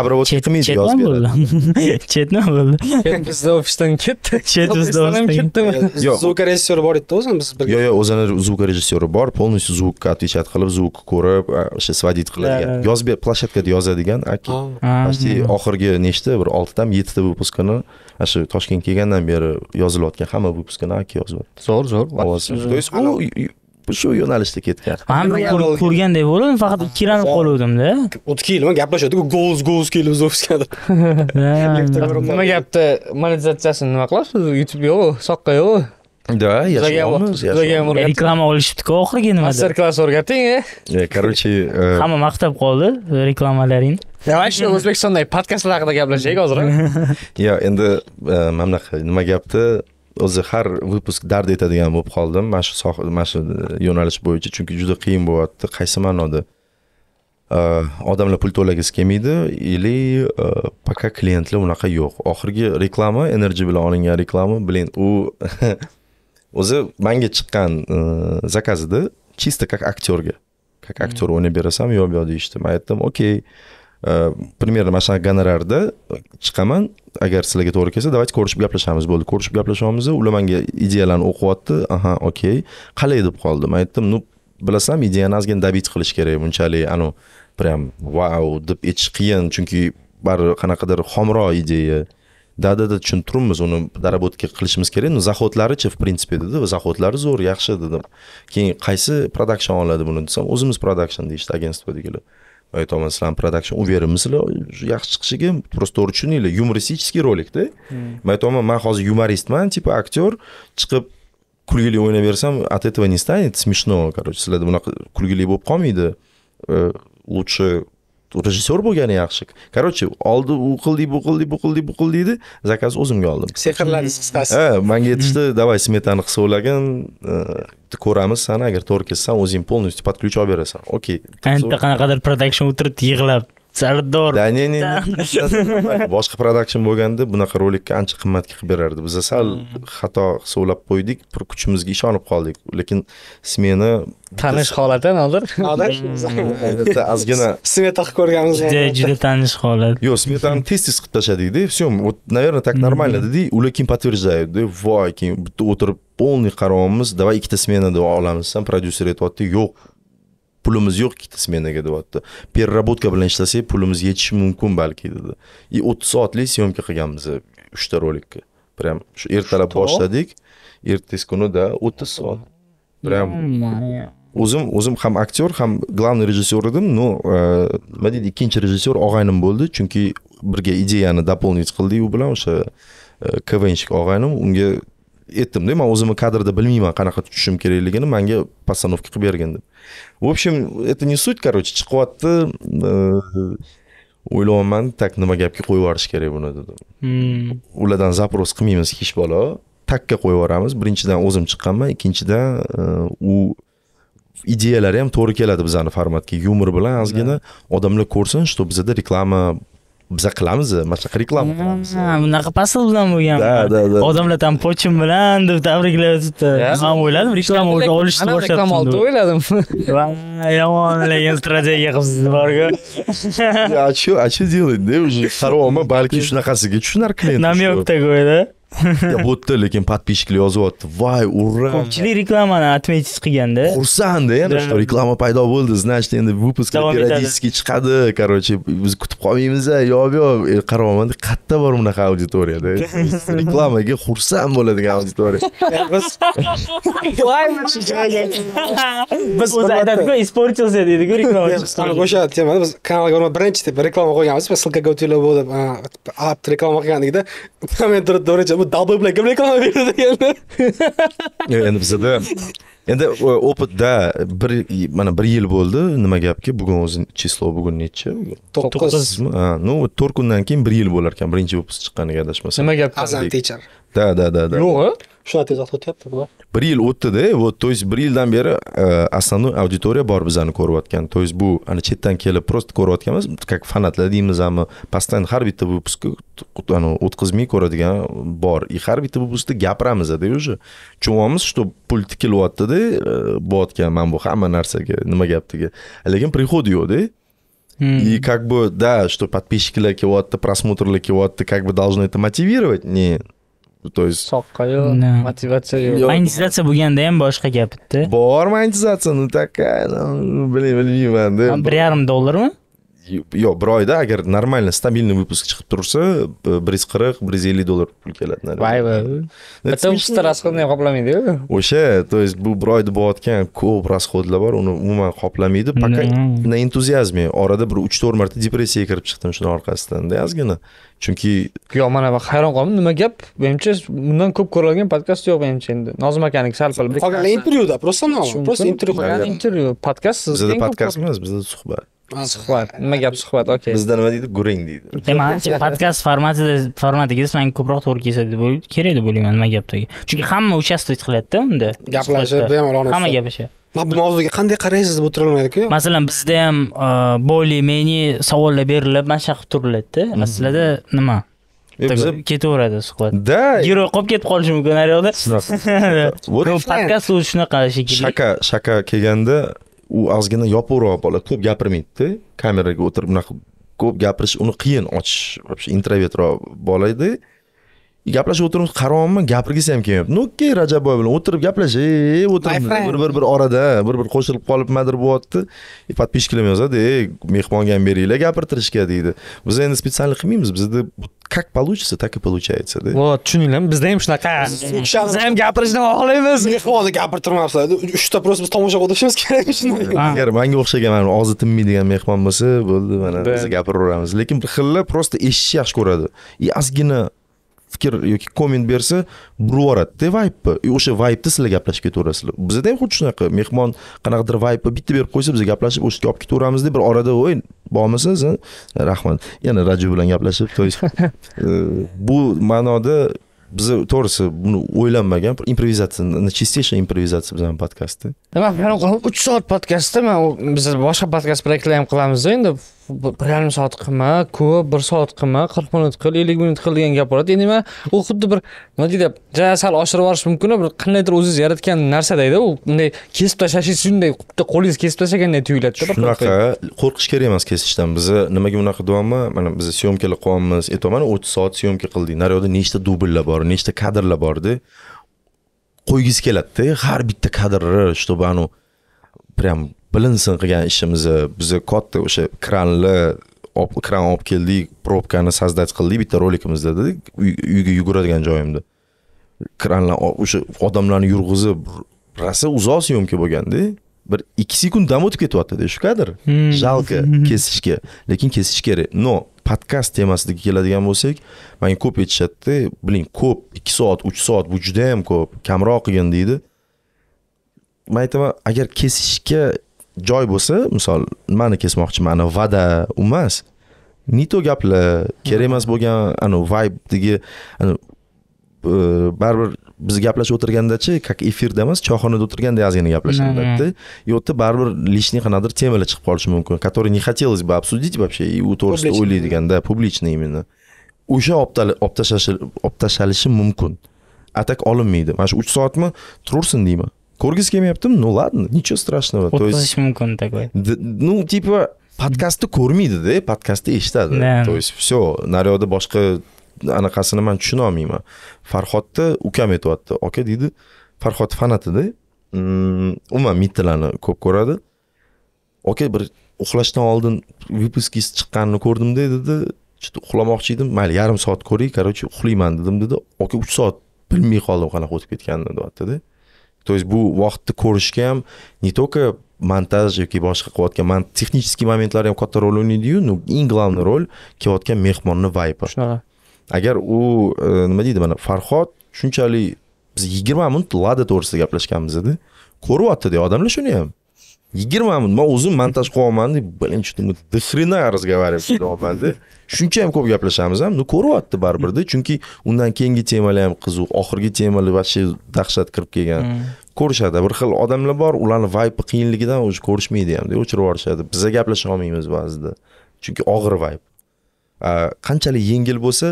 Abravochni qilmaydi yozib beradi. Chetni bo'ldi. Chet bizda ofisdan ketdi. Chet bizda ham ketdimi? Zvuk rejissori bor edi o'zini biz bir. Yo'q, yo'q, o'zini zvuk rejissori bor, polniy zvukka atvechat qilib, zvuk ko'rib, o'sha svadit qiladigan. Yozib ber plashkaga yozadigan aka. Pasti oxirgi nechta? Bir oltidan yettita выпускini ashu Toshkentga kelgandan beri yozilayotgan hamma выпускini aka yozyapti. Zo'r, zo'r. To'y shu yo'nalishda ketgan. Men ko'rgandek bo'ldim, faqat ikkilanib qoluvdim-da. o'ttiz yilmi gaplashdik, go'z go'z kelib zovskada. Nima gapda monetizatsiyasini nima qilasiz? YouTube yo'q, soqqa yo'q. Da, yaxshimiz, yaxshimiz. Reklama olishibdi-ku, oxirgi nimada? Masterclass o'rgating-e? Ya, короче, hamma maqtab qoldi reklamalaring. Nima shu O'zbekistondagi podkastlar haqida gaplashaylik hozir. Yo, endi mana nima gapda o'zi har выпуск dard etadigan bo'lib qoldim. Mana shu mana shu yo'nalish bo'yicha, chunki juda qiyin bo'lyapti. Qaysi ma'noda? Odamlar pul to'lagisi kelmaydi, yoki paka klientlar unaqa yo'q. Oxirgi reklama, enerji bilan olingan reklama, bilin, u o'zi menga chiqqan zakaz edi, чисто как aktyorga. Как aktyor o'ynab berasam, yo'q, yo'q deyishdi. Men aytdim, "Okey, примерно mana shu gonorarda chiqaman, agar sizlarga to'g'ri kelsa, davayt ko'rishib gaplashamiz" bo'ldi. Ko'rishib gaplashamiz, ular menga ideyalarni o'qiyapti. Aha, okey. Qalay deb qoldim. Men aytdim, "Nu, bilasanmi, ideyani ozgina dabit qilish kerak. Bunchalik anu prям vau deb aytish qiyin, chunki bari qanaqadir xomroq ideya. Da-da-da tushuntiramiz, uni darabotka qilishimiz kerak. Nu zahodlarichi, в принципе, dedi va zahodlari zo'r, yaxshi dedim. Keyin qaysi production oladi buni desam, o'zimiz production deyishdi agentstvodagilar. Aytaman, sizlar production uverimizlar yaxshi chiqishiga, prosta to'g'ri tushuninglar, yumoristik rolikda. Men aytaman, men hozir yumoristman, tipa aktyor, chiqib kulgili o'ynab bersam, от этого не станет смешно, короче, sizlarda bunaqa kulgili bo'lib qolmaydi. Лучше rejissor bo'lgani yaxshi. Короче, oldi u qildik, bu qildik, bu qildik, bu qildik dedi, zakaz o'zimga oldim. Sehrlanish qisqasi. Ha, menga aytishdi, "Davay smetani hisoblagan, ko'ramiz seni, agar to'g'ri kelsan, o'zing polniy podключ olib berasan." Okey. Qanday qanaqadir production o'tirib yig'lab Sardor. Da ne ne. Boshqa production bo'lganda bunaqa rolikka ancha qimmatga qilib berardi. Biz asal xato hisoblab qo'ydik, bir kuchimizga ishonib qoldik. Lekin smena tanish holatdan hozir. Hozir azgina smeta qilib ko'rganmiz. Juda juda tanish holat. Yo'q, smetani tez-tez qilib tashladik-da. Всё, вот, наверное, так нормально dedi. Ular kim подтверждают-da. Voy, keyin bitta o'tirib polni qarovimiz, davay ikkita smenada olamiz. Ham prodyuser aytdi, yo'q. Pulimiz yo'q ikkita smenaga deyapti. Perrabotka bilan ishlasak pulimiz yetishi mumkin balki dedi. И o'ttiz soatlik syomka qilganmiz uch ta rolikka. Prem shu ertalab boshladik. Ertasi kuni da o'ttiz soat. Prem o'zim o'zim ham aktyor, ham glavniy rejissyor edim. No, nima deydi, ikkinchi rejissyor og'aynim bo'ldi, chunki birga ideyani doplnit qildik u bilan o'sha KVNchik og'aynim, unga aytdim-da, men o'zimni kadrda bilmayman, qanaqa tutishim kerakligini, menga postanovka qilib bergan deb. В общем, это не суть, короче, chiqyapti. O'ylayman, tak nima gapga qo'yib yuborish kerak buni dedim. Ulardan zapros qilmaymiz hech bola, takka qo'yib yuboramiz. Birinchidan o'zim chiqqanman, ikkinchidan u ideyalari ham to'g'ri keladi bizani formatga, yumor bilan ozgina odamlar ko'rsin, что bizda reklama biz qilamiz, mashaq reklama qilamiz. Ha, bunaqa pasil bilan bo'lgan. Odamlar ham pochim bilan deb tabriklayapti. Men o'yladim, reklama olishni boshlashdi. Reklama oldi o'yladim. Yomon, lekin strategiya qilibsiz borga. Ya, a что, а что делать, да, уже qarovman, balki shunaqasiga tushunar klient. Namyokda qo'ydi. Ya bo'tdi, lekin podpishiklar yozyapti. Voy, ura. Ko'pchilik reklamani atmetiz qilganda. Xursand-da, endi shu reklama paydo bo'ldi, значит, endi выпуск периодически chiqadi. Короче, biz kutib qolmaymiz, yo'q, yo'q, qaravman, qatta bor bunaqa auditoriyada. Reklamaga xursand bo'ladigan auditoriya. Biz voy, biz o'zimizga isportilsa dedi, reklamachi. O'sha temani biz kanalga o'rma birinchi deb reklama qo'yganmiz, ссылкаga o'tinglar bo'lib, app reklama qilgandikda, kommentar doricha dalba bilan kim reklama berdi endi? Endi bizda endi o'pitda bir mana bir yil bo'ldi. Nima gapki? Bugun o'zi chislo bugun necha? to'qqiz. Ha, no to'rt kundan keyin bir yil bo'lar ekan. Birinchi vupusk chiqqaniga adashmasam. Nima gap? Azan teacher. Da, da, da, da. Yo'q, shuna tez o'tyapti bu. bir yil o'tdi-da. Vot, to'y bir yildan beri основной auditoriya bor bizani ko'rayotgan. To'y bu ana chetdan kelib prosta ko'rayotganmiz, как fanatlar deymizmi? Pastan har bitta vupuskni o'tkazmay ko'radigan bor. И har bitta vupuskda gapiramiz-da уже. Chunki что pul tikilyapti-da, bo'tgan men bu hamma narsaga, nima gapdiga. Lekin приход yo'q-da. И как бы да, что подписчикlar kelyapti, просмотрlar kelyapti, как бы должны это мотивировать? Не. То есть soqqa-yu, motivatsiya yo'q. Monetizatsiya bo'lganda ham boshqa gapdi. Bor monetizatsiya, ну такая, ну, блин, bilmayman-da. bir yarim dollarmi? Yo'q, bir oyda agar normal, stabilniy выпуск chiqib tursa, bir yuz qirq bir yuz ellik dollar pul keladi. Voy, voy. Потому что расходni ham qoplamaydi-ku. O'sha, то есть bu bir oyda bo'layotgan ko'p расходlar bor, uni umuman qoplamaydi. Пока на энтузиазме, orada bir uch to'rt marta depressiyaga kirib chiqdim shuning orqasidan-da, azgina. Chunki yo, mana bak hayron qoldim, nima gap? Menimcha bundan ko'p ko'rilgan podkast yo'q menimcha endi. Nozim akaniki sal qilib. Qolgan intervyuda, prosta nima? Prosta intervyu qilgan intervyu, podkast siz. Bizda podkast emas, bizda suhbat. Suhbat. Nima gap suhbat? Okey. Bizda nima deydi? Guring deydi. Menimcha podkast formatida formatiga men ko'proq to'g'ri keladi bo'l, kerak deb o'ylayman, nima gapdagi. Chunki hamma uchastvot qiladi-da unda. Gaplashib, hamma gaplasha. Mana bu mavzuga qanday qaraysiz deb o'tira olmaydi-ku. Masalan, bizda ham bo'li meni savollar berilib, mana shu qilib turiladi-da. Aslida nima? Bizda ketaveradi suhbat. Giro qolib ketib qolishi mumkin ariyoqda. Podkast o'zi shunaqa shekilli. Shaka, shaka kelganda u ozgina yopiqroq bo'ladi, ko'p gapirmaydi-da. Kameraga o'tirib bunaqa ko'p gapirish uni qiyin ochish, вообще introvertroq bo'ladi. Gaplashib o'tiramiz, qaroyman, gapirgisi ham kelmayapti. No'key Rajaboy bilan o'tirib gaplash, o'tirib bir-bir orada, bir-bir qo'shilib qolibmadir bo'yapti. И подписчикlar yozadi, "Ey, mehmonga ham beringlar gapirtirishga" deydi. Biz endi специально qilmaymiz, bizda как получится, так и получается, да? Вот, tushuninglarmi? Bizda ham shunaqa. Biz ham gapirishni xohlaymiz. Mehmonni gapirtirmayapsiz. uchta prosta biz tomosha qilishimiz kerak shunday. Agar menga o'xshagan, mana og'zi tinmaydigan mehmon bo'lsa, bo'ldi, mana biz gapiraveramiz. Lekin bir xilla prosta eshitishni yaxshi ko'radi. И ozgina fikr yoki komment bersa, burvoradi-da vibe. И o'sha vibe-da sizlar gaplashib ketaverasizlar. Bizda ham xuddi shunaqa, mehmon qanaqadir vibe bitta berib qo'ysa, biz gaplashib o'sha olib ketaveramiz-da, bir orada o'y bo'lmasiz, rahmat. Yana Raju bilan gaplashib, to'y. Bu ma'noda biz to'g'risi buni o'ylanmagan, improvizatsiya, чистейшая improvizatsiya bizning podkastda. Nima, uch soat podkastda men biz boshqa podkast breaklar ham qilamiz endi. bir yarim soat qilma, ko'p bir soat qilma, qirq minut qil, ellik minut qil degan gap bo'ladi. Endi men u xuddi bir nima deydi, ja sal oshirib borish mumkin, bir qandaydir o'zingiz yaratgan narsada-da, u bunday kesib tashlash shunday xuddi qo'lingiz kesib tashlaganday tuyuladi. Shunaqa qo'rqish kerak emas kesishdan. Biz nimaga bunaqa deyapman? Mana biz syomkalar qo'yamiz, aytaman, o'ttiz soat syomka qildik. Naryoqda nechta dubllar bor, nechta kadrlar bordi. Qo'ygiz keladi-da, har bitta kadrni, чтобы anu прям bilinsin qilgan ishimizni, biza katta o'sha kranli, kran olib keldik, probkani sozdat qildik, bitta rolikimizda dedik, uyga yuguradigan joyimda. Kranlar o'sha odamlarni yurg'izib, rosa uzoq syomka bo'lganda, bir ikki sekund dam o'tib ketyapti-da shu kadr. Jalki kesishga, lekin kesish kerak. No, podkast temasiga keladigan bo'lsak, menga ko'p aytishadi, biling, ko'p ikki soat, uch soat bu juda ham ko'p, kamroq qilgin deydi. Men aytaman, agar kesishga joy bo'lsa, misol, nimani kesmoqchiman, ana vada emas, nito gaplar, kerak emas bo'lgan ana vibe-dagi ana baribir biz gaplashib o'tirganda-chi, kak efirda emas, choyxonada o'tirganda ozgina gaplashamiz-da. U yerda baribir lishni qanaqadir temalar chiqib qolishi mumkin, которые не хотелось бы обсудить вообще, и u to'g'risida o'ylaydiganda, публично именно. O'sha olib tashlanishi mumkin. Atak olinmaydi. Mana shu uch soatmi turursin deyman. Ko'rgis kelmayaptimi? Ну ладно, ничего страшного. То есть mumkin такой. Ну, типа podkastni ko'rmaydi-da, podkastni eshitadi. То есть всё, naryoqda boshqa anaqasini men tushuna olmayman. Farhodni ukam aytayapti, aka dedi, Farhod fanatida, umuman mitlarni ko'p ko'radi. Aka bir uxlashdan oldin выпускisi chiqqanini ko'rdim-da dedi, "Chut, uxlamoqchi edim, mayli yarim soat ko'ray, короче, uxlayman" dedim dedi. Aka uch soat bilmay qoldim qanaqa o'tib ketganini deyapti-da. То есть bu vaqtni ko'rishga ham не только montaj yoki boshqa qilayotgan, men texniki momentlar ham katta rol o'ynaydi-yu, но eng главный rol kelayotgan mehmonning vibe. Shunaqa. Agar u nima deydi, mana Farhod shunchalik biz yigirma minut lada to'g'risida gaplashganmiz edi. Ko'ryapti-da odamlar shuni ham. yigirma minut men o'zim montaj qilaman deb, bilim chutim, dixrina разговариваем deyapman-da. Shuncha ham ko'p gaplashamiz ham, но ko'ryapti baribir-da, chunki undan keyingi temalar ham qiziq, oxirgi temalar vashi dahshat kirib kelgan. Ko'rishadi. Bir xil odamlar bor, ularning vibe qiyinligidan o'zi ko'rishmaydi ham-da, o'chirib yuborishadi. Biz gaplasha olmaymiz ba'zida. Chunki og'ir vibe. Qanchalik yengil bo'lsa,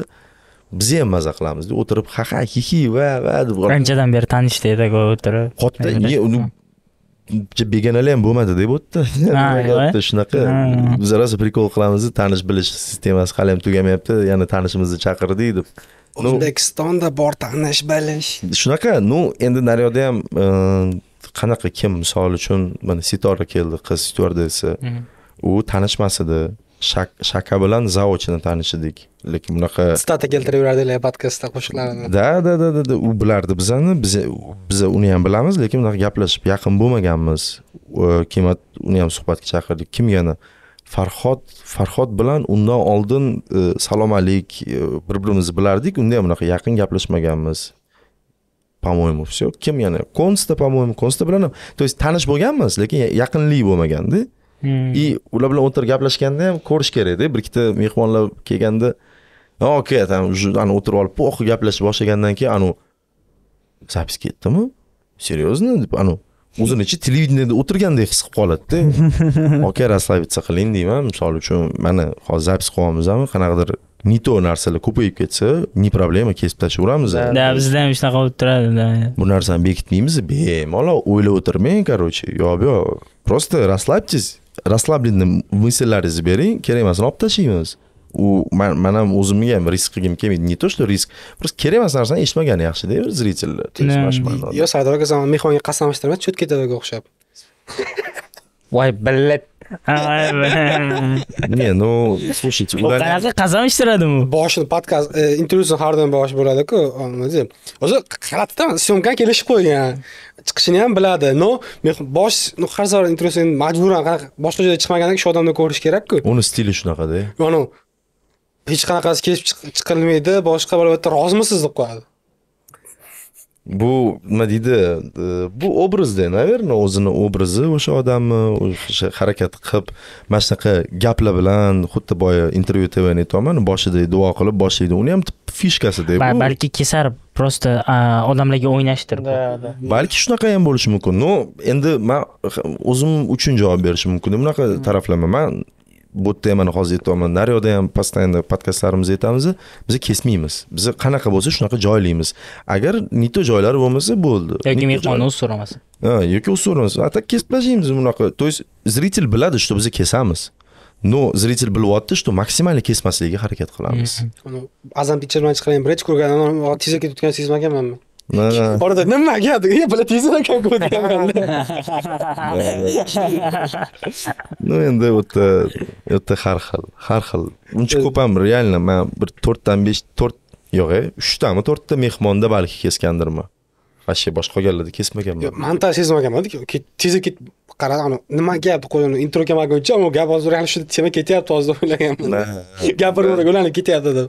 biz ham mazza qilamiz-da, o'tirib ha-ha, hi-hi va va deb. Qanchadan beri tanishdik-da, o'tirib. Xo'pda, begonalar ham bo'lmadi deb o'tdi. Albatta shunaqa biz rosa prikol qilamiz, tanish bilish sistemasi hali ham tugamayapti, yana tanishimizni chaqirdik deb. O'zbekistonda bor tanish bilish. Shunaqa, no endi naryoqda ham qanaqa kim misol uchun mana Sitora keldi, qiz stewardessa. U tanishmasdi. Shaka bilan zaochini tanishdik. Lekin bunaqa stata keltiraveradilar podkastda qo'shiqlarini. Da, da, da, da, u bilardi bizani, biz biz uni ham bilamiz, lekin bunaqa gaplashib yaqin bo'lmaganmiz. Kemat uni ham suhbatga chaqirdik. Kim yana? Farhod, Farhod bilan undan oldin salom alik bir-birimizni bilardik, unda ham bunaqa yaqin gaplashmaganmiz. По-моему, всё. Kim yana? Konsta, по-моему, Konsta bilan ham, то есть tanish bo'lganmiz, lekin yaqinlik bo'lmaganda. И ular bilan o'tirib gaplashganda ham ko'rish kerak-da. Bir-ikkita mehmonlar kelganda, "Okey, tam ana o'tirib olib, po'q gaplashib boshlagandan keyin, anu zapis ketdimi? Seriousni?" deb anu o'zini-chi televideniyada o'tirgandek his qilib qoladi-da. "Okey, raslavitsa qiling" deyman. Misol uchun, mana hozir zapis qilyapmizmi, qanaqadir nito narsalar ko'payib ketsa, ni problema, kesib tashlayveramiz. Da, bizda ham shunaqa bo'lib turadi-da. Bu narsani bekitmaymiz, bemalol o'ylab o'tirmang, короче, yo'q-yo'q. Просто расслабьтесь. Расслабленным мысльlaringizni bering, kerak emasini olib tashlaymiz. U men ham o'zimga ham risk qilgim kelmaydi. Ne to'shdir risk. Просто kerak emas narsani eshitmagani yaxshi-da, zritellar. Tinchmashmadi. Yo, Sardor aka zaman mehmonga qasam ichtirmadi, cho't ketadiga o'xshab. Voy billat. Не, ну, слушайте, у меня qasam ichtiradimi? Boshini podkast intervyusi har doim bosh bo'ladi-ku, nima deydi. O'zi qaratdi-da, syomkaga kelishib qo'ygan. Chiqishini ham biladi. No, bosh, no har doim intervyusini majburan boshqa joyda chiqmagandan shu odamni ko'rish kerak-ku. Uni stili shunaqa-da. Mana hech qanaqasi kesib chiqilmaydi, boshqa balovatda rozimisiz deb qo'yadi. Bu nima deydi, bu obrazda, naverno, o'zini obrazi o'sha odamni, o'sha harakat qilib, mana shunaqa gaplar bilan, xuddi boya intervyu T V'ni aytaman, boshida duo qilib boshlaydi. Uni ham fishkasi-da bu. Balki kesar, prosta odamlarga o'ynashtirib. Balki shunaqa ham bo'lishi mumkin. No, endi men o'zim uchun javob berishim mumkin. Bunaqa taraflama. Men bu temani hozir tomon naryoda ham постоянно podkastlarimiz aytamiz, biz kesmaymiz. Biz qanaqa bo'lsa shunaqa joylaymiz. Agar nito joylari bo'lmasa bo'ldi. Yoki mehmonni o'z so'ramasa. Ha, yoki o'z so'ramasa. Atak kesib tashlaymiz bunaqa. To есть zritel biladi, что biz kesamiz. No, zritel bilyapti, что maksimal kesmaslikka harakat qilamiz. Azam pichirman chiqarayim, bir ko'rganim, tezakka tutgan sezmaganmanmi? Orada ne magiydi? Ya böyle tezine kalkmadı hemen. No endi o'ta o'ta har xil, har xil. Uncha ko'p ham realni men bir to'rt dan besh to'rt yo'q, uch tami to'rt ta mehmonda balki kesgandirman. Qashsha boshqa qolganlarda kesmaganman. Yo'q, men ta sezmaganman-ku. Tezga ket qara, ana nima gap qo'yini introga maguncha, u gap hozir hali shu tema ketyapti, hozir o'ylaganman. Gapirib o'lanib ketyapti deb.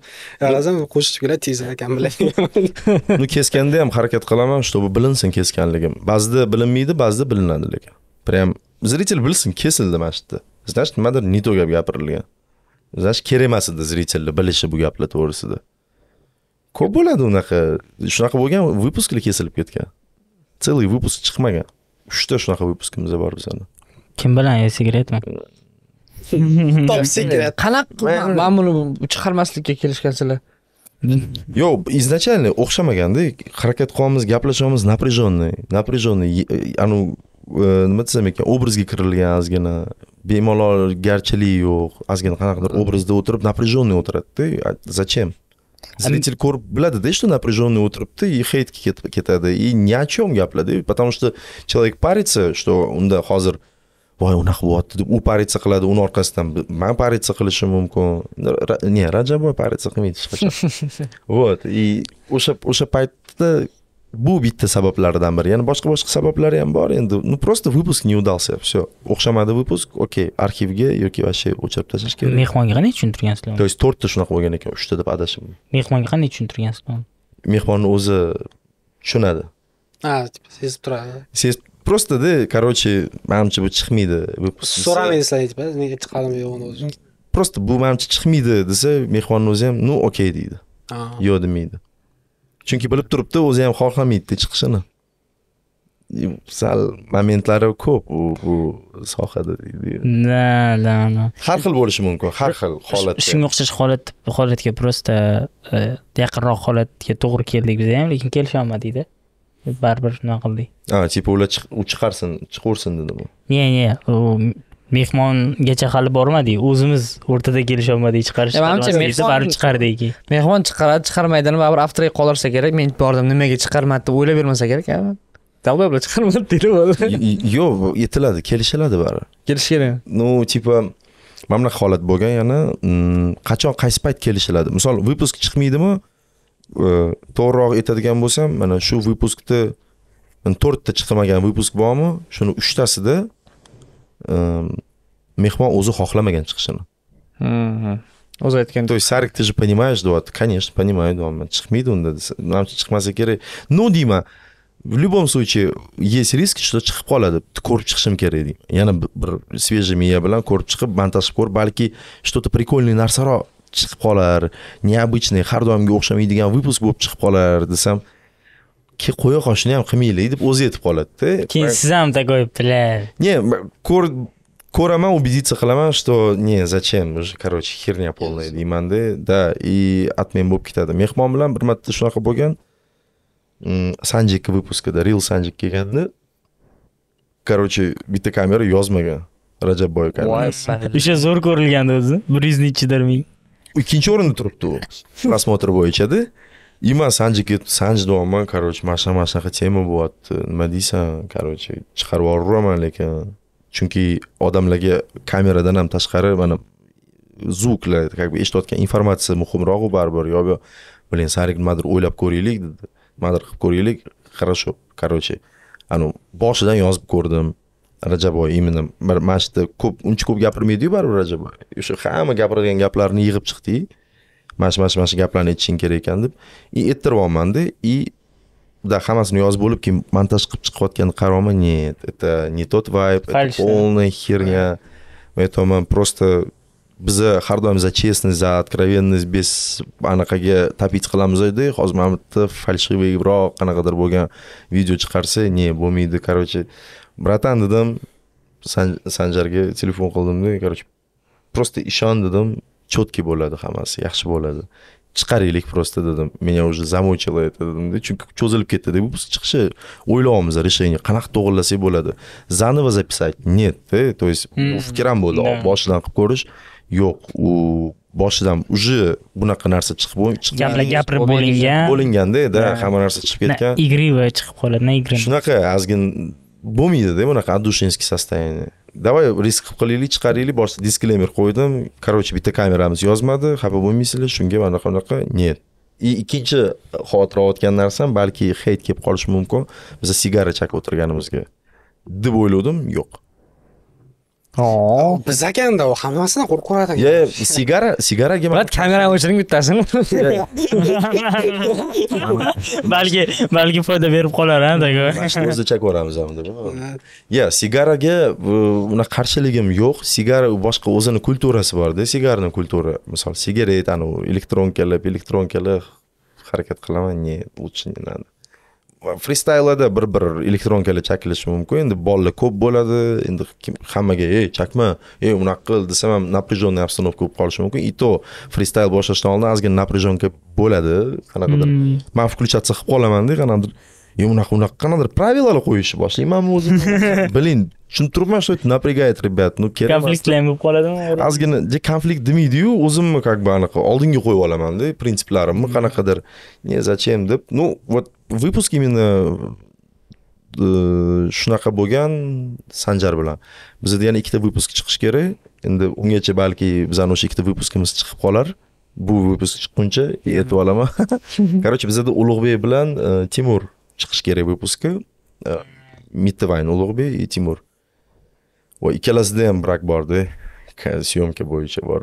Razam qo'shishchilar tezda ekan bilaman. Uni keskanda ham harakat qilaman, чтобы bilinsin kesganligim. Ba'zida bilinmaydi, ba'zida bilinadi lekin. Prem zritel bilsin kesildi mana shu. Bizda nimadir nito gap gapirilgan. Bizda kerak emas edi zritelni bilishi bu gaplar to'g'risida. Ko'p bo'ladi unaqa. Shunaqa bo'lgan, выпускlar kesilib ketgan. Целый выпуск chiqmagan. Üçte şunaqa выпускimiz bor bizning. Kim bilan ya sigaretmi? Top sigaret. Qanaq men buni chiqarmaslikka kelishgansizlar. Yo'q, изначально o'xshamaganda harakat qilamiz, gaplashamiz, напряжённый, напряжённый, anu nima desam ekan, obrazga kirilgan ozgina bemalolgarchilik yo'q, ozgina qanaqadir obrazda o'tirib напряжённый o'tiradi-da. Зачем? Зритель корп biladi-da, что напряжённый o'tiribdi, и hate ketadi, и ни о чём gapladi, потому что человек парится, что unda hozir voy unaqa bo'lyapti deb u parиться qiladi, uni orqasidan men parиться qilishim mumkin. Ne, Rajabov parиться qilmaydi hech qachon. Вот, и o'sha o'sha paytda bu bitta sabablardan biri. Ya'ni boshqa-boshqa sabablari ham bor endi. Ну просто выпуск не удался, всё. O'xshamadi выпуск, okey, arxivga yoki o'sha o'chirib tashlash kerak. Mehmonga qanday tushuntirgansizlar? То есть to'rt ta shunaqa bo'lgan ekan, uch ta deb adashib. Mehmonga qanday tushuntirgansizlar? Mehmonning o'zi tushunadi. Ha, типа sezib turadi. Siz prosta-da, короче, menimcha bu chiqmaydi. So'ramaysizlar, типа, nega chiqardim yo'qni o'zi. Просто bu menimcha chiqmaydi desa, mehmonning o'zi ham, "Ну, okey" deydi. Yo'q demaydi. Chunki bilib turibdi, o'zi ham xohlamaydi chiqishini. Sal momentlari ko'p u bu sohada deydi. Na, na, na. Har xil bo'lishi mumkin, har xil holatda. Shunga o'xshash holat, holatga prosta yaqinroq holatga to'g'ri keldik biz ham, lekin kelisha olmadik-da. Baribir shunday qildik. Ha, tipa ular chiqarsin, chiqursin dedi bu. Ne, ne, u mehmongacha hali bormadik, o'zimiz o'rtada kelisha olmadik, chiqarish qilmasdi, barib chiqardiki. Mehmon chiqaradi, chiqarmaydimi, baribir aftraga qolarsa kerak. Men bordim, nimaga chiqarmadi deb o'ylab bermasa kerak. Davlat bilan chiqarmadi deb o'yladi. Yo'q, yetiladi, kelishiladi baribir. Kelish kerak. No, tipa mana bu holat bo'lgan, yana qachon qaysi payt kelishiladi? Misol, выпуск chiqmaydimi? To'g'riroq aytadigan bo'lsam, mana shu выпускda to'rt ta chiqmagan выпуск bormi? Shuni uch tasida mehmon o'zi xohlamagan chiqishini. Mhm. O'zi aytgan. То есть Сарик, ты же понимаешь, deyapti. Конечно, понимаю, deyman. Chiqmaydi unda desa, menimcha chiqmasa kerak. Ну, deyman. В любом случае есть риск, что chiqib qoladi. Ko'rib chiqishim kerak deyman. Yana bir svejiy miya bilan ko'rib chiqib, montajib ko'r, balki что-то прикольный narsaroq chiqib qolar, необычный, har doimga o'xshamaydigan выпуск bo'lib chiqib qolar desam, ki qo'ya qoshini ham qilmaylik deb o'zi yetib qoladi-da. Keyin siz ham tagoy bilar. Ne, ko'r ko'raman, убедиться qilaman, что не, зачем, уже, короче, херня полная deyman-da. Да, и отмен bo'lib ketadi. Mehmon bilan bir marta shunaqa bo'lgan. Sanjik выпускida, Real Sanjik kelganda, короче, bitta kamera yozmagan Rajabboy kamerasi. O'sha zo'r ko'rilgandi o'zi. bir yuz nechchidir ming. Ikkinchi o'rinda turibdi u. Rasmotr bo'yicha-da. Ima Sanjik ketib, Sanj do'man, короче, mashama-mashaqqa tema bo'lyapti. Nima deysan, короче, chiqarib yuboraman lekin chunki odamlarga kameradan ham tashqari mana zvuklar, как бы eshitayotgan informatsiya muhimroq u baribir. Yo'q, bilen Sarik nimadir o'ylab ko'raylik dedi. Nimadir qilib ko'raylik. Хорошо, короче, anu boshidan yozib ko'rdim. Rajabov именно mana shu ko'p uncha ko'p gapirmaydi-yu baribir Rajabov. O'sha hamma gapirgan gaplarini yig'ib chiqdi. Mash mash mash gaplarni aytishing kerak ekan deb, i ettiryapman-da, i да, hammasini yozib bo'lib, kim montaj qilib chiqayotganini qarayman, нет, это не тот вайб, это полная херня. Поэтому просто biz har doim за честность, за откровенность без anaqaga tapit qilamiz-da. Hozir mana bitta falshiviyroq qanaqadir bo'lgan video chiqarsa, ne, bo'lmaydi, короче. Братан dedim, Sanjarga telefon qildim-da, короче, prosta ishon dedim, chotki bo'ladi hammasi, yaxshi bo'ladi. Chiqaraylik prosta dedim. Menga o'zi zamochila aytdim-da, chunki cho'zilib ketdi. Bu chiqishi o'ylaymiz, resheniya qanaqa to'g'rilasak bo'ladi. Zanovo zapisat нет, то есть fikram bo'ldi, boshidan qilib ko'rish yo'q. U boshidan uje bunaqa narsa chiqib chiqdi. Gaplar gapirib bo'lingan. Bo'linganda-da, hamma narsa chiqib ketgan. Igriva chiqib qoladi, na igrim. Shunaqa azgin bo'lmaydi-da, bunaqa addushinskiy состояние. Davay risk qilib qolaylik, chiqaraylik, borsa disclaimer qo'ydim. Qarochi bitta kameramiz yozmadi, xafa bo'lmaysizlar, shunga mana qanaqa net. Ikkinchi xotira o'tgan narsam, balki hate kelib qolishi mumkin. Biz sigara chakib o'tirganimizga deb o'yladim, yo'q. Aa, biz akanda o hammasini qo'rqoradik. Ya, sigara, sigaraga men kamera o'chiring bittasini. Balki, balki foyda berib qolar, ha? O'zimiz chakoramiz ham deb. Ya, sigaraga buna qarshiligim yo'q. Sigara boshqa o'zining kulturasi bor-da, sigaraning kulturi. Masalan, sigaret ani elektronkalar, elektronkalar harakat qilaman, ne uchun nani. Freestyle'da bir bir elektronkalar chakilishi mumkin. Endi bolalar ko'p bo'ladi. Endi kim hammaga "Ey, chakma, ey, unaqa qil" desam ham napryajonna obстановка bo'lib qolishi mumkin. Ito freestyle boshlashdan oldin ozgina napryajonna bo'ladi, qanaqadir. Men включаться qilib qolaman-da, qanaqadir. "Ey, unaqa unaqa qanadir правилалар qo'yishi boshlayman o'zim." Bilin, tushuntirman, что это напрягает, ребят. Ну, kerak. Konfliktlar bo'lib qoladimi? Ozgina konflikt demaydi-yu, o'zimni как бы aniq oldinga qo'yib olaman-da, prinsiplarimni qanaqadir, "Ne, зачем" deb. Ну, вот выпуск именно shunaqa bo'lgan Sanjar bilan. Bizda yana ikkita выпуск chiqish kerak. Endi ungacha balki bizning o'sha ikkita выпускimiz chiqib qolar. Bu выпуск chiqquncha aytib olaman. Qarochi bizda Ulug'bek bilan Timur chiqish kerak выпуски. Mittivayn Ulug'bek va Timur. Va ikkalasida ham brak bordi. Syomka bo'yicha bor.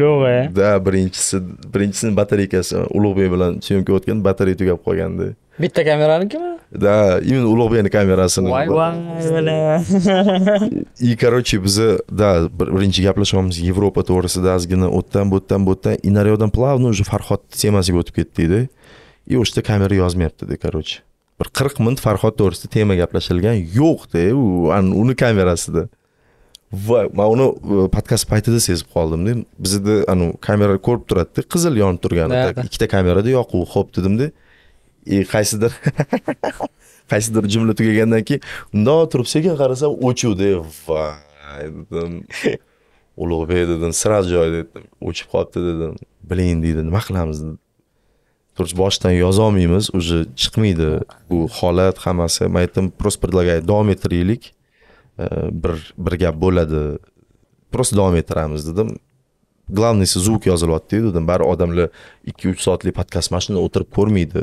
Yo'q-a. Da, birinchisi, birinchisini batareykasi Ulug'bek bilan syomka o'tgan, batareya tugab qolgandi. Bitta kameranikimi? Da, именно Ulug'bekning kamerasini. Voy, voy. И, короче, biz da birinchi gaplashamiz Yevropa to'g'risida azgina o'tdan, bo'tdan, bo'tdan, inariyodan plavno уже Farhod temasiga o'tib ketdik-da. И o'shda kamera yozmayapti-da, короче. Bir qirq minut Farhod to'g'risida tema gaplashilgan yo'q-da, u uni kamerasida. Va men uni podkast paytida sezib qoldim-da. Bizda anu kamera ko'rib turadi-da, qizil yonib turganida. Ikkita kamerada yo'q-u, xo'p dedim-da. E qaysidir qaysidir jumla tugagandan keyin undoq turib sekin qarasam o'chuvdi. Va dedim, Ulug'bek dedim, sira joyida dedim, o'chib qolibdi dedim. Bilin dedi, nima qilamiz dedi. Turib boshdan yoza olmaymiz, o'zi chiqmaydi bu holat hammasi. Men aytdim, prosta predlagay davom ettiraylik. bir bir gap bo'ladi. Prosta davom ettiramiz dedim. Glavnisi zvuk yozilyapti dedim. Bari odamlar ikki uch soatlik podkast mashinada o'tirib ko'rmaydi.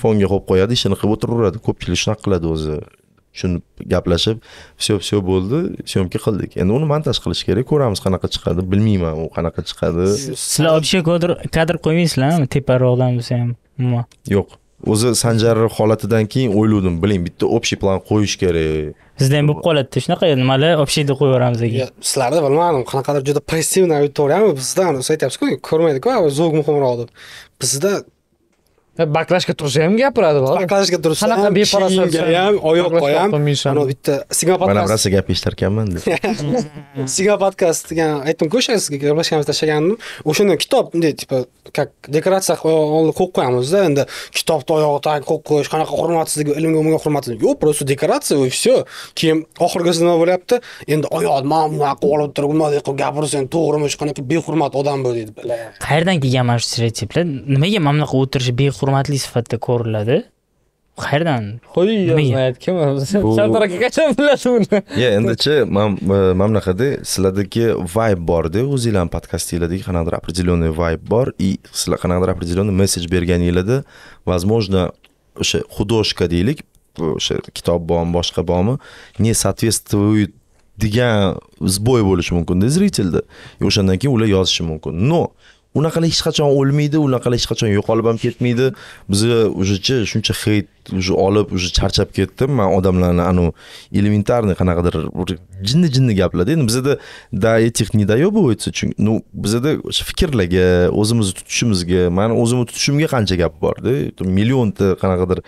Fonga qo'yib qo'yadi, ishini qilib o'tiraveradi. Ko'pchilik shunaqa qiladi o'zi. Shuni gaplashib, vse-vse bo'ldi, syomka qildik. Endi uni montaj qilish kerak. Ko'ramiz qanaqa chiqadi, bilmayman u qanaqa chiqadi. Sizlar obshe kadr kadr qo'ymaysizlarmi? Teparoqdan bo'lsa ham. Yo'q. O'zi Sanjarning holatidan keyin o'yladim, biling, bitta общий plan qo'yish kerak. Sizda ham bo'lib qoladi-da, shunaqa nimalar общийda qo'yib yuboramiz ekan. Sizlarda bilmadim, qanaqadir juda pressivniy auditoriyami bizdan, o'sha aytayapsiz-ku, ko'rmaydi-ku, zo'g muhimroq deb. Bizda baklashga tursa ham gapiradi, bor. Baklashga tursa ham, qanaqa beparasozlik ham, oyoq qo'yam. Mana bitta Signal podkast. Mana birasi gap eshitarkanman deb. Signal podkast degan aytdim-ku, o'sha sizga gaplashganimizda tashlagandim. O'shundan kitob bunday tipa как dekoratsiya qo'yib qo'yamiz-da, endi kitobni oyog'i tag qo'yib qo'yish, qanaqa hurmatsizlik, ilmga umuman hurmatsizlik. Yo'q, prosta dekoratsiya va всё. Keyin oxirgisi nima bo'lyapti? Endi oyoq ma'lum haqi olib turib, bunday qilib gapirsang, to'g'rimi, qanaqa behurmat odam bu deydi. Qayerdan kelgan mana shu stereotiplar? Nimaga mana bunaqa o'tirishi hurmatli sifatda ko'riladi? Qayerdan? Qo'y yozmaydi kim? Sardor aka qachon bilasiz uni? Ya, endichi men men naqada sizlardagi vibe bor-da, o'zingizlar podkastingizlardagi qanaqadir определённый vibe bor и sizlar qanaqadir определённый message berganingizlarda, возможно, o'sha xudoshka deylik, o'sha kitob bormi, boshqa bormi, не соответствует degan zboy bo'lishi mumkin-da зрителda. И o'shandan keyin ular yozishi mumkin. No unaqalar hech qachon o'lmaydi, unaqalar hech qachon yo'qolib ham ketmaydi. Biz o'zicha shuncha hate olib, o'zi charchab ketdim. Men odamlarni anu elementarni qanaqadir jinni-jinni gaplardi. Endi bizda da etik ni dayo bo'lsa, chunki ну bizda fikrlarga, o'zimizni tutishimizga, meni o'zimni tutishimga qancha gap bor-da. Millionta qanaqadir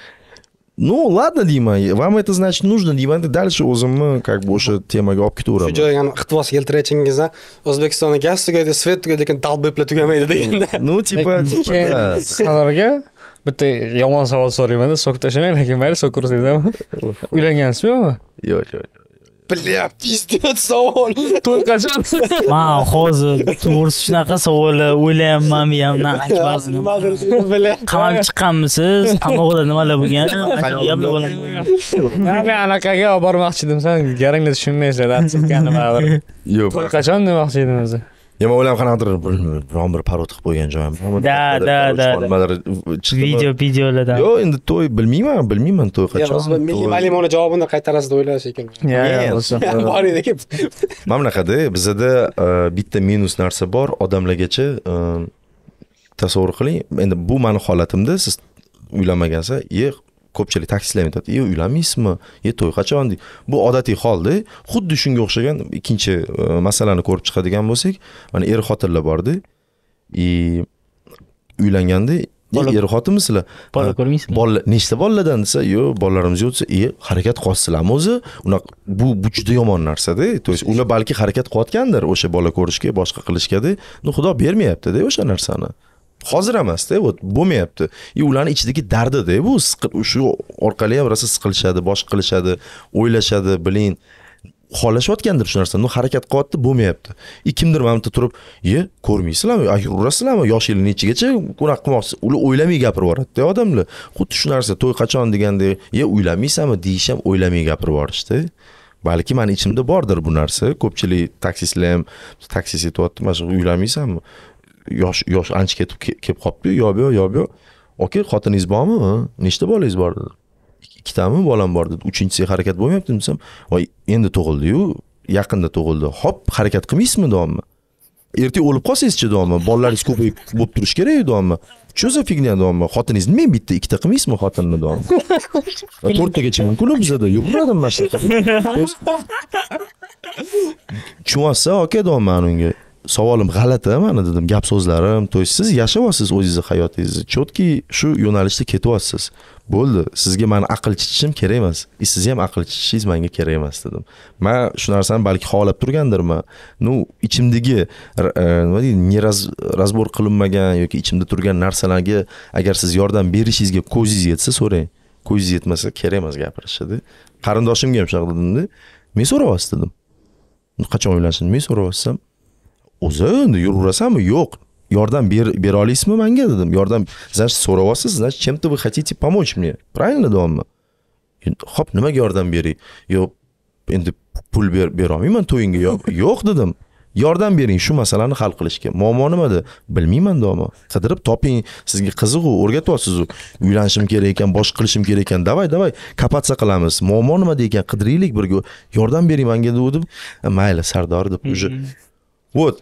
Ну, ладно, Дима, вам это, значит, нужно, Дима, дальше o'zimni как бы o'sha temaga olib ketaveramiz. Shu joyga iqtibos keltirayotganingizdan O'zbekistonda gaz tugaydi, svet tugaydi, lekin dalbeplar tugamaydi deganda. Ну, типа, типа, sizlarga bitta yomon savol so'rayman-da, so'kib tashlamang, lekin mayli so'kib ko'rsatayman. Uylangansizmi? Yo'q, yo'q. Бля, пиздец savol. To'y qachon? Men hozir to'g'risi shunaqa savollar o'ylayapman, ham naqd bazini. Bla, qamalib chiqqanmisiz? Qamoqda nimalar bo'lgan? Ajoyib bo'ladi. Men anaqaga olib bormoqchi edim, sen garangni tushunmaysizlar, atsizganim ba'dir. Yo'q. To'y qachon demoqchi edingiz? Nima o'ylam qanadir bir parod qilib qo'ygan joyim. Da, da, da. Video, videolardan. Yo'q, endi to'y bilmayman, bilmayman to'y qachon. Milliy mana javobini qaytarasiz o'ylash ekan. Bor edi-ku. Mana bunaqada bizda bitta minus narsa bor, odamlargacha tasavvur qiling. Endi bu meni holatimda siz uylanmagansa, yo'q, ko'pchilik ta'kidlab aytadi, "Yo'q, uylanmaysizmi? Yo'q, to'y qachon?" deb. Bu odatiy holda, xuddi shunga o'xshagan ikkinchi masalani ko'rib chiqadigan bo'lsak, mana er-xotinlar bordi. I uylanganda er-xotinmisizlar? Bola ko'rmaysizmi? Bolalar nechta bolalardan desa, "Yo'q, bolalarimiz yo'q" desa, "E, harakat qilsizlarmi o'zi?" Unaqa bu bu juda yomon narsa-da. To'g'ri, ular balki harakat qilayotgandir o'sha bola ko'rishga, boshqa qilishga-da. No, xudo bermayapti-da o'sha narsani. Hozir emas-da, vot bo'lmayapti. E ularning ichidagi dardi-da bu, shu orqali ham rosa siqilishadi, bosh qilishadi, o'ylashadi, biling, xohlashayotgandir shu narsani. No, harakat qilyapti, bo'lmayapti. E kimdir mana bunda turib, "Ye, ko'rmaysizlarmi? Ay, urasizlarmi? Yoshingiz nechigacha qunaq qilmoqsiz?" Ular o'ylamay gapirib yuboradi-da odamlar. Xuddi shu narsa, to'y qachon deganda, "Ye, uylanmaysanmi?" deyish ham o'ylamay gapirib yuborishdi. Balki men ichimda bordir bu narsa. Ko'pchilik taksistlar ham taksis aytayapti, "Mana shu uylanmaysanmi? Yosh yosh ancha ketib kelib qopti-yu, yo'q, yo'q, yo'q. Oka, xotiningiz bormi? Nechta bolangiz bor?" dedi. "Ikkitami bolam bor" dedi. "Uchinchisiga harakat bo'lmayapti" desam, "Voy, endi tug'ildi-yu, yaqinda tug'ildi. Xo'p, harakat qilmaysizmi do'mmi? Ertaga o'lib qolsangiz-chi do'mmi? Bolalaringiz ko'payib bo'lib turish kerak-ku do'mmi? Cho'za figna do'mmi? Xotiningiz nima bitta ikkita qilmaysizmi xotinni do'mmi? to'rttagacha mumkin-ku bizda, yuradi mana shu." Chuasa, "Oka, do'mmi unga? Savolim g'alati meni" dedim. "Gap so'zlarim, to'ysiz, siz yashayapsiz o'zingiz hayotingizni. Chotki shu yo'nalishda ketyapsiz. Bo'ldi, sizga men aql chiqishim kerak emas. Siz ham aql chiqishingiz menga kerak emas" dedim. Men shu narsani balki xohlab turgandirman. No, ichimdagi nima deydi, nerazbor qilinmagan yoki ichimda turgan narsalarga agar siz yordam berishingizga ko'zingiz yetsa, so'rang. Ko'zingiz yetmasa, kerak emas gapirishdi. Qarindoshimga ham shunday dedim-da. "Men so'rayapsiz" dedim. "Qachon uylanishni men so'rayapsam, o'zing yurasanmi? Yo'q. Yordam ber bera olasizmi menga?" dedim. "Yordam, значит, so'rayapsiz, значит, чем-то вы хотите помочь мне. Правильно, do'mmi? Xo'p, nimaga yordam beray?" "Yo'q, endi pul ber bera olmayman to'yinga." "Yo'q" dedim. "Yordam bering shu masalani hal qilishga." "Muammo nimada?" "Bilmayman, do'mmi. Qidirib toping, sizga qiziq u, o'rgatyapsiz u. Uylanishim kerak ekan, bosh qilishim kerak ekan. Davay, davay, kapatsa qilamiz. Muammo nimada ekan, qidiraylik birga. Yordam bering menga" deb. "Mayli, Sardor" deb o'sha. Вот.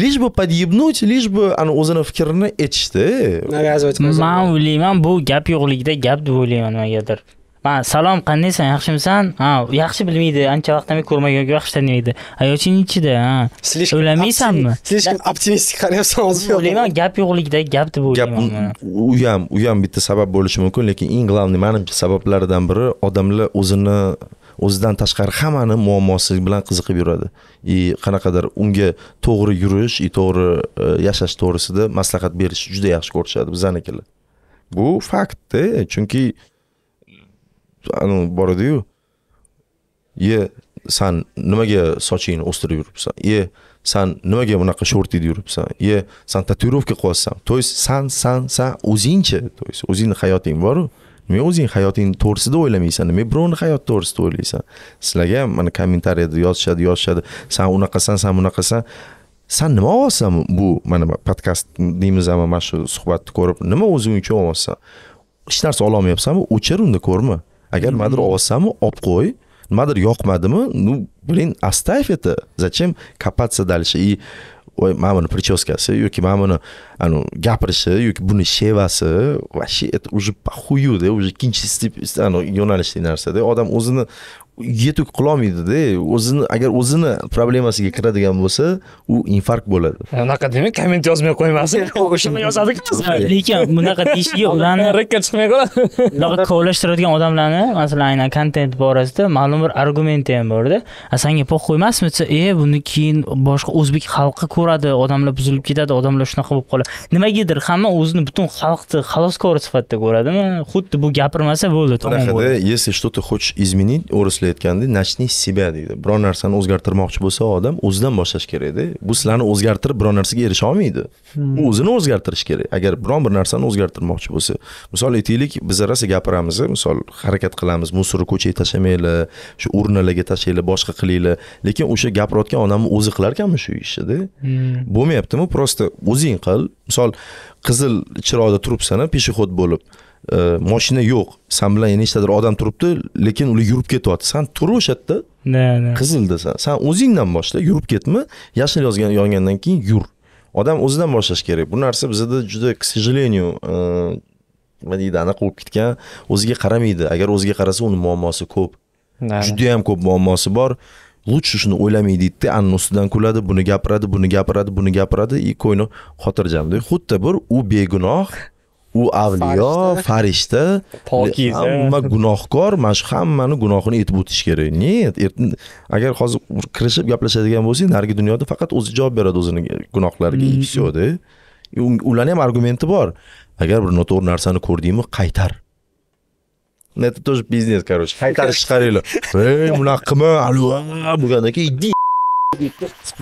Лишь бы подъебнуть, лишь бы ana o'zini fikrini aytishdi. Men o'ylayman, bu gap yo'qligida gap deb o'ylayman nimagadir. "Ma, salom, qandaysan? Yaxshimisan? Ha, yaxshi bilmaydi, ancha vaqtdan beri ko'rmagan, yaxshi taniydi. Hayoting ichida, ha. O'ylamaysanmi?" Слишком optimistik qarayapsan hozir. O'ylayman, gap yo'qligida gap deb o'ylayman. U ham, u ham bitta sabab bo'lishi mumkin, lekin eng glavniy menimcha sabablaridan biri odamlar o'zini o'zidan tashqari hammani muammosi bilan qiziqib yuradi. I qanaqadir unga to'g'ri yurish, i to'g'ri yashash to'g'risida maslahat berish juda yaxshi ko'rishadi bizanikilar. Bu fakt-da, chunki anu boradi-yu. "Ye, sen nimaga sochingni o'stirib yuribsan? Ye, sen nimaga bunaqa shortida yuribsan? Ye, sen tatuirovka qilyapsan. To'ys, sen, sen, sen o'zingchi, to'ys, o'zingni hayoting bor-ku. Nima o'zing hayoting to'g'risida o'ylamaysan, nima birovni hayot to'g'risida o'ylaysan?" Sizlarga ham mana kommentariyada yozishadi, yozishadi. "Sen unaqasan, sen bunaqasan. Sen nima olsan bu mana podkast deymiz ham mana shu suhbatni ko'rib, nima o'zing uchun olsan? Hech narsa ola olmayapsanmi? O'chir unda ko'rma. Agar nimadir olsanmi, olib qo'y. Nimadir yoqmadimi, ну, блин, оставь это. Зачем копаться дальше?" И voy, mana buni prichoskasi yoki mana buni anu gapirishi yoki buni shevasi, vashi, это уже похую, да, уже ikkinchi step, anu yo'nalishdagi narsa-da. Odam o'zini yetuk qilolmaydi-da. O'zini agar o'zini problemasiga kiradigan bo'lsa, u infarkt bo'ladi. Unaqa demak, komment yozmay qo'ymasin, o'shani yozadik. Lekin bunaqa deyish yo'q, ularni rekka chiqmay qoladi. Ularni kovlashtiradigan odamlarni, masalan, aynan kontent borasida ma'lum bir argumenti ham bor-da. Senga pok qo'ymasmi desa, "E, buni keyin boshqa o'zbek xalqi ko'radi, odamlar buzilib ketadi, odamlar shunaqa bo'lib qoladi." Nimagadir hamma o'zini butun xalqni xaloskor sifatida ko'radimi? Xuddi bu gapirmasa bo'ldi, tamom bo'ldi. Если что-то хочешь изменить, aytganda начни с себя deydi. Biror narsani o'zgartirmoqchi bo'lsa odam o'zidan boshlash kerak-da. Bu sizlarni o'zgartirib biror narsaga erisha olmaydi. U o'zini o'zgartirish kerak. Agar biror bir narsani o'zgartirmoqchi bo'lsa, misol aytaylik, biz rosa gapiramiz, misol harakat qilamiz, musorni ko'chaga tashlamaylar, shu o'rnalarga tashlanglar, boshqa qilinglar. Lekin o'sha gapirayotgan odamning o'zi qilar ekanmi shu ishni-da? Bo'lmayaptimi? Prosta o'zing qil. Misol qizil chiroqda turibsan, peshexod bo'lib mashina yo'q. Sen bilan nechtadir odam turibdi, lekin ular yurib ketyapti. Sen tur o'sha yerda. Ne, ne. Qizildasan. Sen o'zingdan boshla, yurib ketma. Yashil yozgan yongandan keyin yur. Odam o'zidan boshlash kerak. Bu narsa bizda juda, к сожалению, nima deydi, aniq bo'lib ketgan, o'ziga qaramaydi. Agar o'ziga qarasa, uni muammosi ko'p. Juda ham ko'p muammosi bor. Лучше shuni o'ylamaydi-da, anni ustidan kuladi, buni gapiradi, buni gapiradi, buni gapiradi, и ko'yni xotirjamda. Xuddi bir u begunoh u avliyo, farishta, pokiza, hamma gunohkor, mana shu hammani gunohini aytib o'tish kerak. Ne? Agar hozir kirishib gaplashadigan bo'lsang, narigi dunyoda faqat o'zi javob beradi o'zining gunohlariga, ikkisoda. Ularning ham argumenti bor. Agar bir noto'g'ri narsani ko'rdingmi, qaytar. Это тоже бизнес, короче. Qaytarish chiqaringlar. Ey, bunaqa qilma, alva, bo'lgandan keyin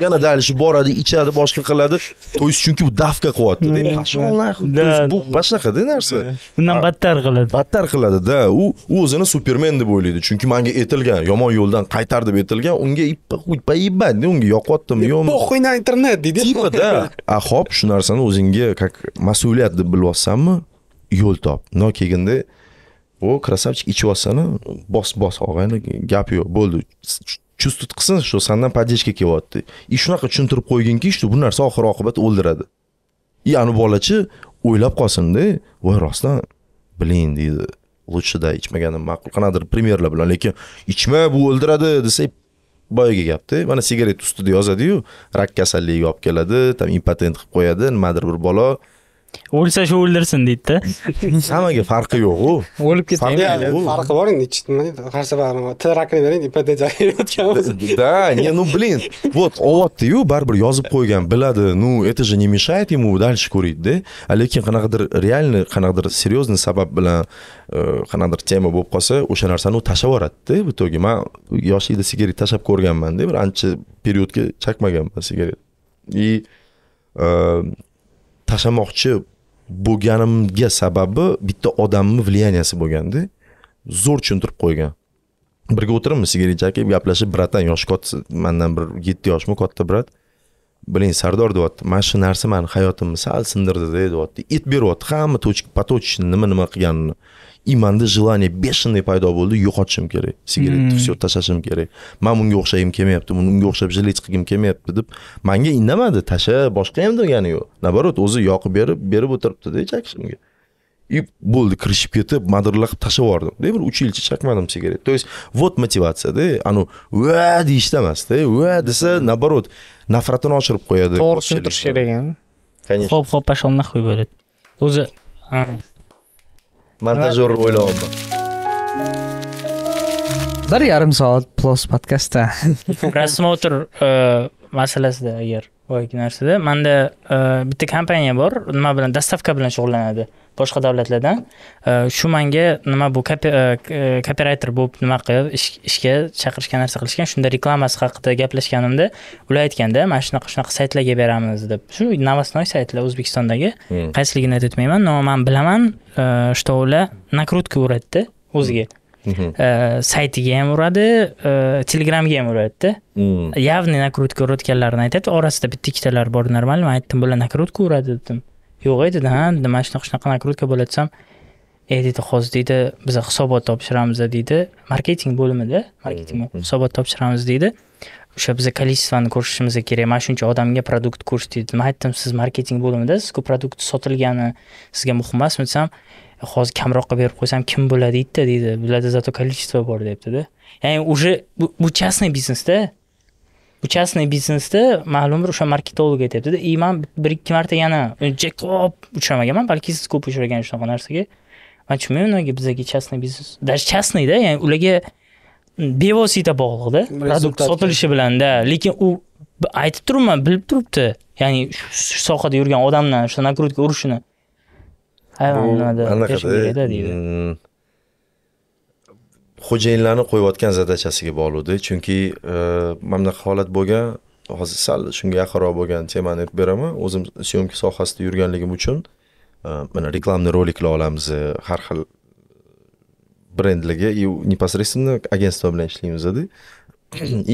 yana dalishi boradi, ichadi, boshqa qiladi. To'ysiz chunki bu dafka qilyapti. Mashaalloh, bu boshqa narsa. Bundan battar qiladi. Battar qiladi-da. U o'zini Superman deb o'ylaydi. Chunki menga etilgan, yomon yo'ldan qaytar deb etilgan, unga ippa qo'yib ibbad, unga yoqotdim, yo'q. Bu qo'yna internet deydi. Tipa-da. A, xo'p, shu narsani o'zingga как mas'uliyat deb bilib olsanmi, yo'l top. No kelganda o krasavchik ichib olsani, bos-bos og'ayni, gap yo'q, bo'ldi. Чувствует qilsin, что sendan поддержка kelyapti. И shunaqa tushuntirib qo'yginki, shu bu narsa oxir-oqibat o'ldiradi. И ani bolachi o'ylab qolsin-da, voy rostdan bilin deydi. Лучше да ichmaganim ma'qul. Qanadir primerlar bilan, lekin ichma bu o'ldiradi desa, boyiga gapdi. Mana sigaret ustida yozadi-yu, rak kasalligiga olib keladi, tam impotent qilib qo'yadi, nimadir bir bola o'lsa shu o'ldirsin deydi-da. Hammaga farqi yo'q-ku. O'lib ketmaydi. Farqi bor endi, nechta har safar til rakini bering, ipotet yotganmiz. Да, не, ну блин. Вот, o'yapti-yu, baribir yozib qo'ygan, biladi. Ну, это же не мешает ему дальше ko'raydi-da. Lekin qanaqadir realni, qanaqadir seriozli sabab bilan qanaqadir tema bo'lib qolsa, o'sha narsani u tashab yuboradi-da. Bu to'g'ri, men yoshligida sigaret tashab ko'rganman-da, bir ancha periodga chakmaganman sigaret. И tashlamoqchi bo'lganimga sababi bitta odamning влиянияsi bo'lganda zo'r tushuntirib qo'ygan. Birga o'tiribmiz, sigaret chakib gaplashib, bratan yosh katta, mendan bir yetti yoshmi katta brat. Bilin, Sardor deyapti, "Mana shu narsa meni hayotimni sal sindirdi", deyapti. Et beryapti, hamma to'chik patochni nima nima qilganini. И menda желание бешеный paydo bo'ldi, yo'qotishim kerak. Sigaretni всё tashlashim kerak. Men bunga o'xshayim kelmayapti, bunga o'xshab jilay chiqim kelmayapti deb menga indamadi, tasha, boshqa ham degani yo'q. Nabarot o'zi yoqib berib, berib o'tiribdi-da chakishimga. И bo'ldi, kirishib ketib, madirlab tashab yordim. De bir uch yilcha chakmadim sigaret. То есть вот motivatsiya-da, anu va deyishda emas-da, va desa, nabarot nafratini oshirib qo'yadi. To'g'ri tushuntirish kerak-ku. Конечно. Xo'p-xo'p, pashon naqib bo'ladi. O'zi montajör o'ylab. Bir yarim soat plus podcastda. Promotr masalasida agar voy narsada, menda bitta kompaniya bor, nima bilan dastavka bilan shug'ullanadi. Boshqa davlatlardan shu menga nima bu copywriter bo'lib nima qilib ishga chaqirishgan narsa qilishgan, shunda reklamasi haqida gaplashganimda ular aytganda, "Mana shunaqa shunaqa saytlarga beramiz" deb. Shu новостной saytlar O'zbekistondagi, qaysiligini aytmayman, no men bilaman, что ular накрутка uradi-da o'ziga. Saytiga ham uradi, Telegramga ham uradi-da. Yavni накрутка urayotganlarini aytadi, orasida bitta ikkitalar bor, normal. Men aytdim, "Bular накрутка uradi" dedim. Yo'q aytdi, "Ha, nima shunaqa shunaqa nakrutka bo'latsam, e" dedi, "Hozir" dedi, "Biz hisobot topshiramiz" dedi, marketing bo'limida, marketing hisobot topshiramiz dedi. O'sha bizga kollektivni ko'rishimiz kerak. Mana shuncha odamga produkt ko'rsatdi. Men aytdim, "Siz marketing bo'limida, sizga produkt sotilgani sizga muhim emasmi?" desam, hozir kamroqqa berib qo'ysam kim bo'ladi deydi-da deydi. Bularda zato kolичество bor deydi-da. Ya'ni o'sha bu частный biznesda, bu частный biznesda ma'lum bir o'sha marketolog aytibdi-da, "E men bir ikki marta yana uncha ko'p uchramaganman, balki siz ko'p uchragan shunaqa narsaga." Men tushunmayman, nega bizdagi частный biznes, даже частныйda, ya'ni ularga bevosita bog'liqda, produkt sotilishi bilan-da, lekin u aytib turibman, bilib turibdi. Ya'ni shu sohada yurgan odamdan shu nakrutga urishini hayvonlarda xo'jayinlarni qo'yayotgan zadachasiga bog'liqdi, chunki mana holat bo'lgan hozir sal shunga yaqinroq bo'lgan temani aytib beraman. O'zim syomka sohasida yurganligim uchun mana reklamni roliklar olamiz, har xil brendlarga и непосредственно agentstvo bilan ishlaymiz-da.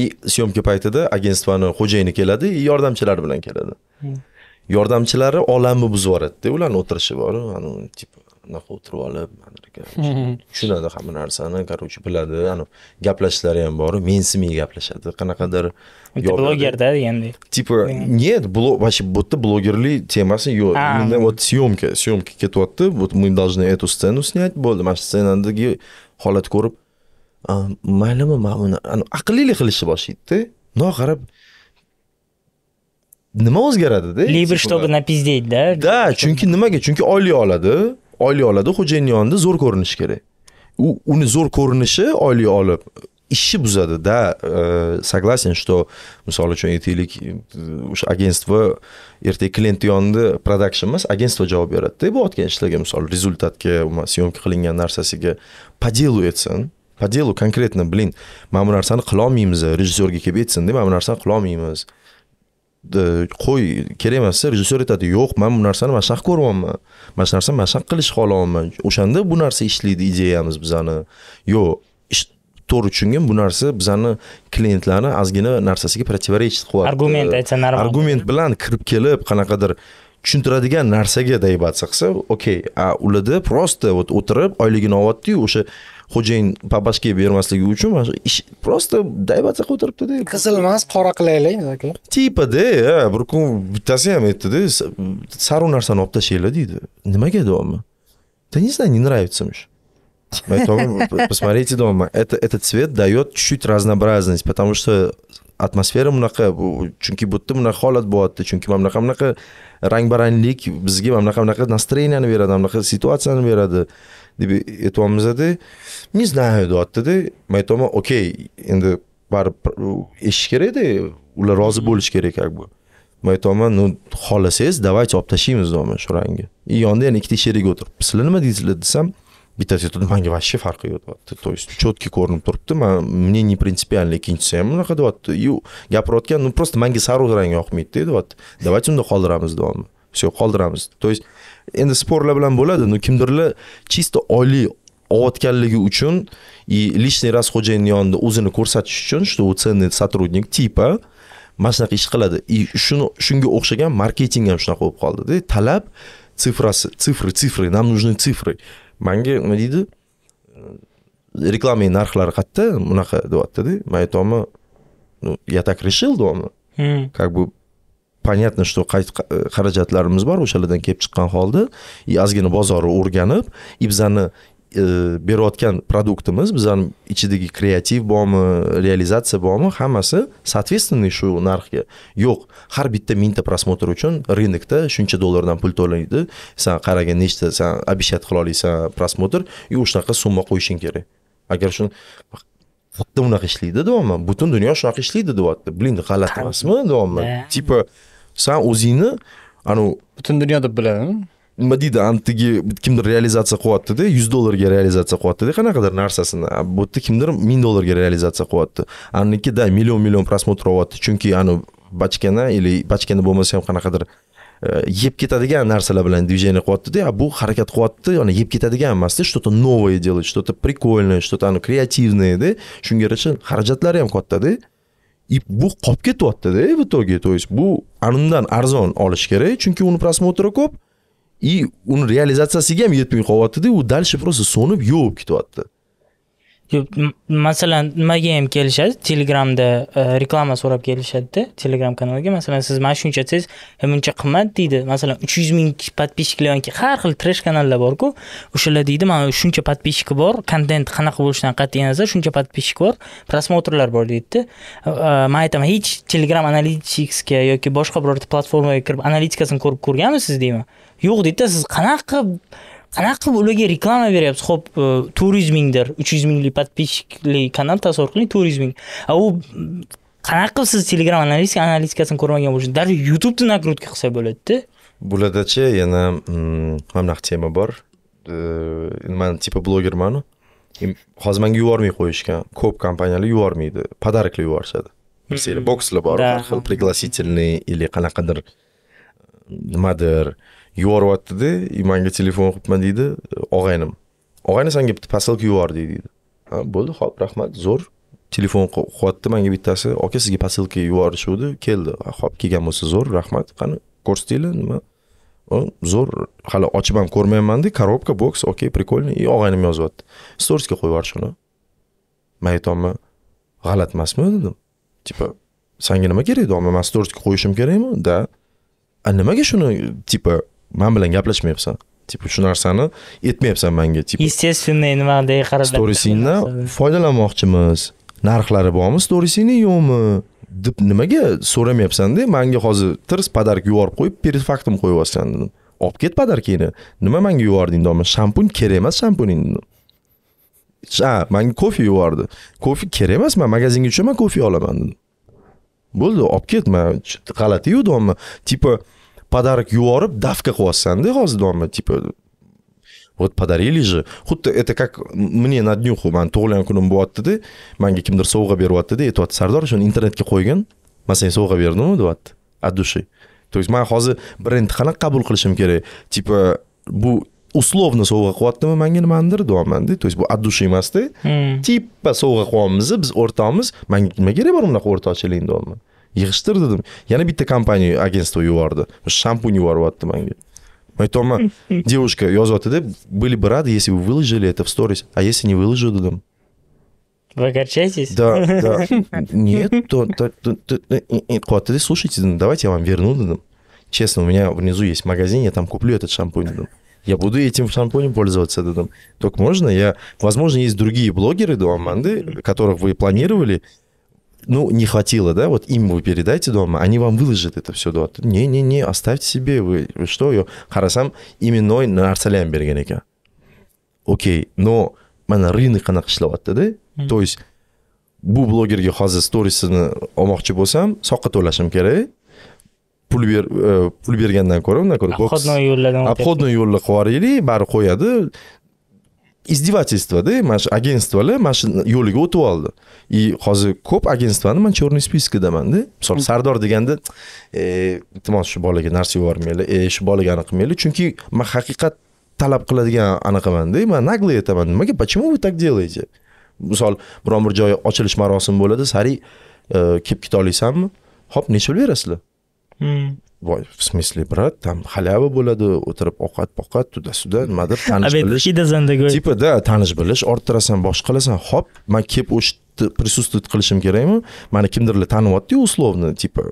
И syomka paytida agentstvani xo'jayini keladi, yordamchilar bilan keladi. Yordamchilari olamni buzib yuboradi-da, ularning o'tirishi bor, anu tipa naqa o'tirib olib, tushunadi hamma narsani, qarochi biladi, anu gaplashishlari ham bor, mensimi gaplashadi, qanaqadir blogerda degandek. Tipa, нет, блог, вообще будто блогерlik temasi yo'q. Именно вот syomka, syomka ketyapti, вот мы должны эту сцену снять, bo'ldi, mana shu ssenadagi holat ko'rib, maylimi, mana buni anu aqlli qilishni boshlaydi-da, noqarab nima o'zgaradi-da? Liber чтобы напиздеть-da. Да, chunki nimaga? Chunki oylik oladi, oylik oladi, xo'jayin yonida zo'r ko'rinish kerak. U uni zo'r ko'rinishi oylik olib ishi buzadi-da. Согласен, что misol uchun aytaylik, o'sha agentstvo ertaga klient yonida production emas, agentstvo javob beradi-da. Bu otgan ishlarga, misol rezultatga, syomka qilingan narsasiga по делу etsin. По делу конкретно, блин, mana bu narsani qila olmaymiz, rejissyorga kelib aytsin-da, mana bu narsani qila olmaymiz. Qo'y, kerak emas, rejissyor aytadi, yo'q, men bu narsani mashaq ko'ryapman. Mana shu narsani mashaq qilish xohlayapman. O'shanda bu narsa ishlaydi, ideyamiz bizani. Yo'q, to'g'ri tushungim, bu narsa bizani klientlarni ozgina narsasiga противоречит qilyapti. Argument aytsa, narvoq. Argument bilan kirib kelib, qanaqadir tushuntiradigan narsaga da'vatsa qilsa, okey, ularda prosta o'tirib, oyligini olyapti-yu, o'sha xo'jayin pabashka bermasligi uchun mana shu ish prosta daybatsa o'tiribdi-da. Qizil emas, qora qilaylik aka. Tipa-da, bir kun bittasi ham aytdi-da, sarv narsani olib tashlaylar deydi. Nimaga deyapman? Да не знаю, не нравится мне. Поэтому посмотрите дома. Это этот цвет дает чуть-чуть разнообразность, потому что атмосфера bunaqa, chunki butda bunaqa holat bo'lyapti, chunki mana bunaqa rang-baranglik bizga mana bunaqa настроенияni beradi, mana bunaqa situatsiyani beradi. Deb aytamiz-da, не знаю, deyapti-da. Men aytaman, okey, endi barib ish kerak-da, ular rozi bo'lish kerak как бы. Men aytaman, ну, xohlasangiz, давайте olib tashlaymiz do'ma shu rangni. И yonda yana ikkita sherik o'tirib. Sizlar nima deysizlar desam, bittasi aytdi, menga vashcha farqi yo'q deyapti. То есть четкий ko'rinib turibdi, men мне не принципиально, ikkinchisi ham bunaqa deyapti. Yu, gapirayotgan, ну, просто menga sarv rangi yoqmaydi-da deyapti. Давайте unda qoldiramiz do'ma. Всё, qoldiramiz. То есть endi sporlar bilan bo'ladi, no kimdirlar чисто oliy o'tganligi uchun и личный раз xo'jayinning yonida o'zini ko'rsatish uchun, что u ценный сотрудник типа mana shunaqa ish qiladi. И shuni shunga o'xshagan marketing ham shunaqa bo'lib qoldi-da. Talab sifrasi, sifri, sifri, нам нужны цифры. Menga nima deydi? Reklamaning narxlari qatta, bunaqa deyapti-da. Men aytaman, ну, я так решил дома. Как бы понятно, что xarajatlarimiz bor, o'shalardan kelib chiqqan holda, и ozgina bozorni o'rganib, и bizani berayotgan produktimiz, bizani ichidagi kreativ bormi, realizatsiya bormi, hammasi соответственно shu narxga. Yo'q, har bitta mingta prosmotr uchun rinkda shuncha dollardan pul to'lanadi. Sen qaragan nechta sen obishat qila olsan prosmotr, и o'shanaqa summa qo'yishing kerak. Agar shuni xuddi unaqa ishlaydi, deyapman, butun dunyo shunaqa ishlaydi, deyapti. Блин, g'alati emasmi, deyapman. Tipa sen o'zingni anu butun dunyoda bilaman. Nima deydi, antigi kimdir realizatsiya qilyapti-da, yuz dollarga realizatsiya qilyapti-da, qanaqadir narsasini. Bu yerda kimdir ming dollarga realizatsiya qilyapti. Anniki da million-million prosmotr olyapti, chunki anu bachkana yoki bachkana bo'lmasa ham qanaqadir yeb ketadigan narsalar bilan движение qilyapti-da, bu harakat qilyapti, ya'ni yeb ketadigan emas-da, что-то новое делать, что-то прикольное, что-то anu kreativное-da. Shunga yarasha xarajatlari ham katta-da. И bu qolib ketyapti-da, bu to'g'ri, то есть bu anundan arzon olish kerak, chunki uni prosmotri ko'p, и uni realizatsiyasiga ham yetmay qolyapti-da, u dalshi prosta so'nib yo'q ketyapti. Masalan, nimaga ham kelishadi? Telegramda reklama so'rab kelishadi-da, Telegram kanaliga. Masalan, siz mana shuncha siz buncha qimmat deydi. Masalan, uch yuz ming podpishkli yoki har xil trash kanallar bor-ku. O'shalar deydi, "Mana shuncha podpishki bor, kontent qanaqa bo'lishidan qat'iy nazar, shuncha podpishki bor, prosmotrlar bor" deydi-da. Men aytaman, "Hech Telegram analitiksga yoki boshqa biror platformaga kirib analitikasini ko'rib ko'rganmisiz?" deyman. "Yo'q" deydi-da, "Siz qanaqa qanaqa ularga reklama beryapsiz? Xo'p, turizmingdir, uch yuz minglik podpishkli kanal tasavvur qiling, turizming. A u qanaqa siz Telegram analitik analitikasini ko'rmagan bo'lsangiz, darrov YouTube'da nagrodka qilsa bo'ladi-da. Bularda-chi yana hamnaq tema bor. Men tipa blogerman-ku. Hozir menga yubormay qo'yishgan. Ko'p kompaniyalar yubormaydi, podarokli yuborishadi. Misol, bokslar bor, har xil priglasitelniy yoki qanaqadir nimadir yuboryapti-da, menga telefon qilibman deydi, og'aynim. Og'ayni senga bitta posilka yubordi deydi. Ha, bo'ldi, xo'p, rahmat, zo'r. Telefon qo'yapti menga bittasi, "Aka, sizga posilka yuborishuvdi, keldi." Xo'p, kelgan bo'lsa zo'r, rahmat. Qani, ko'rsatinglar, nima? Zo'r, hali ochib ham ko'rmayman-da, korobka, boks, okay, прикольный, и og'aynim yozyapti. Storisga qo'yib yubor shuni. Men aytaman, "G'alati emasmi?" dedim. Tipa, "Senga nima kerak edi? Men storisga qo'yishim kerakmi?" Da. "A nimaga shuni tipa men bilan gaplashmayapsan? Tipa shu narsani aytmayapsan menga, tipa. Естественный nimaday qarab storisingdan foydalanmoqchimiz. Narxlari bormi, storisingning yo'qmi? Deb nimaga so'ramayapsan-da? Menga hozir tirs podarok yuborib qo'yib, perfaktum qo'yib olsan" dedim. "Olib ket podarokingni. Nima menga yubording do'mi? Shampun kerak emas, shampuning." "Ha, menga kofe yubordi. Kofe kerak emas, men magazinga tushaman, kofe olaman" dedim. "Bo'ldi, olib ketma. G'alati-yu do'mi? Tipa подарок yuborib davka qo'ysan-da hozir do'mi, tipa вот подарили же". Xuddi это как мне на днюху, men tug'ilgan kunim bo'lyapti-da, menga kimdir sovg'a beryapti-da, aytayapti, "Sardor, shuni internetga qo'ygin, men senga sovg'a berdimmi?" deyapti. От души. То есть men hozir brend qanaqa qabul qilishim kerak? Tipa bu условно sovg'a qilyaptimi menga nimadir deyapman-da. То есть bu от души emas-da. Tipa sovg'a qo'yamiz, biz o'rtamiz, menga nima kerak bor unaqa o'rtoqchilikni deyapman. Yig'ishtir dedim. Yana bitta kompaniya agentstvo yubordi. Shampun yuboryapti menga. Aytaman, "Девушка yozyapti-da, были бы рады, если вы выложили это в сторис, а если не выложу", dedim. "Вы огорчаетесь?" "Да, да. Нет, то то слушайте, давайте я вам верну", dedim. "Честно, у меня внизу есть магазин, я там куплю этот шампунь", dedim. "Я буду этим шампунем пользоваться", dedim. "Только можно я, возможно, есть другие блогеры, да, которых вы планировали, ну, не хватило, да, вот им вы передайте дома, они вам выложат это все, да". "Не-не-не, оставьте себе, вы, вы что, харасам именной нарсалям бергенека". Окей, но мана рынок она кишлаватты, да? То есть, бу блогерге хозы сторисыны омахчы болсам, соққа толашым керек. Pul ber pul bergandan ko'ra, undan ko'ra ko'p. Обходной yo'llardan. Обходной yo'lni qo'yaraylik, bari qo'yadi. Издевательство-да, mana shu agentstvolar mana shu yo'liga o'tib oldi. И hozir ko'p agentstvani men черный spiskdaman-da. Misol Sardor deganda, e, iltimos shu bolaga narsa yubormanglar, e, shu bolaga aniq qilmanglar, chunki men haqiqat talab qiladigan anaqaman-da. Men naglay aytaman, "Nimaga, почему вы так делаете?" Misol biron bir joy ochilish marosimi bo'ladi, "Sari, kelib keta olasanmi? Xo'p, necha pul berasizlar?" "Voy, в смысле, брат, там халява bo'ladi, o'tirib ovqat-poqat, tuda-suda, nimadir tanish bilish. Tipa, da, tanish bilish, orttirasan, boshqa qilasan. Xo'p, men kelib o'shni присутствовать qilishim kerakmi? Meni kimdirlar taniyapti-yu, условно, tipa,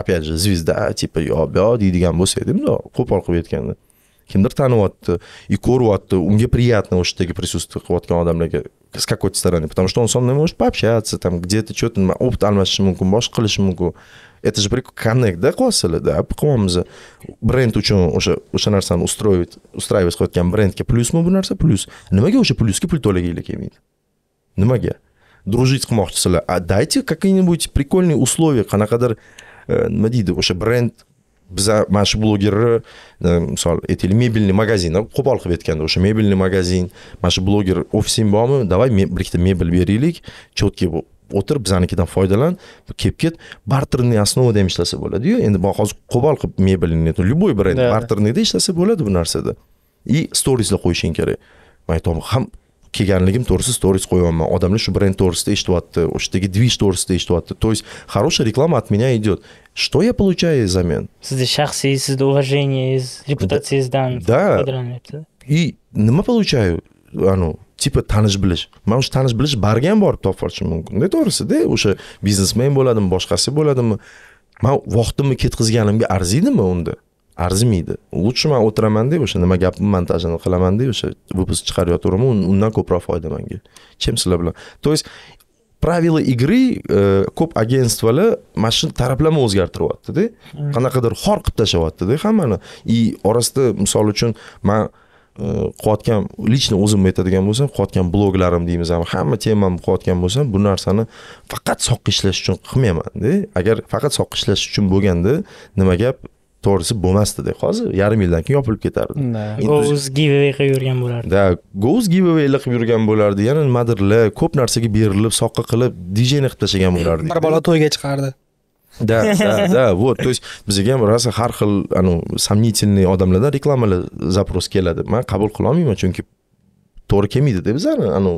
опять же, звезда, tipa, yo-yo deydigan bo'lsa edim-da, qo'pol qilib aytganda. Kimdir taniyapti, и ko'ryapti, unga приятно o'shdagi присутствовать qilayotgan odamlarga с какой-то стороны, потому что он со мной может пообщаться, там где-то что-то опыт almashishi mumkin, boshqa qilishi mumkin. Это же прикольно, коннект, да, косали, да, обкомза. Бренд учен уже, уже нарсан устроивает, устраивает хоть кем брендке плюс, мы бы нарса плюс. Не могу уже плюс, киплю то ли или кем-нибудь. Не могу. Дружить с махтусала, а дайте какие-нибудь прикольные условия, а на кадар, мадида уже бренд за маш блогер, сол, это или мебельный магазин, а купал хваткенда уже мебельный магазин, маш блогер офисим бамы, давай брехте мебель берилик, четкий был. O'tir bizanikidan foydalan, kelib ket, barterning asnovida ham ishlasa bo'ladi-yu. Endi men hozir qo'bol qilib mebelni, любой brend barterningda ishlasa bo'ladi bu narsada. И storieslar qo'yishing kerak. Men aytam ham kelganligim to'g'risi stories qo'yaman. Odamlar shu brend to'g'risida eshityapti, o'shdagi dvish to'g'risida eshityapti. То есть хорошая реклама от меня идет. Что я получаю взамен? Sizning shaxsiy, sizning уважениеңiz, reputatsiyangizdan foydalanyapti. И nima получаю? Anu tipi tanish bilish. Mana shu tanish bilish barga ham borib topishim mumkin-da, to'g'risi-da. O'sha biznesmen bo'ladimi, boshqasi bo'ladimi, men vaqtimni ketkizganimga arziydimi unda? Arzimaydi. Lutchi men o'tiraman deb, o'sha nima gapni montajini qilaman deb, o'sha выпуск chiqaryotiraman, undan ko'proq foyda menga. Kim sizlar bilan? То есть правила игры ko'p agentstvalar mana shu taraflarni o'zgartiryapti-da. Qanaqadir xor qilib tashyapti-da hammani. I orasida misol uchun men qo'yatgan, lichni o'zim aytadigan bo'lsam, qo'yatgan bloglarim deymiz ham, hamma temam qo'yatgan bo'lsam, bu narsani faqat soqqa ishlash uchun qilmayman-da. Agar faqat soqqa ishlash uchun bo'lganda, nima gap? To'g'risi bo'lmasdi-da. Hozir yarim yildan keyin yopilib ketardi. Go'z giveaway qilib yurgan bo'lardi. Da, go'z giveaway qilib yurgan bo'lardi. Yana nimadirlar, ko'p narsaga berilib, soqqa qilib, D J ni qilib tashlagan bo'lardi. Bir bola to'yga chiqardi. Da, da, da, vot. To есть bizga ham rosa har xil anu samnitsilniy odamlardan reklamalar zapros keladi. Men qabul qila olmayman, chunki to'g'ri kelmaydi-da bizani anu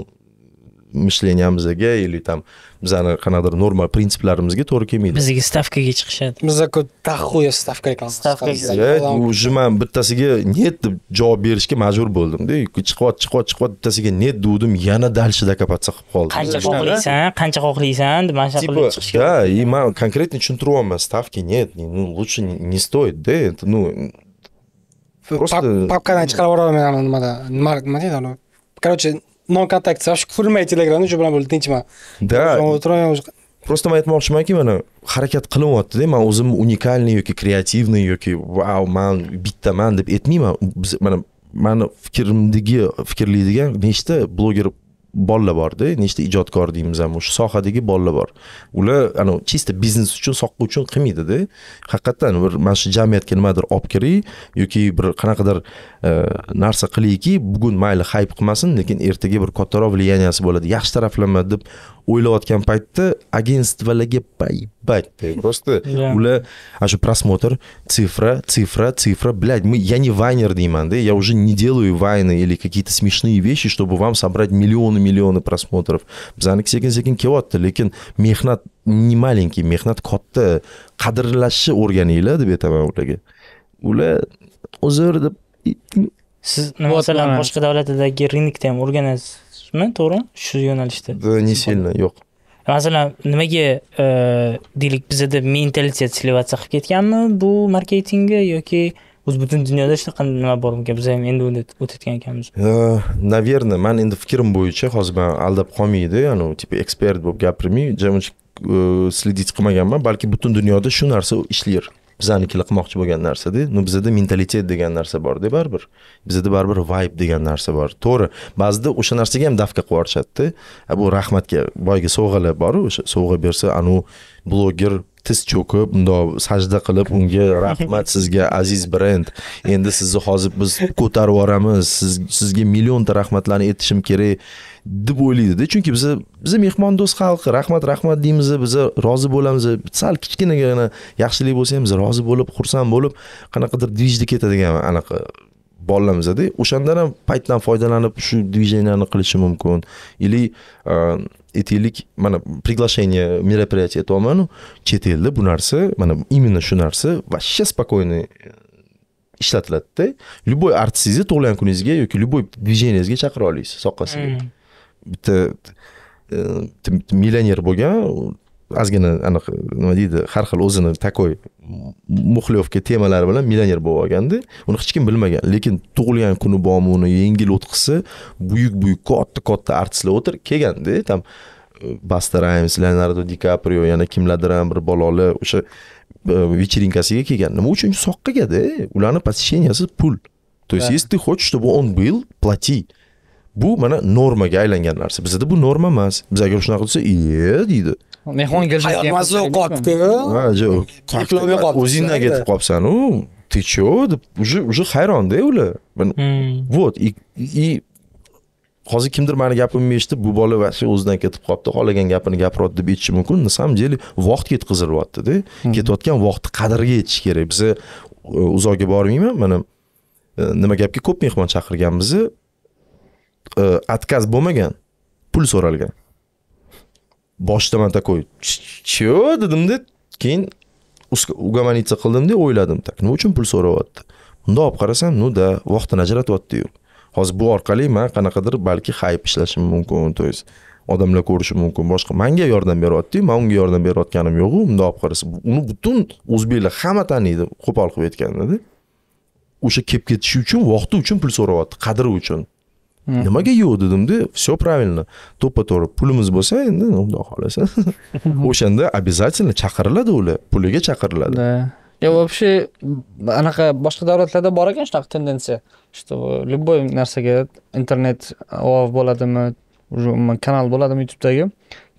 misleniyamizga yoki tam bizani qanaqadir normal prinsiplarimizga to'g'ri kelmaydi. Bizga stavkaga chiqishadi. Bizga ko'p taxoya stavkaga qilasizlar. O'zimam bittasiga net deb javob berishga majbur bo'ldim-da. Chiqot, chiqot, chiqot bittasiga net dedim, yana dalshida kapatsa qilib qoldi. Qancha xohlaysan, qancha xohlaysan, mana shu qilib chiqishga. Ha, и men konkretni tushuntiryapman, ставки нет, ну лучше не стоит-da. Ну просто papkani chiqarib yuboraman nimada. Nima nima deydi uni? Короче, non-kontakt, savash qurmay Telegramni shu bilan bo'lib tinchman. Da. Просто men aytmoqchimanki, mana harakat qilinyapti-da, men o'zim unikalniy yoki kreativniy yoki vau, men bittaman deb aytmayman. Biz mana meni fikrimdagi fikrlaydigan nechta bloger bolalar bor-da, nechta ijodkor deymiz ham, o'sha sohadagi bolalar bor. Ular ana chista biznes uchun, soqqa uchun qilmaydi-da. Haqiqatan bir mana shu jamiyatga nimadir olib kiring yoki bir qanaqadir narsa qilayki, bugun mayli hype qilmasin, lekin ertaga bir kattaroq влиянияsi bo'ladi, yaxshi taraflanadi deb o'ylayotgan paytda agentstvalarga baybatdi. Просто ular ana shu prosmotr, sifra, sifra, sifra, блядь, мы я не вайнер deyman-da, я уже не делаю вайны или какие-то смешные вещи, чтобы вам собрать миллионы миллионы просмотров. Bizaniki sekin-sekin kelyapti, lekin mehnat не маленький, mehnat katta, qadrlashni o'rganinglar deb aytaman ularga. Ular uzr deb siz masalan boshqa davlatdagi rinkni ham o'rganasizmi, to'g'rimi? Shu yo'nalishda. Не сильно, yo'q. Masalan, nimaga deylik bizda mentalitet selevatsiya qilib ketganmi bu marketingga yoki o'z butun dunyoda shu qanday nima bormi? Biz ham endi uni o'tayotgan ekanmiz. Наверное, men endi fikrim bo'yicha hozir men aldab qolmaydi, ya'ni tipi ekspert bo'lib gapirmay, jamoat следить qilmaganman, balki butun dunyoda shu narsa ishlaydi. Bizanikilar qilmoqchi bo'lgan narsa-da, no bizda mentalitet degan narsa bor-da baribir. Bizda baribir vibe degan narsa bor. To'g'ri, ba'zida o'sha narsaga ham dafqa qilib yuborishadi-da. Bu rahmatga boyga sovg'alar bor, o'sha sovg'a bersa, anu bloger tiz cho'kib, bundoq sajda qilib, unga rahmat sizga aziz brend. Endi sizni hozir biz ko'tarib yoramiz. Siz sizga millionta rahmatlarni aytishim kerak deb o'ylaydi-da, chunki biz biz mehmondo'st xalqi, rahmat rahmat deymiz, biz rozi bo'lamiz. Sal kichkinagina yaxshilik bo'lsa ham biz rozi bo'lib, xursand bo'lib, qanaqadir dijda ketadigan anaqa bolalarimiz-da, o'shandan ham paytdan foydalanib shu dijeylarni qilishi mumkin. Yoki aytaylik, mana приглашение мероприятия aytyapman-ku, chet elda bu narsa, mana именно shu narsa vashsha спокойно ishlatiladi-da. Любой artistingizni tug'ilgan kuningizga yoki любой движениеңizga chaqira olasiz, soqqasiga. Bitta millioner bo'lgan, ozgina aniq nima deydi, har xil o'zini takoy muxlofga temalari bilan millioner bo'lib olganda, uni hech kim bilmagan, lekin tug'ilgan kuni bormi uni yengil o'tqisi, buyuk-buyuk katta-katta artistlar o'tir kelganda, tam Bastarayms, Leonardo Di Kaprio, yana kimlardir ham bir bolalar o'sha вечеринкасiga kelgan. Nima uchun soqqaga-da? Ularni посещениясi pul. То есть если ты хочешь, чтобы он был, плати. Bu mana normaga aylangan narsa. Bizda bu norma emas. Biz agar shunaqa bo'lsa, e deydi. Mehmon kelishadi. Mazoq qotdi. Ha, yo'q. Taklifga qotdi. O'zingdan ketib qolsan, u ты чё? Уже уже hayron-da ular. Вот, и hozir kimdir meni gapimni eshitib, bu bola vaqti o'zidan ketib qolibdi, xolagan gapini gapiradi deb aytishi mumkin. Na samom deli vaqt ketkazilyapti-da. Ketayotgan vaqtni qadriga yetish kerak. Biz uzoqga bormayman. Mana nima gapki, ko'p mehmon chaqirganmiz. Отказ bo'lmagan, pul so'ralgan. Boshda men takoy, "Chyo?" dedim-da, keyin ugamanitsa qildim-da, o'yladim, "Tak, nima uchun pul so'rayapti?" Unda olib qarasam, "Nu da, vaqtini ajratyapti-yu." Hozir bu orqali men qanaqadir balki hayp ishlashim mumkin, to'ys odamlar ko'rishi mumkin. Boshqa menga yordam beryapti-ku, men unga yordam berayotganim yo'q-ku. Unda olib qarasa, uni butun o'zbeklar hamma taniydi, qo'pol qilib aytganda. O'sha kelib ketishi uchun, vaqti uchun pul so'rayapti, qadri uchun. Nimaga yo'q dedim-da, все правильно. To'ppa-to'g'ri pulimiz bo'lsa, endi xudo xolasa. O'shanda обязательно chaqiriladi ular, puliga chaqiriladi. Ya вообще anaqa boshqa davlatlarda bor ekan shunaqa tendensiya. Что любой narsaga internet ovoz bo'ladimi, kanal bo'ladimi YouTube'dagi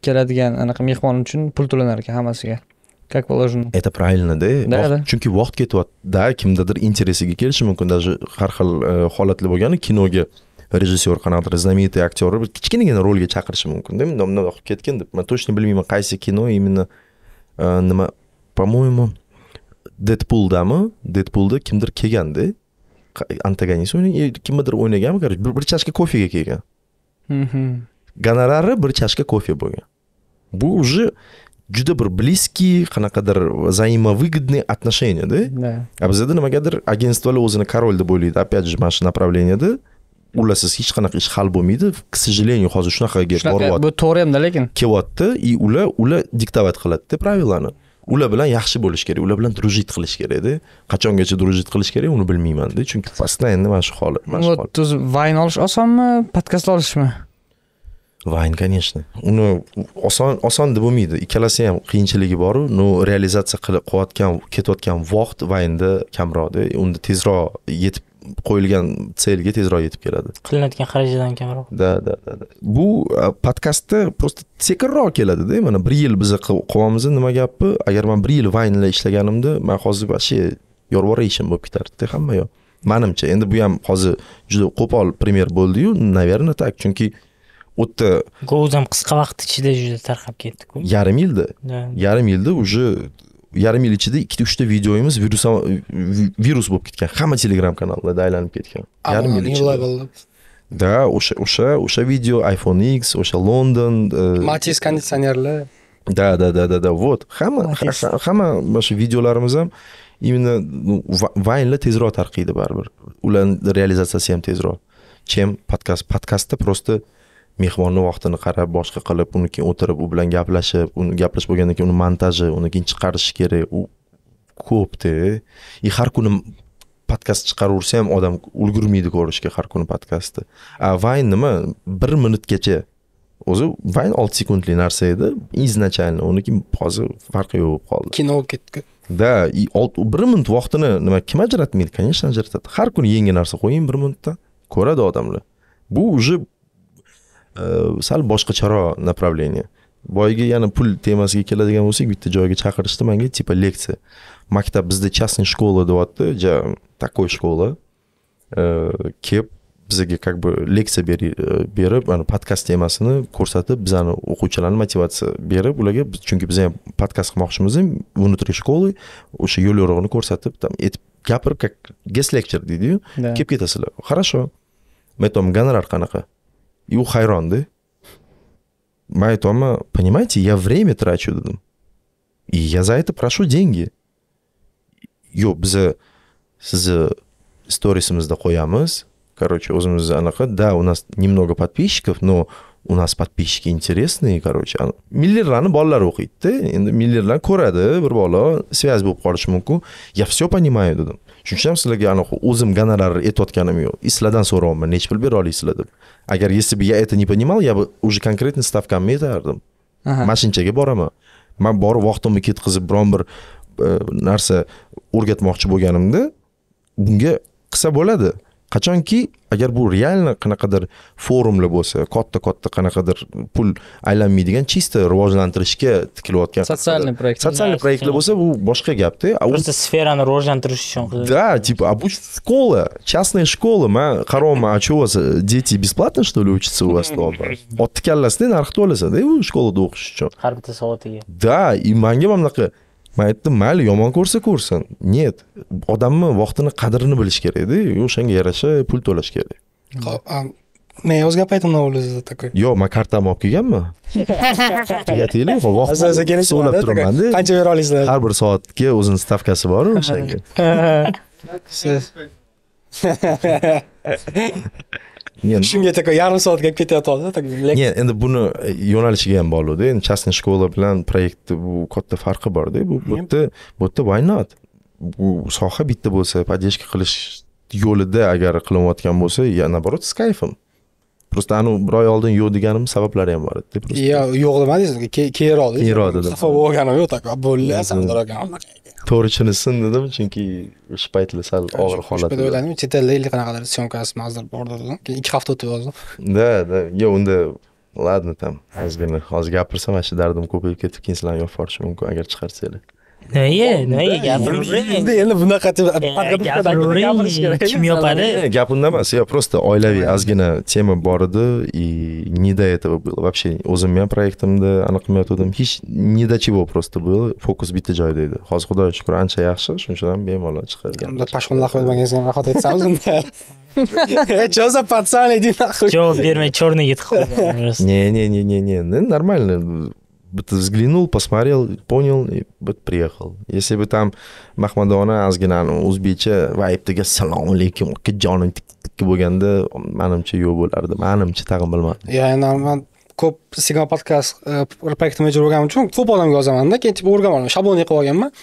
keladigan anaqa mehmon uchun pul to'lanar ekan hammasiga. Как положено. Это правильно, да? Chunki vaqt ketyapti. Да, kimdadir interesiga kelishi mumkin, даже har xil holatli bo'lgani kinoga rejissyor qanaqadir знаменитый aktyorni bir kichkinagina rolga chaqirishi mumkin-da. Bundan bundan o'qib ketgan deb. Men точно bilmayman, qaysi kino именно nima, по-моему, Deadpool'dami? Deadpool'da kimdir kelgandi. Antagonist o'ynagan, kimdir o'ynaganmi? Bir bir chashka kofega kelgan. Mhm. Gonorari bir chashka kofe bo'lgan. Bu уже juda bir близкие, qanaqadir взаимовыгодные отношения, да? Да. А bizda nimagadir agentstvolar o'zini король deb o'ylaydi. Опять же, mana shu направленияда ularsiz hech qanaqa ish hal bo'lmaydi. К сожалению, hozir shunaqa gap boryapti. Bu to'g'ri hamda lekin kelyapti, и ular ular diktovat qiladi pravillarni. Ular bilan yaxshi bo'lish kerak, ular bilan drujit qilish kerak-da. Qachongacha drujit qilish kerak, uni bilmayman-da, chunki постоянно mana shu holat, mana shu holat. O'z vayn olish osonmi, podkast olishmi? Vayn, конечно. Uni oson oson deb bo'lmaydi. Ikkalasi ham qiyinchiligi bor-u, no realizatsiya qilib qo'yatgan, ketayotgan vaqt vaynda kamroq-da, unda tezroq yetib qo'yilgan цельga tezroq yetib keladi. Qilinadigan xarajatdan kamroq. Da, da, da. Bu podkastda просто sekinroq keladi-da. Mana bir yil biz qilamiz, nima gapi? Agar men bir yil vaynlar ishlaganimda, men hozir vashi yorvora ishim bo'lib ketardi, hamma yo'q. Menimcha, endi bu ham hozir juda qo'pol primer bo'ldi-yu, наверное, так, chunki o'tda Go'z ham qisqa vaqt ichida juda tarqab ketdi-ku. Yarim yilda. Yarim yilda уже yarim yil ichida ikkita uchta videoyimiz virus virus bo'lib ketgan. Hamma Telegram kanallarida aylanib ketgan. Yarim yil ichida. Da, o'sha o'sha o'sha video iPhone ten, o'sha London, Matiz konditsionerlar. Da, da, da, da, da. Вот. Hamma hamma o'sha videolarimiz ham именно vaynlar tezroq tarqaydi baribir. Ularning realizatsiyasi ham tezroq. Chem podkast podkastda prosta mehmonni vaqtini qarab boshqa qilib, uni keyin o'tirib, u bilan gaplashib, uni gaplash bo'lgandan keyin uni montaji, uni keyin chiqarish kerak. U ko'pda. И har kuni podkast chiqaraversa ham odam ulgurmaydi ko'rishga har kuni podkastni. A Vine nima? bir minutgacha. O'zi Vine olti sekundlik narsa edi. Изначально uniki hozir farqi yo'q qoldi. Kino ketdi. Da, bir minut vaqtini nima kim ajratmaydi? Конечно, ajratadi. Har kuni yangi narsa qo'ying bir minutda. Ko'radi odamlar. Bu уже sal boshqacharoq направление. Boyiga yana pul temasiga keladigan bo'lsak, bitta joyga chaqirishdi menga, tipa leksiya. Maktab bizda частная школа deyapti, ja takoy shkola. Kelib bizga как бы leksiya berib, mana podkast temasini ko'rsatib, bizani o'quvchilarni motivatsiya berib, ularga chunki biz ham podkast qilmoqchimiz, внутри школы o'sha yo'l yo'rig'ini ko'rsatib, tam etib gapirib, как guest lecture deydi-yu, kelib ketasizlar. Хорошо. Metom gonorar qanaqa? И у хайронды. Моя тома, понимаете, я время трачу, дедам. И я за это прошу деньги. Ёб, за... За... Сторисымызда қоямыз. Короче, өзімізді анақа. Да, у нас немного подписчиков, но у нас подписчики интересные, короче. Миллерларны баллар оқиды. Миллерлар көреді, бір бала. Связь болып қалышы мүмкін. Я все понимаю, дедам. Chunki sizlarga anaqa o'zim gonorar aytayotganim yo'q. И sizlardan so'rayman, nech pul bera olasizlar deb. Agar если бы я это не понимал, я бы уже конкретно ставкамni aytardim. Mashinchaga boraman. Men borib vaqtimni ketkizib biron bir narsa o'rgatmoqchi bo'lganimda bunga qilsa bo'ladi. Qachonki agar bu realni qanaqadir forumlar bo'lsa, katta-katta qanaqadir pul aylanmaydigan чисто rivojlantirishga tikilayotgan sotsialniy loyihalar, sotsialniy loyihalar bo'lsa bu boshqa gap-da. Просто sferani rivojlantirish uchun. Да, типа обуч школа, частная школа, men qaroman, a что у вас дети бесплатно что ли учатся у вас там? Otdi kallasini narxda olasa-da, u shkolada o'qish uchun. Har bitta soatiga. Да, и menga mamlaqa Men aytdim, mayli yomon ko'rsa ko'rsin. Нет, odamni vaqtini qadrini bilish kerak-da, o'shanga yarasha pul to'lash kerak. Xo'p, men o'z gap aytdim, o'zingizda takoy. Yo'q, men kartamni olib kelganman. Aytaylik, vaqt so'rab turmanda. Qancha bera olasizlar? Har bir soatga o'zining stavkasi bor-ku o'shanga. Shunga taka yarim soat gap ketyapti-da, tak. Yo'q, endi buni yo'nalishiga ham bog'liq-da. Endi chastniy shkola bilan proyektni bu katta farqi bor-da. Bu yerda, bu yerda why not? Bu soha bitta bo'lsa, podeshka qilish yo'lida agar qilinayotgan bo'lsa, yana borot skyfim. Prosta anu bir oy oldin yo'q deganim sabablari ham bor edi, prosta. Yo'q, yo'q demadingiz, keyinroq. Keyinroq dedim. Safa bo'lganim yo'q, tak, bo'lgan Sardor aka. To'g'risini sin dedim, chunki o'sha paytlar sal og'ir holat edi. O'yladim, chet ellik qanaqadir syomkasi mazdur bor dedim. Keyin ikki hafta o'tib yozdim. Da, da, yo'q unda ladni tam. Hozirgina hozir gapirsam, mana shu dardim ko'payib ketib, keyin sizlarni yopib yuborishim mumkin agar chiqarsanglar. Neye, neye gapiring. Endi bunaqa gapirib kim yopadi? Gap unda emas, yo prosta oilaviy ozgina tema bor edi и не до этого было. Вообще o'zimni ham proyektimda aniqmayotdim. Hech не до чего просто было. Fokus bitta joyda edi. Hozir Xudoga shukr ancha yaxshi, shunchadan bemalol chiqargan. Unda Pashxonlar qo'ymaganingizga rahmat aytsamiz unda. Что за пацан иди нахуй. Что, bermay chorni yetib qo'ygan. Не, не, не, не, не, нормально. Будто взглянул, посмотрел, понял и будто приехал. Если бы там Махмадона, Азгинан, Узбича, Вайптега, салам алейкум, Каджан, Кибуганда, Манамча, Юбуларда, Манамча, Тагамбалман. Я иногда ko'p signal podkast proyektimga jurganman uchun ko'p odamga yozaman-da, keyin tipa o'rganaman, shablon yig'ib olganman.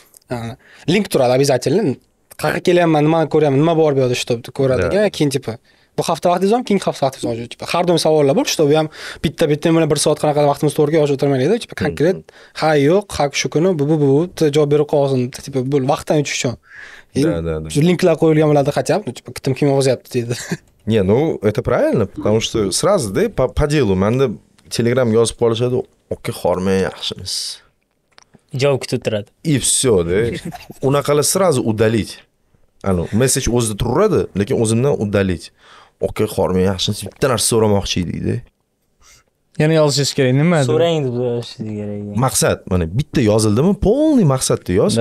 Link turadi obязательно. Qayerga kelyapman, nimani ko'raman, nima bor bu yerda, shtob ko'radigan, keyin tipa bu hafta vaqtingiz ham, keyingi hafta vaqtingiz ham yo'q. Har doim savollar bor, shtob ham bitta-bitta mana bir soat qanaqa vaqtimiz to'g'ri yo'q o'tirmaydi-da, tipa konkret, ha yo'q, ha shu kuni bu bu bu javob berib qolsin, tipa bu vaqtdan o'tish uchun. Shu linklar qo'yilgan bo'ladi, xatab, tipa kim kim yozyapti dedi. Не, ну это правильно, потому что сразу, да, по делу, menda Telegram yozib qolishadi, "Oka xorman, yaxshimiz." Javob kutib turadi. И всё, да. Unaqalar сразу удалить. Anu, message o'zida turadi, lekin o'zimdan удалить. Okey, xorman yaxshisi bitta narsa so'ramoqchi edikda. Yana yozish kerak, nima? So'rang deb yozish kerak. Maqsad, mana bitta yozildimi, polni maqsadda yoz.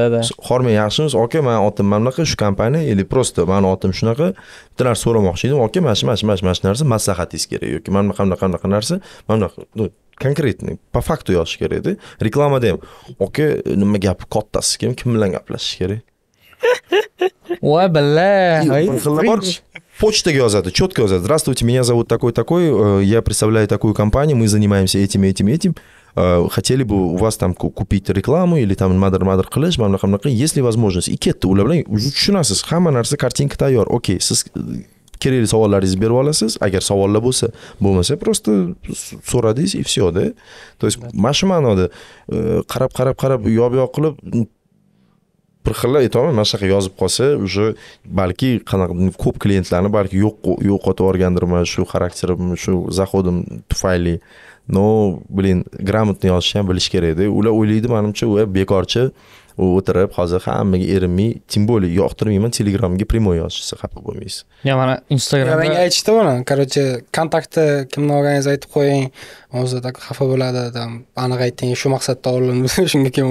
Xorman yaxshimiz, okey, men otim mamlaqa shu kompaniya, yoki prosta men otim shunaqa, bitta narsa so'ramoqchi edim. Okey, mana shu, mana shu, mana shu narsa maslahatingiz kerak yoki men qanaqa qanaqa narsa, mana bunaqa konkretni, по факту yozish kerak-da. Reklamada ham, okey, nima gap, kattasi kim, kim bilan gaplashish kerak? Voy billah, почта yozadi, четко yozadi. Здравствуйте, меня зовут такой-такой, я представляю такую компанию, мы занимаемся этим, этим, этим. Хотели бы у вас там купить рекламу или там мадр-мадр qilish, mana qanaqa, есть ли возможность? И ketdi, ular bilan tushunasiz, hamma narsa kartinka tayyor. Okey, siz kerakli savollaringizni berib olasiz. Agar savollar bo'lsa, bo'lmasa, prosta so'radingiz и всё, да? То есть, mana shu ma'noda qarab-qarab-qarab yo'q-yo'q qilib bir xilla aytaman, mana shunaqa yozib qolsa, уже balki qanaqa ko'p klientlarni balki yo'q yo'qotib o'rgandirman, shu xarakterim, shu zahodim tufayli. No, bilin, gramotni yozishni ham bilish kerak-da. Ular o'ylaydi, menimcha, u bekorchi o'tirib, hozir hammaga erinmay, tim bo'li yoqtirmayman, Telegramga primoy yozishsa xafa bo'lmaysiz. Ya mana Instagramda menga aytishdi buni, короче, kontaktni kimni olganingiz aytib qo'ying, o'zida xafa bo'ladi, dam aniq ayting, shu maqsadda olindi, shunga kim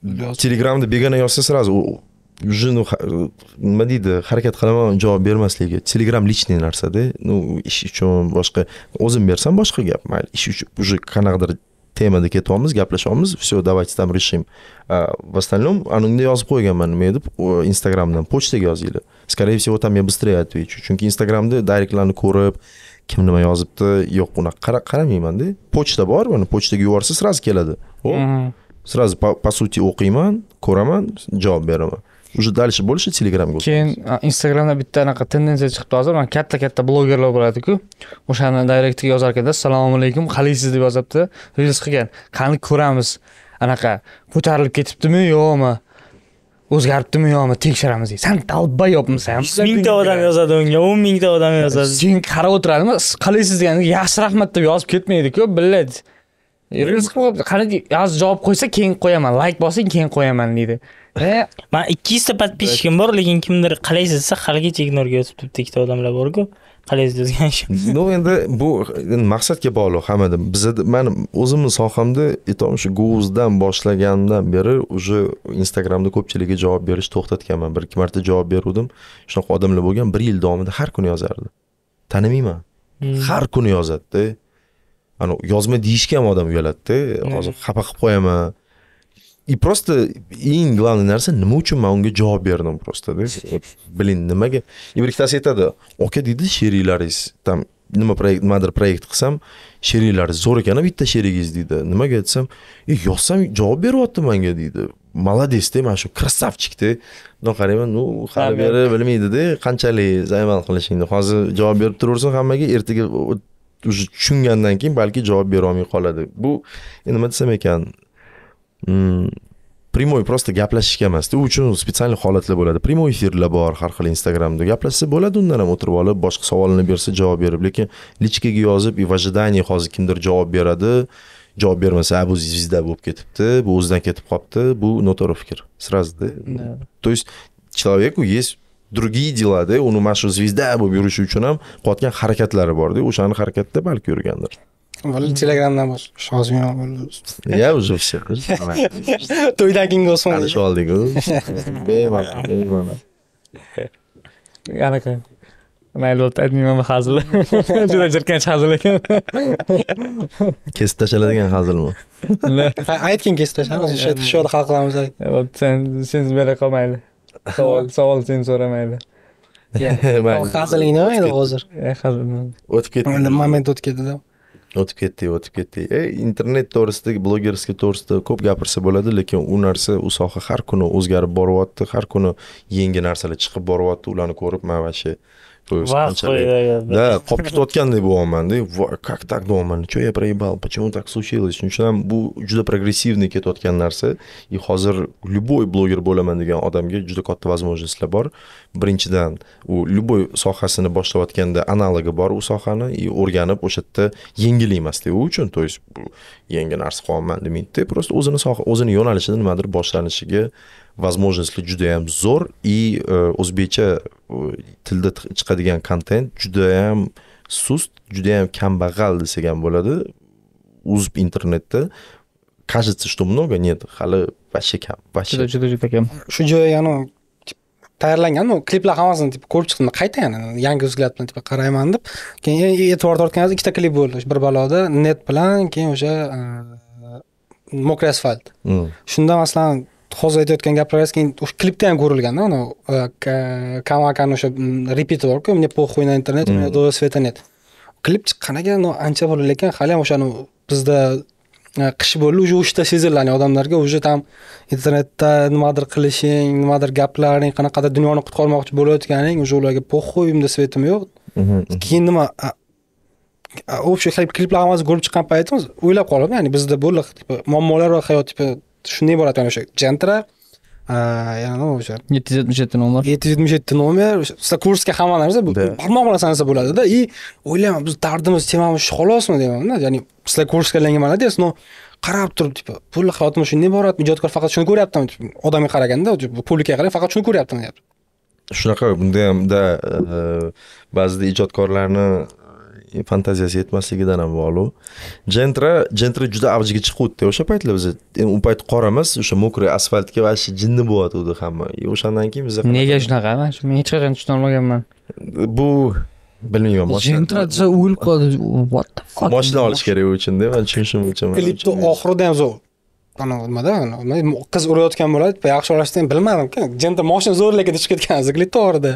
yo'q. Telegramda begona yozsa, sразу уже nima deydi, harakat qilaman javob bermasligiga. Telegram lichniy narsa-da, ну ish uchun boshqa, o'zim bersam boshqa gap, mayli, ish uchun уже qanaqadir temada ketyapmiz, gaplashamiz, всё, давайте там решим. В остальном, anunda yozib qo'yganman, nima edi, Instagramdan pochtaga yozinglar. Скорее всего, там я быстрее отвечу. Chunki Instagramda direktlarni ko'rib, kim nima yozibdi, yo'q, unaqa qaramayman-da. Pochta bor, mana pochtaga yuborsa, sразу keladi. Сразу по сути o'qiyman, ko'raman, javob beraman. Уже дальше больше Telegramga. Keyin Instagramda bitta anaqa tendensiya chiqibdi hozir, mana katta-katta blogerlar bo'ladi-ku. O'shani direktga yozar ekanda, "Assalomu alaykum, qalaysiz?" deb yozibdi, reels qilgan. Qani ko'ramiz, anaqa ko'tarilib ketibdimi, yo'qmi? O'zgaribdimi, yo'qmi? Tekshiramiz. Sen dalba yopmisan. ming ta odam yozadi unga, o'n ming ta odam yozadi. Sen qarab o'tiradimi, qalaysiz deganiga yaxshi rahmat deb yozib ketmaydi-ku, biladi. Reels qilib, qani yozib javob qo'ysa, keyin qo'yaman, like bossang, keyin qo'yaman deydi. E, men ikki yuz ta podpishkim bor, lekin kimdir qalaysiz desa, haligacha ignorga o'tib turibdi, ikkita odamlar bor-ku. Qalaysiz degani shu. No, endi bu maqsadga bog'liq hammadan. Bizda men o'zimni sohamda, aytaman shu Google'dan boshlaganimdan beri уже Instagramda ko'pchiligiga javob berish to'xtatganman. bir ikki marta javob berdim. Shunaqa odamlar bo'lgan, bir yil davomida har kuni yozardi. Tanimayman. Har kuni yozadi-da. Ana yozma deyishga ham odam uyaladi-da. Hozir xafa qilib qo'yaman. И просто eng главный narsa nima uchun men unga javob berdim prosta, bilin nimaga. И bir ikkitasi aytadi, "Oka dedi, sheriklaringiz tam nima proyekt, nimadir proyekt qilsam, sheriklaringiz zo'r ekan, bitta sherigingiz" dedi. Nimaga desam, "E, yozsam javob beryapti menga" dedi. "Malades-da, mana shu krasavchik-da." Bundan qarayman, "Nu, hali beri bilmaydi-da, qanchalik zayman qilishingni. Hozir javob berib turaversin hammaga, ertaga tushungandan keyin balki javob bera olmay qoladi." Bu nima desam ekan, Hmm, primoy prosta gaplashishga emas-da, u uchun spetsialniy holatlar bo'ladi. Primoy efirlar bor, har xil Instagramda gaplashsa bo'ladi, undan ham o'tirib olib, boshqa savolini bersa javob berib, lekin lichkaga yozib, "I vajidani hozir kimdir javob beradi, javob bermasa, bu zvezda bo'lib ketibdi, bu o'zidan ketib qopti", bu noto'g'ri fikr. Сразу-da. То есть человеку есть другие дела, да, uni mana shu zvezda bo'lib yurishi uchun ham qotgan harakatlari bor-da, o'shaning harakatida balki yurgandir. Vallahi Telegram'dan var. Şazmin abi. Ya uzun şey. Toydan kim olsun? Kardeş aldık. Eyvallah. Eyvallah. Yani ki. Ben lolt etmeyeyim ama hazırlı. Cüda cırken hazırlı. Kestaşaladığın hazırlı mı? Ayet kim kestaşaladığın? Şey şu da halklarımıza. Sen, siz böyle kalmayla. Sağol sen soramayla. Hazırlığına mıydı hazır? Hazırlığına. Ötüp getirdim. Mehmet ötüp getirdim. O'tib ketdi, o'tib ketdi. E, internet to'g'risida, blogerlik to'g'risida ko'p gapirsa bo'ladi, lekin u narsa, u soha har kuni o'zgarib boryapti, har kuni yangi narsalar chiqib boryapti, ularni ko'rib men vashi да, qop tutayotgandek bo'lyapman-da. Как так думаю, что я проебал, почему так случилось? Shuning uchun ham bu juda progressivni ketayotgan narsa, и hozir любой bloger bo'laman degan odamga juda katta возможностьlar bor. Birinchidan, u любой sohasini boshlayotganda analogi bor u sohani, и o'rganib o'sha yerda yengilmasdi u uchun, то есть yangi narsa qilmayman demaydi, просто o'zini soha, o'zini yo'nalishini nimadir boshlanishiga возможностьlar juda ham zo'r, и o'zbekcha tilda chiqadigan kontent juda ham sust, juda ham kambag'al desak ham bo'ladi. O'zib internetda кажется, что много, нет, hali вообще kam, вообще. Juda juda kam. Shu joy, ya'ni tayyorlangan u kliplar hammasini tip ko'rib chiqdim, qayta yana yangi uzlat bilan tip qarayman deb. Keyin e'tibor tortganimiz ikkita klip bo'ldi. Bir baloda net bilan, keyin o'sha Mokriy Asfalt. Shunda masalan hozir aytayotgan gaplar keyin o'sha klipda ham ko'rilgan-da, ana Kamakan o'sha repeat bor-ku, "Мне похуй на интернет, у меня до света нет". Klip chiqqaniga ancha bo'ldi, lekin hali ham o'shani bizda qish bo'ldi, o'sha o'shda seziladi odamlarga, o'sha tam internetda nimadir qilishing, nimadir gaplaring, qanaqadir dunyoni qutqarmoqchi bo'layotganing, o'sha ularga "похуй, у меня светим yo'q". Keyin nima o'sha kliplar hammasi ko'rib chiqqan paytimiz o'ylab qoldim, ya'ni bizda bo'ldi muammolar va hayot tipi shunday bo'ladi, ya'ni o'sha Jentra, ya'ni o'sha yetti yuz yetmish yetti nomer, yetti yuz yetmish yetti nomer, o'sha kursga hamma narsa barmoq bilan sanasa bo'ladi-da. И o'ylayman, biz dardimiz, temamiz shu xolosmi deyman-da, ya'ni sizlar kursgalangan malades, no qarab turib, tipa, pul hayotimiz shunday boradi, ijodkor faqat shuni ko'ryaptimi, odamga qaraganda, publikaga qarab faqat shuni ko'ryaptimi deyapti. Shunaqa, bunda ham da ba'zida ijodkorlarni fantaziyasi yetmasligidan ham bog'liq. Jentra, Jentra juda avjiga chiqdi. O'sha paytlar biz u payt qoramiz, o'sha Mokriy Asfaltga vash jinni bo'layotdi hamma. O'shandan keyin biz nega shunaqa emas? Men hech qachon tushuna olmaganman. Bu bilmayman. Jentra desa o'lib qoldi. What the fuck? Boshdan olish kerak uchun-da, men tushunishim uchun. Klipni oxirida ham zo'r. Ana nimada? Qiz urayotgan bo'ladi, yaxshi orasida ham bilmadim-ku. Jentra mashina zo'rligida chiqib ketgan, klip to'g'rida.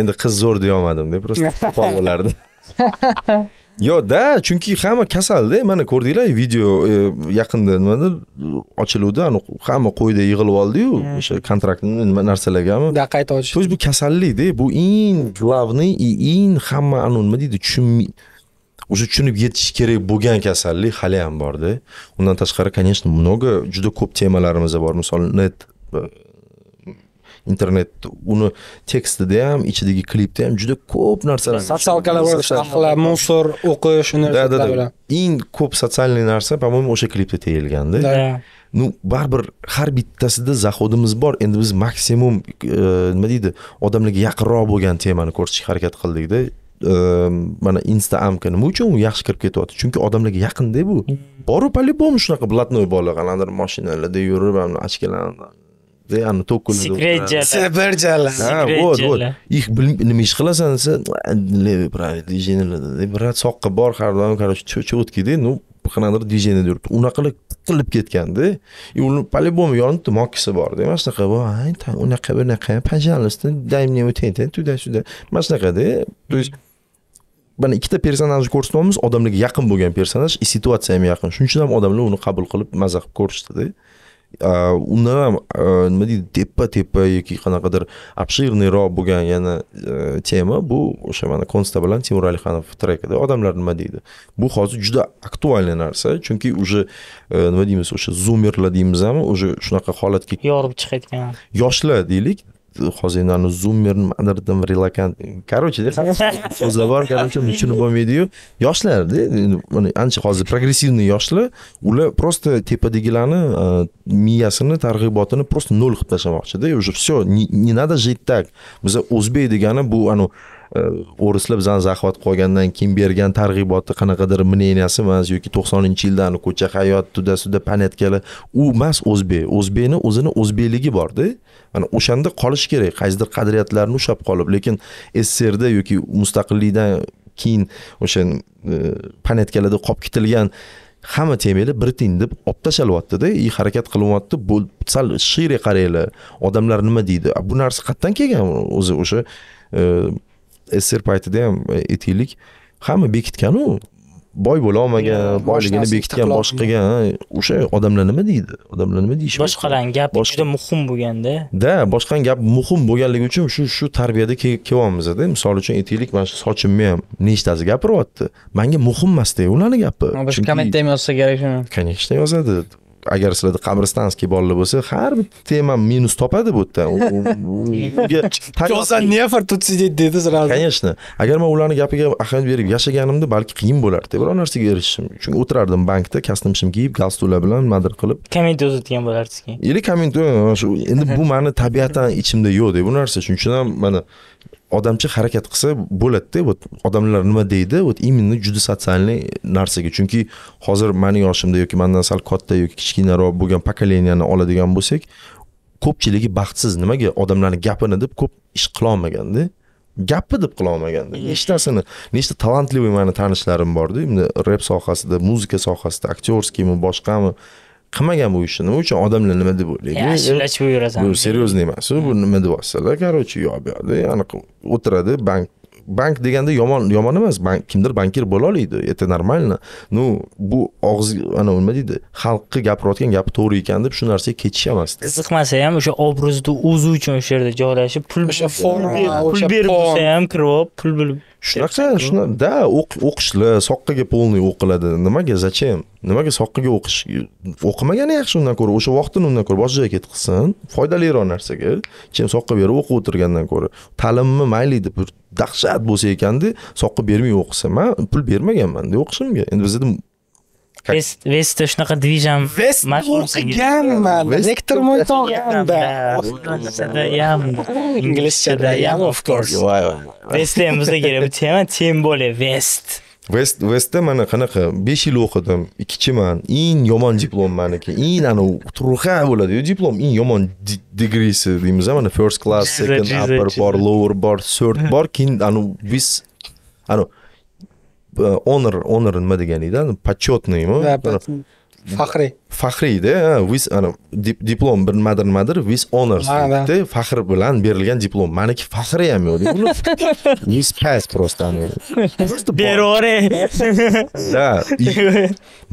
Endi qiz zo'r deya olmadim-da, prosta to'pol bo'lardi. Yo da, chunki hamma kasalda, mana ko'rdinglar video yaqinda nimada ochiluvdi, anu hamma qo'yda yig'ilib oldi-yu, o'sha kontraktni nima narsalargami? Da, qayta ochish. To'g'ri, bu kasallikda, bu eng glavniy и eng hamma anu nima deydi, tushunmaydi. O'sha tushunib yetish kerak bo'lgan kasallik hali ham bor-da. Undan tashqari, конечно, много juda ko'p temalarimiz bor. Masalan, net internet uni tekstida ham, ichidagi klipda ham juda ko'p narsalar. Sotsialkalar bor, axlat, musor, o'qish, universitetlar bilan. Eng ko'p sotsialniy narsa, по-моему, o'sha klipda tegilganda. Ну, baribir har bittasida zahodimiz bor. Endi biz maksimum nima deydi, odamlarga yaqinroq bo'lgan temani ko'rsatishga harakat qildik-da. Mana Instagramga nima uchun u yaxshi kirib ketyapti? Chunki odamlarga yaqinda bu. Borib alibom shunaqa blatnoy bolalar, mashinalarda yurib, achkalanadi. Deyani to'kuldi. Siberjala. Ha, vot, vot. Ich nima ish qilasan desa, levi pravi, dejinalada. Brat soqqa bor, har doim, короче, cho'chotki-da, ну, qanaqadir dejeni deb turibdi. Unaqa qilib ketganda, uni palibom yonibdi, mokkisi bor deb. Mana shunaqa voy, unaqa bunaqa, pajalista, daimni o'taydi, tuda-suda. Mana shunaqada, to есть bana ikkita personajni ko'rsatmoqmiz, odamlarga yaqin bo'lgan personaj, situatsiyaga yaqin. Shuning uchun ham odamlar uni qabul qilib, mazza qilib ko'rishdi. Uni ham nima deydi, tepa-tepa yoki qanaqadir obshirniroq bo'lgan yana tema bu o'sha mana Konsta bilan Timur Alixonov trekida odamlar nima deydi. Bu hozir juda aktualniy narsa, chunki uje nima deymiz, o'sha zoomerlar deymizmi, uje shunaqa holatga yorib chiqayotgan yoshlar deylik. Hozirdan zoomer nimadirdan relakant. Qarochi, so'zlar, qarochi, tushunib bo'lmaydi-yu. Yoshlarda, mana ancha hozir progressivniy yoshlar, ular prosta tepadagilarni miyasini, targ'ibotini prosta nol qilib tashlamoqchi-da. Уже всё, не надо жить так. Biz o'zbek degani bu anu o'rislar bizani zahvat qilgandan keyin bergan targ'ibotni qanaqadir mneniyasi emas yoki to'qsoninchi yildan ko'cha hayot tuda-suda panetkalar u emas o'zbek. O'zbekning o'zini o'zbekligi bor-da. Mana o'shanda qolish kerak, qaysidir qadriyatlarni ushlab qolib, lekin S S R da yoki mustaqillikdan keyin o'sha panetkalarda qolib ketilgan hamma temalar bir tin deb olib tashalyapti-da, i harakat qilinyapti. Bu sal shiri qaraylar, odamlar nima deydi? Bu narsa qatdan kelgan o'zi o'sha S S R paytida ham etiklik hamma bekitgan-u, boy bo'la olmagan, boyligini bekitgan, boshqa qilgan, o'sha odamlar nima deydi? Odamlar nima deyish? Boshqalarning gapi juda muhim bo'lganda. Da, boshqaning gapi muhim bo'lganligi uchun shu shu tarbiyada kelyapmiz-da. Misol uchun etiklik mana shu sochimni ham nechtasi gapiryapti. Menga muhim emas-da, ularning gapi. Chunki kommentda ham yozsa kerak shuni. Конечно, yozadi. Agar sizlarda qabristonskiy bolalar bo'lsa, har bir tema minus topadi bu yerda. Yozsa nefar tut sidi dedi zirazi. Конечно. Agar men ularning gapiga ahamiyat berib yashaganimda balki qiyin bo'lardi. Biror narsaga erishishim. Chunki o'tirardim bankda, kastimshim kiyib, galstuklar bilan nimadir qilib, komment yozadigan bo'lardingiz. Yo'li komment shu endi bu meni tabiatan ichimda yo'q-da bu narsa. Shuning uchun ham mana odamchi harakat qilsa bo'ladi-da. Вот odamlar nima deydi? Вот именно juda sotsialniy narsaga. Chunki hozir mening yoshimda yoki mendan sal katta yoki kichkinaroq bo'lgan pokoleniyani oladigan bo'lsak, ko'pchiligi baxtsiz. Nimaga? Odamlarning gapini deb ko'p ish qila olmaganda, gapi deb qila olmaganda. Nechtasini, nechta talantli meni tanishlarim bor-da, endi rep sohasida, muzika sohasida, aktyorskimi, boshqami qilmagan bu ishini. Nima uchun odamlar nima deb o'ylaydi? Yashilashib yurasan. Bu seriozniy emas. Bu nima deb o'ysalar, qarochi, yo'q bu yerda aniq o'tiradi, bank bank deganda yomon yomon emas. Bank kimdir bankir bo'la oladi. Это нормально. Ну, bu og'iz ana nima deydi? Xalqqa gapirayotgan gapi to'g'ri ekan deb shu narsaga ketish emas. Qiziqmasa ham o'sha obrazni o'zi uchun o'sha yerda joylashib, pul o'sha formaga, pul bersa ham kirib, pul bilib. Shunaqa, shuna da o'qishlar, soqqaga polniy o'qiladi. Nimaga? Zacham? Nimaga soqqaga o'qish? O'qimagani yaxshi undan ko'ra, o'sha vaqtini undan ko'ra boshqa joyga ketqilsin, foydaliroq narsaga. Chem soqqa berib o'qib o'tirgandan ko'ra, ta'limni mayli deb dahshat bo'lsa ekan-da, soqqa bermay o'qisa, men pul bermaganman-da o'qishimga. Endi bizda Vest Vest shunaqa division mashg'ulsanganman, rektor mo'ytog'imda. O'zbekchada ham, inglizchada ham of course. Vest ham bizga kerak, tem bo'la Vest. Vest Vestda mana qanaqa besh yil o'qidim, ikkichiman. Eng yomon diplom meniki. Eng ana turxa bo'ladi-yu diplom, eng yomon degree-si deymiz, mana first class, second upper bor, lower bor, third bor, keyin ana biz ana honor, honor nima deganida, почётныйmi? Faxriy. Faxriy-da, with ana diplom bir nimadir-nimadir, with honors deb faxr bilan berilgan diplom. Meniki faxriy ham yo'q. Nis pass prosta. Berore. Da,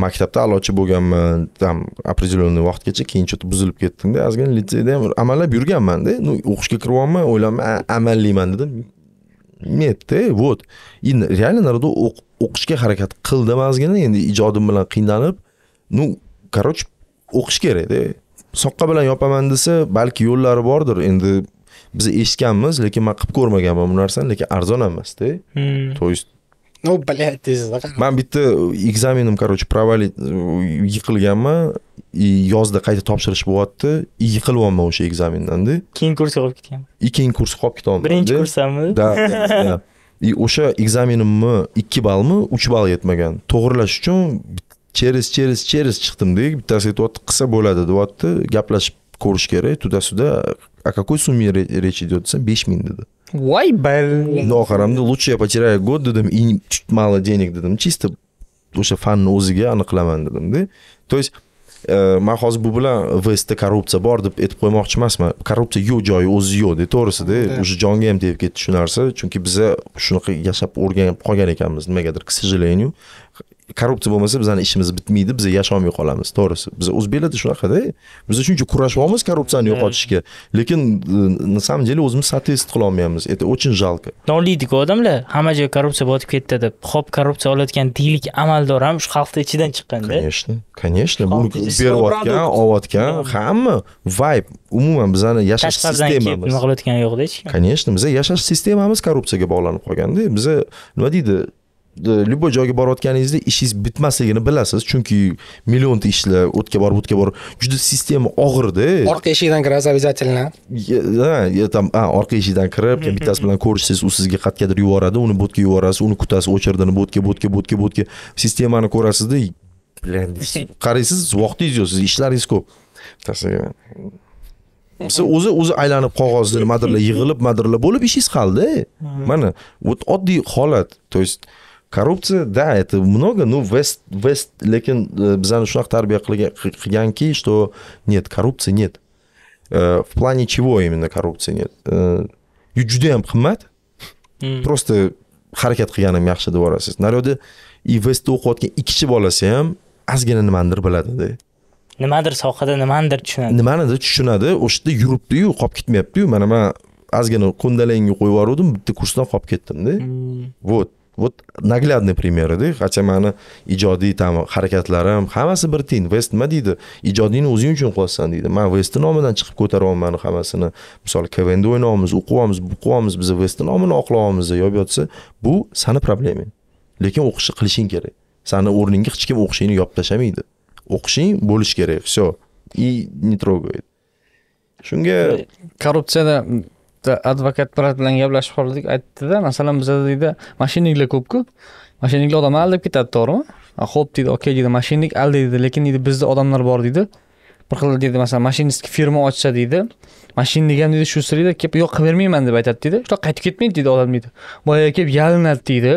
maktabda a'lochi bo'lganman, tam определённый vaqtgacha, keyincha buzilib ketdim-da, azgina litseyda ham amallab yurganman-da. Nu o'qishga kirib-olman, o'ylaman, amalliman dedim. Nette, вот. In real narada o'qishga harakat qildim azgina, endi ijodim bilan qiynalib ну, короче, o'qish kerak-da. Soqqa bilan yopaman desa, balki yo'llari bordir. Endi biz eshitganmiz, lekin men qilib ko'rmaganman bu narsani, lekin arzon emas-da. То есть, ну, блядь, тез. Men bitta eksamenim, короче, провалить yiqilganman, yozda qayta topshirish bo'lyapti, yiqilyapman o'sha eksamendan-da. Keyingi kursga qolib ketganman. Ikkinchi kurs qolib ketolmadim. Birinchi kursami? Da, da. И o'sha eksamenimni ikki ballmi, uch ball yetmagan. To'g'rilash uchun Cheriz, cheriz, cheriz chiqdim deb bittasi aytdi, qilsa bo'ladi deyapti, gaplashib ko'rish kerak, tuda-suda. A какой сумме речь идёт десам? besh ming dedi. Voy, bir. Noqaramda, лучше я потеряю год dedim, и чуть мало денег dedim. Чисто o'sha fanni o'ziga aniqlaman dedim-da. To есть, men hozir bu bilan V S T korrupsiya bor deb aytib qo'ymoqchi emasman. Korrupsiya yo'q joyi o'zi yo'q-da, to'g'risi-da. O'sha jonga ham tegib ketdi shu narsa, chunki biz shunaqa yashab o'rganib qolgan ekanmiz, nimagadir, к сожалению. Korrupsiya bo'lmasa bizning ishimiz bitmaydi, biz yashamay qolamiz, to'g'risi. Biz o'zbeklarda shunaqa-da. Biz shuncha kurashamiz korrupsiyani yo'qotishga, lekin na самом деле o'zimiz statistik qila olmaymiz. Это очень жалко. Noliydik odamlar, hamma joy korrupsiya botib ketdi deb. Xo'p, korrupsiya olayotgan deylik amaldor ham shu xalqda ichidan chiqqanda. Конечно, конечно, bu berayotgan, olayotgan hamma vibe umuman bizning yashash sistemamiz. Nima qilayotgani yo'q-da hech kim. Конечно, biz yashash sistemamiz korrupsiyaga bog'lanib qolganda, biz nima deydi? Любой joyga borayotganingizda ishingiz bitmasligini bilasiz, chunki millionta ishlar o'tga bor, o'tga bor. Juda sistema og'ir-da. Orqa eshikdan kirasiz obязательно. Ha, tam orqa eshikdan kirib, bittasi bilan ko'rishsiz, u sizga qatgadir yuboradi, uni botga yuborasiz, uni kutasiz, o'chirdini botga, botga, botga, botga. Sistemani ko'rasiz-da, qaraysiz, vaqtingiz yo'q, siz ishlaringiz ko'p. Bittasiga. Siz o'zi o'zi aylanib qog'ozda nimadirlar yig'ilib, madirlar bo'lib ishingiz qoldi. Mana, oddiy holat, то есть Korrupsiya, да, это много, но вест, вест, lekin bizani shunaqa tarbiya qilganki, что нет, korrupsiya нет. В плане чего именно korrupsiya нет? Juda ham qimmat. Просто harakat qilganim yaxshi deb o'rasiz. Naryoda и vestda o'qiyotgan ikkichi bolasi ham ozgina nimanidir biladi-da. Nimadir sohada nimanidir tushunadi. Nimanidir tushunadi, o'shda yuribdi-yu, qolib ketmayapti-yu. Mana men ozgina ko'ndalangni qo'yib yubordim, bitta kursdan qolib ketdim-da. Вот. Вот наглядный пример, да, хотя мана ijodiy там harakatlarim hammasi bir tin. Vest nima deydi? Ijodingni o'zing uchun qilasan deydi. Men Vest nomidan chiqib ko'taryapman hammasini. Misol K V N da o'ynaymiz, o'qiyamiz, buqiyamiz, biz Vest nomini oqlaymiz yo'q yotsa, bu sani problema. Lekin o'qishni qilishing kerak. Sani o'rningga hech kim o'qishingni yopib tashamaydi. O'qishing bo'lish kerak, всё. И не трогает. Shunga korrupsiyada advokat brat bilan gaplashib qoldik, aytdi-da, masalan bizda deydi, mashinniklar ko'p-ku. Mashinniklar odam aldab ketadi, to'g'rimi? Xo'p deydi, okey deydi, mashinnik aldaydi, lekin deydi bizda odamlar bor deydi. Bir xil deydi, masalan, mashinistlik firma ochsa deydi, mashinnik ham deydi, shu sirida kelib, yo'q, qilib bermayman deb aytadi deydi. Shunday qaytib ketmaydi deydi odam deydi. Boya kelib yalinadi deydi.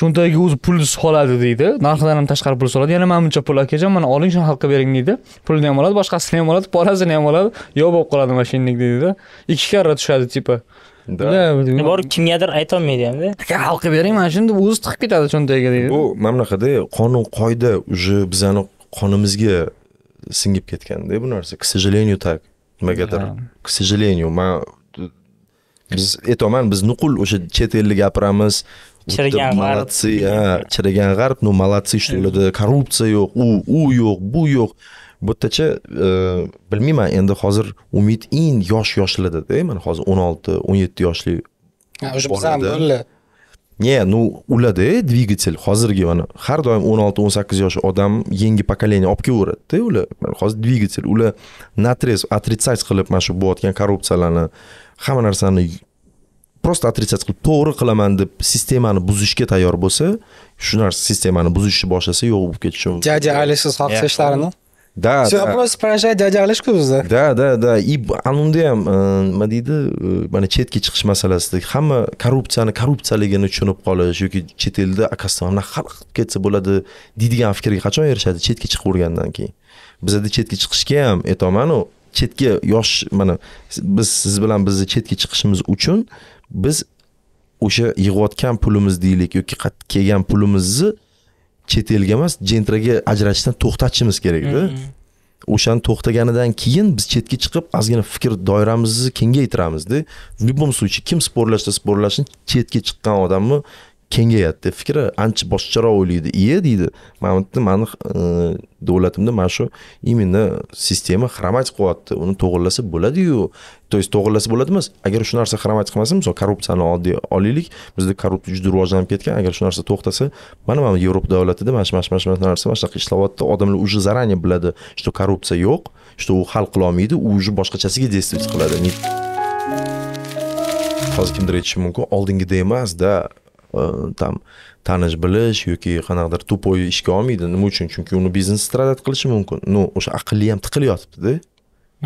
Cho'ntagiga o'zi pulni soladi deydi. Narxidan ham tashqari pul soladi. Yana men buncha pul akajon, mana oling, shuni xalqqa bering deydi. Pulni ham oladi, boshqasini ham oladi, porasini ham oladi. Yo'q bo'lib qoladi mashinnik deydi. Ikki karra tushadi tipa. Да. Borib kimgadir ayta olmaydi ham-da. Aka, xalqqa bering, mana shunda o'zi tiqib ketadi cho'ntagiga deydi. Bu mamlakatda qonun qoida уже bizning qonimizga singib ketgan-da bu narsa. К сожалению, так. Nimagadir. К сожалению, men biz aytaman, biz nuqul o'sha chet ellik gapiramiz. Молодцы, а, чираgan g'arb, ну молодцы, что ularda korrupsiya yo'q, u u yo'q, bu yo'q. Bittacha bilmayman, endi hozir umid in yosh-yoshlarda-da, mana hozir o'n olti o'n yetti yoshli. Ha, o'sha bizam bo'ldi. Не, ну ularda двигатель hozirgi mana har doim o'n olti o'n sakkiz yosh odam yangi pokoleniya olib kelaveradi-da ular. Hozir двигатель ular natres отрицать qilib mana shu bo'layotgan korrupsiyalarni, hamma narsani просто отрицать qilib to'g'ri qilaman deb sistemani buzishga tayyor bo'lsa, shu narsa sistemani buzishni boshlasa yo'q bo'lib ketishi mumkin. Дядя Алиша с xalqshishlarini. Да. Всё вопрос спрашивает дядя Алишку bizda. Да, да, да. И anunda ham nima deydi, mana chetga chiqish masalasida hamma korrupsiyani korrupsiyaligini tushunib qolish yoki chet elda akastamna xalq qilib ketsa bo'ladi deydigan fikrga qachon erishadi chetga chiqib o'rgangandan keyin. Bizda chetga chiqishga ham aytaman-ku, chetga yosh mana biz siz bilan bizni chetga chiqishimiz uchun biz o'sha yig'otgan pulimiz deylik yoki kelgan pulimizni chet elga emas, Jentraga ajratishdan to'xtatishimiz kerak-da. O'shani to'xtaganidan keyin biz chetga chiqib, ozgina fikr doiramizni kengaytiramiz-da. В любом случае, kim sporlashda sporlashin, chetga chiqqan odamni kengayadi. Fikri ancha boshqacharoq o'ylaydi. Iye deydi, "Men bitta meni davlatimda mana shu именно sistema xromat qilyapti. Uni to'g'rilasa bo'ladi-yu." То есть to'g'rilasa bo'ladi emas. Agar shu narsa xromat qilmasa, misol korrupsiyani oddiy olaylik, bizda korrupsiya juda rivojlanib ketgan. Agar shu narsa to'xtasa, mana mana Yevropa davlatida mash-mash-mash narsa boshqa ishlayapti. Odamlar уже заранее biladi, что korrupsiya yo'q, что u hal qila olmaydi, u уже boshqachasiga действие qiladi. Hozir kimdir aytishi mumkin, oldingida emas-da. Там tanish bilish yoki qanaqadir to'poy ishga olmaydi. Nima uchun? Chunki uni biznes strategiya qilishi mumkin. No, o'sha aqlli ham tiqilyotibdi-da.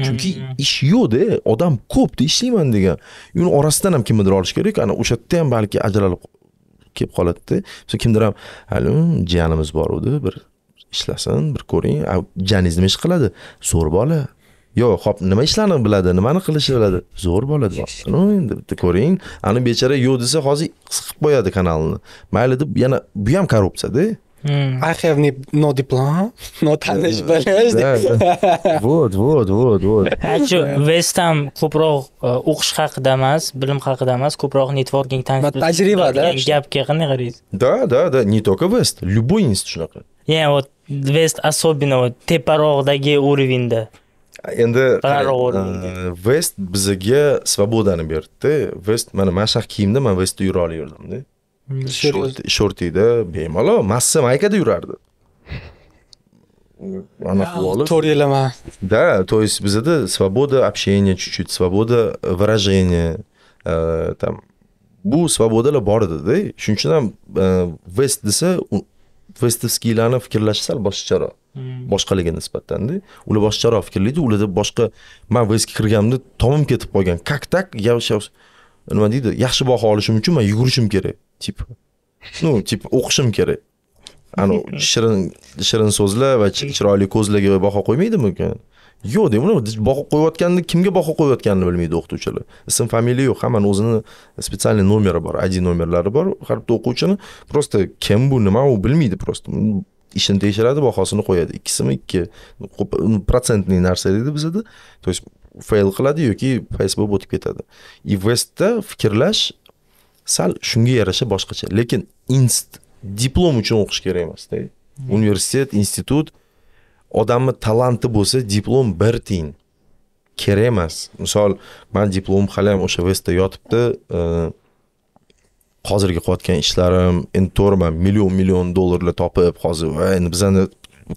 Chunki ish yo'q-da, odam ko'p-da ishlayman degan. Uning orasidan ham kimdir olish kerak. Ana o'sha yerda ham balki ajralib kelib qoladi-da. Masalan, kimdir ham, "Hali, jiyanimiz bor edi, bir ishlasin, bir ko'ring, jiyaningiz nima ish qiladi? Zo'r bola." Yo'q, hop, nima ishlarni biladi, nimani qilishni biladi? Zo'r bo'ladi. No, endi bitta ko'ring. Ani bechara yo'q desa, hozir qisib qo'yadi kanalni. Mayli deb yana bu ham korrupsiya-da. I have no diploma, no tanish bilish. Vot, vot, vot, vot. Hech Vestam ko'proq o'qish haqida emas, bilim haqida emas, ko'proq networking tanqid. Tajribada gapga qanaqaris? Da, da, da, не только Vest, любой institut. Ya, вот Vest особенно вот teparoqdagi o'rvinda. Endi Vest bizga svobodani berdi. Vest mana mana shu kiyimda men Vestda yura olardim-da. Shortida bemalol, massa maykada yurardi. Ana qo'lib. To'riylaman. Da, to есть bizda svoboda общения чуть-чуть, svoboda выражения, там bu svobodalar bor edi-da. Shuning uchun ham Vest desa Vestovskiylarni fikrlashi sal boshqacharoq. Boshqalarga nisbatan-da. Ular boshqacharoq fikrlaydi, ularda boshqa men Vestga kirganimda tomim ketib qolgan. Как так? Я сейчас nima deydi? Yaxshi baho olishim uchun men yugurishim kerak, tip. Ну, tip o'qishim kerak. Ana shirin shirin so'zlar va chiroyli ko'zlarga baho qo'ymaydimi-ku? Yo'q, demak, ular baho qo'yayotganini, kimga baho qo'yayotganini bilmaydi o'qituvchilar. Ism, familiya yo'q, hammaning o'zini spetsialniy nomeri bor, I D nomerlari bor. Har bir o'quvchini prosta kim bu, nima u bilmaydi prosta. İşini tekşiradi, bahasını qo'yadi. İkisini ikki protsentli narsa deydi bizda. To есть fail qiladi yoki Facebook o'tib ketadi. И Vestda fikrlash sal shunga yarasha boshqacha. Lekin diplom uchun o'qish kerak emas-da. Universitet, institut odamning talanti bo'lsa, diplom bir tiyin kerak emas. Misol, men diplom hali ham o'sha Vestda yotibdi. Hozirgi qilayotgan ishlarim endi to'g'rimi million million dollarlar topib hozir endi bizani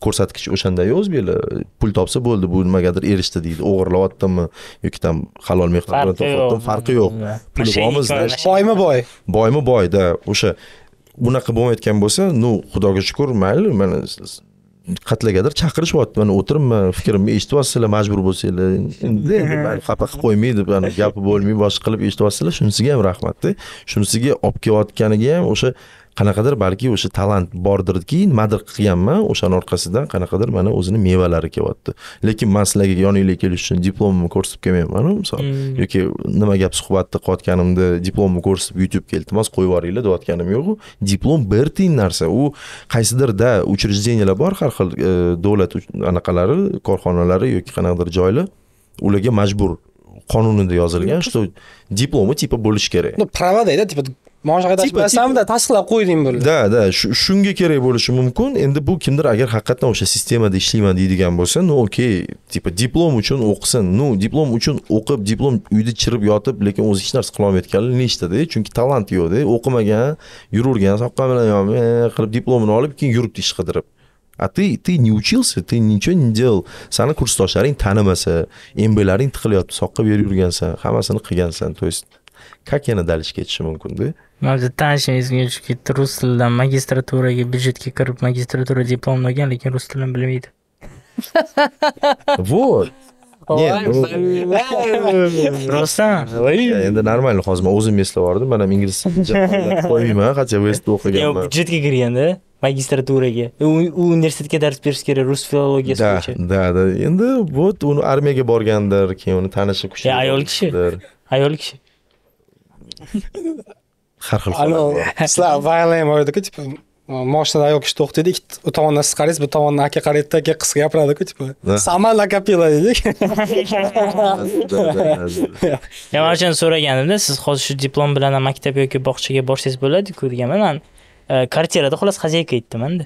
ko'rsatkichi o'shanda o'zbeklar pul topsa bo'ldi, bu nimagadir erishdi deydi. O'g'irlayotdimmi yoki tam halol mehnat bilan topdim, farqi yo'q. Pul bormiz, boymi boy? Boymi boyda. O'sha bunaqa bo'lmayotgan bo'lsa, nu xudoga shukr, mayli, mana qatlagadir chaqirishyapti. Mana o'tiribman, fikrimni eshityapsizlar, majbur bo'lsanglar. Endi xafa qilib qo'ymaydi, mana gapi bo'lmay bosh qilib eshityapsizlar. Shunisiga ham rahmat-da. Shunisiga olib kelayotganiga ham o'sha qanaqadir balki o'sha talant bordirki, madir qilganman, o'shaning orqasidan qanaqadir mana o'zini mevalari kelyapti. Lekin men sizlarga yoningizga kelish uchun diplomimni ko'rsatib kelmayman, misol yoki nima gap suhbatda qilayotganimda diplomimni ko'rsatib YouTube ga iltimos qo'yib yuboringlar deyotganim yo'q. Diplom bir tiyin narsa. U qaysidirda учреждениялар bor, har xil davlat anaqalari, korxonalari yoki qanaqadir joylar, ularga majbur qonunida yozilgan, shu diplomi tipa bo'lish kerak. No, prava deydi, tipa Maosh qadashmasamda tasdiqlab qo'ydim bo'ldi. Da, da, shunga kerak bo'lishi mumkin. Endi bu kimdir agar haqiqatan o'sha sistemada ishlayman deydigan bo'lsa, no, okey, tipa diplom uchun o'qisin. No, diplom uchun o'qib, diplom uyda chirib yotib, lekin o'zi hech narsa qila olmayotganlar nechtada? Chunki talant yo'q-da, o'qimagan, yururgan, soqqam bilan yo'mi qilib diplomini olib, keyin yuribdi ish qidirib. А ты ты не учился, ты ничего не делал. Сани курсдoshlaring tanimasa, M B laring tiqilyapti, soqqa berib yurgansan, hammasini qilgansan. То есть как yana dalishga ketishi mumkin-da? Mavzu tanishingizga tushib ketdi. Rus tilidan magistraturaga byudjetga kirib, magistratura diplomini olgan, lekin rus tilini bilmaydi. Vot. Rostdan. Endi normal hozir men o'zim eslab oldim, men ham ingliz tilini qo'ymayman, hatto Vestda o'qiganman. Yo'q, byudjetga kirganda, magistraturaga. U universitetga dars berish kerak rus filologiyasi bo'yicha. Da, da. Endi vot uni armiyaga borgandir, keyin uni tanishi kuchli. Ayol kishi. Ayol kishi. Har xil. Ana, sizlar vaylaym o'rada-ku, tipa mashinada ayol kishi to'xtaydi, ikki tovonnasi qaraysiz, bir tovonni aka qaraydi, aka qisqa gapiradi-ku, tipa. Sama nakapila dedik. Ya, men o'sha so'raganimda, siz hozir shu diplom bilan maktab yoki bog'chaga borsangiz bo'ladi-ku deganman. Men kvartirada xolos xazayka aytdim-da.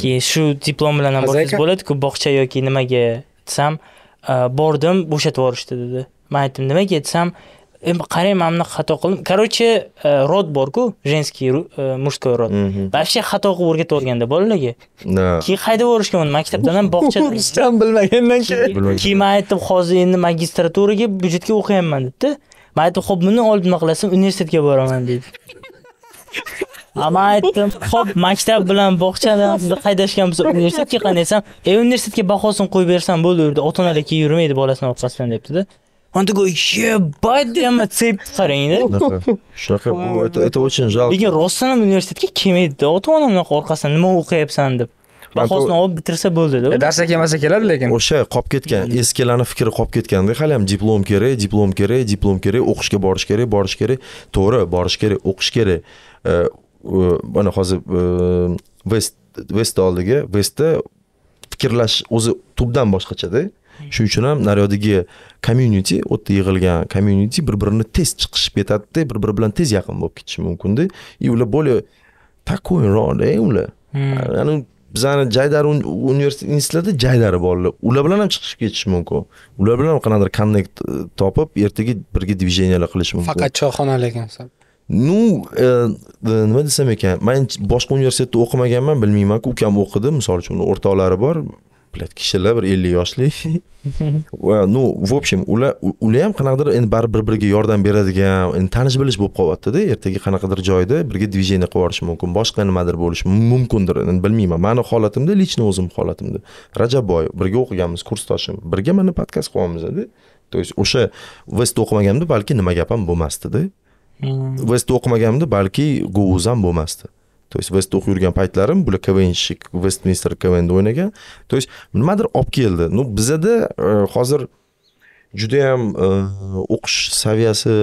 Keyin shu diplom bilan borsangiz bo'ladi-ku bog'cha yoki nimaga desam, bordim, bo'shatib yuborishdi dedi. Men aytdim, nimaga desam, qarayman, men xato qildim. Короче, род bor-ku, женский, мужской род. Вообще xato qilib o'rgatib o'rganda bolalarga. Keyin qayda o'rishgan uni maktabdan ham bog'chadan. Rusdan bilmagandan keyin. Keyin men aytdim, hozir endi magistraturaga byudjetga o'qiyapman dedi. Men aytdim, "Xo'p, buni olib nima qilasan? Universitetga boraman" dedi. Ammo aytdim, "Xo'p, maktab bilan bog'chadan qaydashgan bo'lsa, universitetga qanday desam, "E, universitetga bahosini qo'yib bersam bo'ladi, ota-onalar keyin yurmaydi bolasini o'qitmasdan" debdi-da. Он такой, ебать, дема, цепь харейнер. Шаха, это очень жалко. Беги, Росса на университетке кемейди, вот он у меня коркаса, нема o'qiyapsan deb. Bahosini olib bitirsa bo'ldi-da. Darsga kelmasa keladi, lekin o'sha qolib ketgan, eskilarning fikri qolib ketganda, hali ham diplom kerak, diplom kerak, diplom kerak, o'qishga borish kerak, borish kerak, to'g'ri, borish kerak, o'qish kerak. Mana hozir West West oldiga, Westda fikrlash o'zi tubdan boshqacha-da. Shuning uchun ham naryodagi community, o'tda yig'ilgan community bir-birini tez chiqishib ketadi-da, bir-biri bilan tez yaqin bo'lib ketishi mumkin-da. И ular bo'lib takoyroqda, ular. Ya'ni bizani jaydar universitetlarda jaydari borlar. Ular bilan ham chiqib ketish mumkin. Ular bilan qanaqadir connect topib, ertaga birga diviziyaniyalar qilish mumkin. Faqat choyxonali ekansan. Nu, nima desam ekan, men boshqa universitetda o'qimaganman, bilmayman-ku, ukam o'qidi, misol uchun o'rtoqlari bor, bilat kishilar bir ellik yoshli. Va nu, в общем, ular ular ham qanaqadir endi bir-biriga yordam beradigan, endi tanish bilish bo'lib qolyapti-da, ertaga qanaqadir joyda birga diviziyaniya qilib borish mumkin, boshqa nimadir bo'lishi mumkindir, endi bilmayman. Meni holatimda, lichni o'zim holatimda. Rajaboy birga o'qiganmiz, kursdoshim, birga mana podkast qilyapmiz-da. To есть o'sha West o'qimaganimda balki nima gap ham bo'lmasdi-da. West o'qimaganimda balki Go'uz ham bo'lmasdi. То есть West o'qib yurgan paytlarim, bular KVNshik, Westminster KVNda o'ynagan. То есть nimadir olib keldi. Nu bizda hozir juda ham o'qish saviyasi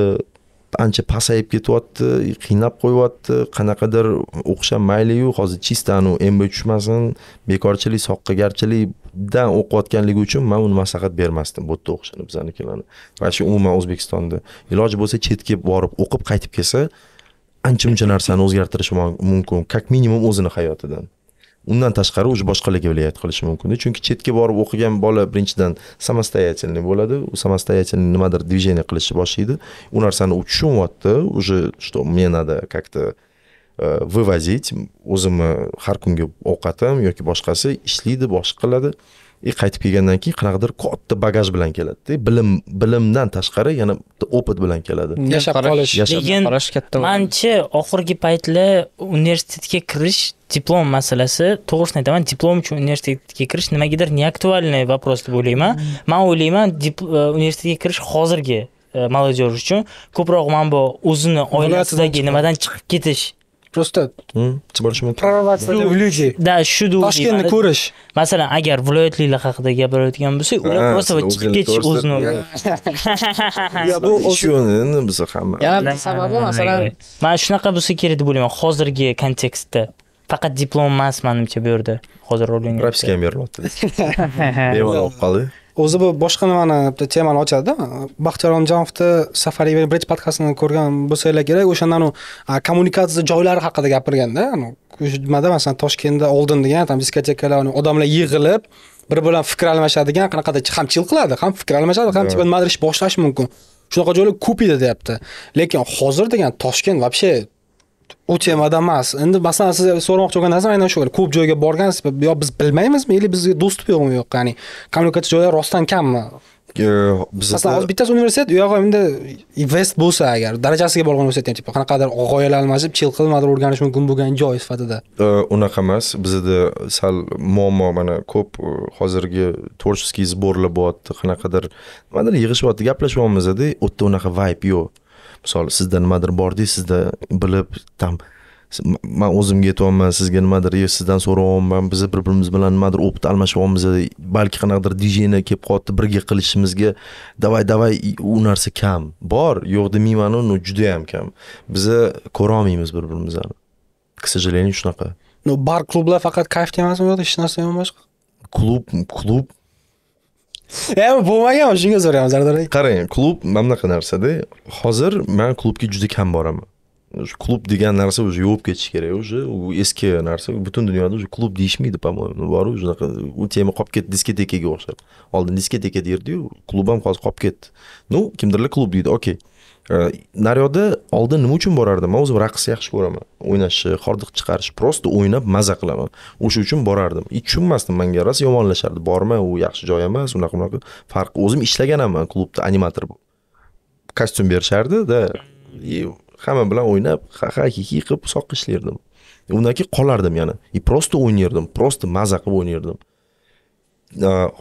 ancha pasayib ketyapti, qiynab qo'yapti. Qanaqadir o'qisham mayli-yu, hozir chistanu M B tushmasin, bekorchilik, soqqagarchilikdan o'qiyotganligi uchun men uni maslahat bermasdim bu yerda o'qishini bizanikilarni. Va shu umuman O'zbekistonda iloji bo'lsa chetga borib o'qib qaytib kelsa, ancha-muncha narsani o'zgartirishi mumkin, как минимум o'zini hayotidan. Undan tashqari o'z boshqalarga viloyat qilishi mumkin, chunki chetga borib o'qigan bola birinchidan samostoyatelniy bo'ladi, u samostoyatelniy nimadir движение qilishni boshlaydi. U narsani u tushunyapti, уже что мне надо как-то вывозить, o'zimni har kungi ovqatim yoki boshqasi ishlaydi, boshqa qiladi. И qaytib kelgandan keyin qanaqadir katta bagaj bilan keladi-da. Bilim, bilimdan tashqari yana o'qit bilan keladi. Yashab qolish, yashab qolish katta. Mencha oxirgi paytlar universitetga kirish, diplom masalasi, to'g'risini aytaman, diplom uchun universitetga kirish nimagadir neaktualniy vapros deb o'ylayman. Men o'ylayman, universitetga kirish hozirgi молодежь uchun ko'proq manba o'zini oilasidagi nimadan chiqib ketish. Просто прорваться в люди. Да, shu duv. Toshkentni ko'rish. Masalan, agar viloyatliklar haqida gapirayotgan bo'lsak, ular prosta chiqib ketish o'zini. Ya bu o'zini biz hamma. Yana sababi masalan, men shunaqa bo'lsa kerak deb o'ylayman hozirgi kontekstda. Faqat diplom emas menimcha bu yerda hozir o'rgangan. Propiska ham berilyapti. Bemalol olib qoldi. O'zi bu boshqa nimani temani ochadi-da. Baxtiyor Omjonovda Safariy Bridge podkastini ko'rgan bo'lsanglar kerak, o'shandan u kommunikatsiya joylari haqida gapirganda, nimada masalan Toshkentda oldin degan tam diskotekalar, odamlar yig'ilib, bir-bilan fikr almashadigan, qanaqadir ham chill qiladi, ham fikr almashadi, ham tipa nimadir ish boshlash mumkin. Shunaqa joylar ko'p edi deyapti. Lekin hozir degan Toshkent vobshe u temada emas. Endi masalan siz so'ramoqchi bo'lgan narsa aynan shu. Ko'p joyga borgansiz, yo biz bilmaymizmi, yoki bizga do'stib yo'qmi, yo'q, ya'ni kommunikatsiya joylari rostdan kammi? Biz masalan bittasi universitet, u yo'q, endi West bo'lsa agar darajasiga borgan universitet tipi qanaqadir g'oyalar almashib, chill qilmadir o'rganish mumkin bo'lgan joy sifatida. Unaqa emas, bizda sal muammo mana ko'p hozirgi tvorchiskiy zborlar bo'lyapti, qanaqadir nimadir yig'ishyapti, gaplashyapmiz-da, u yerda unaqa vibe yo'q. Misol sizda nimadir bordi, sizda bilib tam men o'zimga aytayapman, sizga nimadir yo sizdan so'rayapman, biz bir-birimiz bilan nimadir o'qit almashyapmiz, balki qanaqadir dijeyni kelib qoldi, birga qilishimizga davay davay u narsa kam. Bor, yo'q demayman, u juda ham kam. Biz ko'ra olmaymiz bir-birimizni. К сожалению, shunaqa. Ну, бар klublar faqat kayf emasmi yo'q, hech narsa yo'q boshqa? Klub, klub E'm bo'lmagan, shunga so'rayman Sardor aka. Qarang, klub mana bunaqa narsa-da. Hozir men klubga juda kam boraman. Klub degan narsa o'zi yo'q ketish kerak, o'zi u eski narsa. Butun dunyoda o'zi klub deyishmaydi, по-моему. Bor u shunaqa u tema qolib ketdi, diskotekaga o'xshab. Oldin diskoteka derdi-yu, klub ham hozir qolib ketdi. Nu, kimdirlar klub deydi, okey. Naryoda oldin nima uchun borardim? Men o'zim raqsni yaxshi ko'raman. O'ynashni, hordiq chiqarish, prosta o'ynab maza qilaman. O'sha uchun borardim. Hech tushunmasdim, menga ras yomonlashardi. Borma, u yaxshi joy emas, unaqa-unaqa. Farq o'zim ishlaganman klubda animator bo'lib. Kostyum berishardi-da, hamma bilan o'ynab, ha-ha-hi-hi qilib soqqa ishlardim. Undan keyin qolardim yana. И просто o'ynardim, просто maza qilib o'ynardim.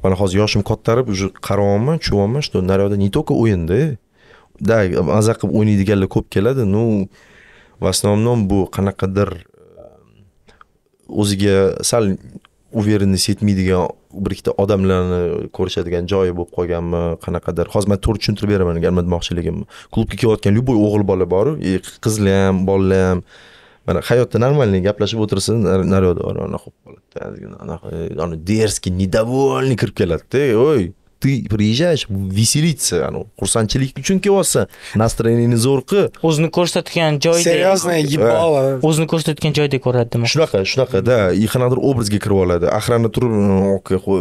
mana hozir yoshim kattarib, o'sha qaroyman, chuvoman, shto naryoda ne to'ka o'yinda, da aza qilib o'ynaydiganlar ko'p keladi, no v основном bu qanaqadir o'ziga sal uverenlik yetmaydigan bir ikkita odamlarni ko'rishadigan joyi bo'lib qolganmi, qanaqadir. Hozir men to'g'ri tushuntirib beraman, nima demoqchiligimni. Klubga kelayotgan любой o'g'il bola bor, qizlar ham, bolalar ham mana hayotda normalniy gaplashib o'tirsin, naryoda ana xo'p bo'ladi, ozgina ana derski недовольный kirib keladi-da. Oy, ты приезжаешь веселиться, anu xursandchilik uchun kelyapsan, настроениеңni zo'r qil. O'zini ko'rsatgan joyda, seriozniy yibala, o'zini ko'rsatgan joyda ko'radimi? Shunaqa, shunaqa-da, и qanaqadir obrazga kirib oladi. Охрана turib, okay, qo'y,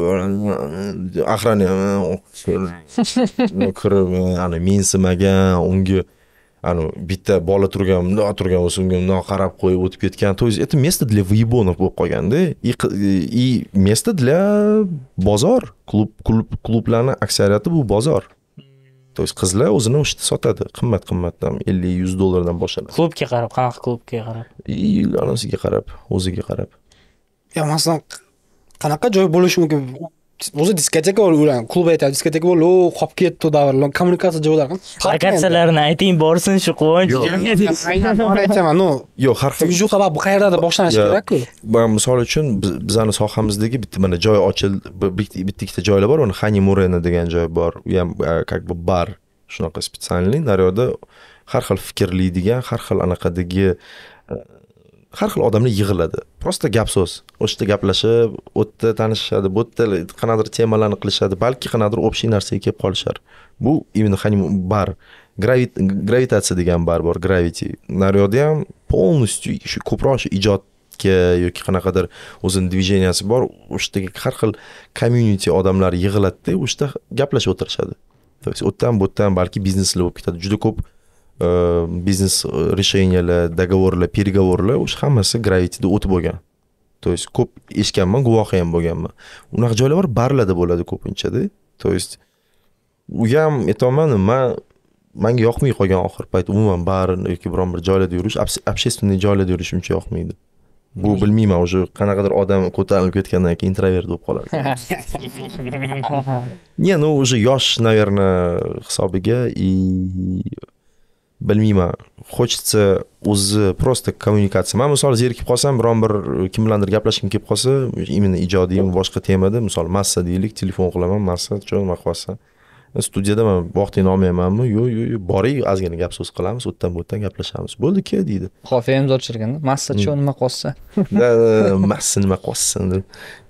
охрана kirib, ana mensimagan, unga anu bitta bola turgan, bundoq turgan bo'lsa, unga bundoq qarab qo'yib o'tib ketgan. То есть это место для выебонов bo'lib qolganda, и и место для bozor. Klub klub klublarning aksariyati bu bozor. То есть qizlar o'zini o'shda sotadi, qimmat-qimmatdan ellik yuz dollardan boshlanadi. Klubga qarab, qanaqa klubga qarab? И anasiga qarab, o'ziga qarab. Ya masalan, qanaqa joy bo'lishi mumkin? O'zi diskoteka bo'lgan, klub aytadi, diskoteka bo'lib, qolib ketdi davrlar, kommunikatsiya joylari. Harakatsiyalarini ayting, borsin shu quvonch. Yo'q, har xil shu xabar bu qayerda boshlanishi kerak-ku. Misol uchun bizning sohamizdagi bitta mana joy ochildi, bitta ikkita joylar bor, uni Hani Murena degan joy bor. U ham как бы bar, shunaqa spetsialniy, naryoda har xil fikrlaydigan, har xil anaqadagi har xil odamlar yig'iladi. Prosta gap so'z. O'shda gaplashib, o'tda tanishishadi, bu yerda qanaqadir temalarni qilishadi, balki qanaqadir общий narsaga kelib qolishar. Bu именно hani bar, gravit gravitatsiya degan bar bor, gravity. Naryoda ham полностью shu ko'proq ijodga yoki qanaqadir o'zining движенияsi bor. O'shdagi har xil community odamlar yig'iladi-da, o'shda gaplashib o'tirishadi. То есть o'tdan bu yerdan balki bizneslar bo'lib ketadi. Juda ko'p biznes решениялар, договорlar, переговорlar o'sha hammasi gravitida o'tib bo'lgan. То есть ko'p eshitganman, guvohi ham bo'lganman. Unaqa joylar bor, barlarda bo'ladi ko'pincha-da. То есть u ham aytaman, men menga yoqmay qolgan oxir payt umuman bar yoki biron bir joylarda yurish, общественный joylarda yurish uncha yoqmaydi. Bu bilmayman, o'sha qanaqadir odam ko'tarilib ketgandan keyin introvert bo'lib qoladi. Не, ну уже yosh, наверное, hisobiga и bilmayman, хочется o'zi просто kommunikatsiya. Men misol zerikib qolsam, biron bir kim bilandir gaplashishim kelib qolsa, именно ijodiy boshqa temada, misol massa deylik, telefon qilaman, massa jo'nab qo'ysa. Studiyada men vaqtingni olmaymanmi? Yo'q, yo'q, boring, ozgina gap so'z qilamiz, o'tdan bo'tdan gaplashamiz. Bo'ldi, ke deydi. Qofiya imzo tushirganda, massa cho nima qolsa? Massa nima qolsin deb.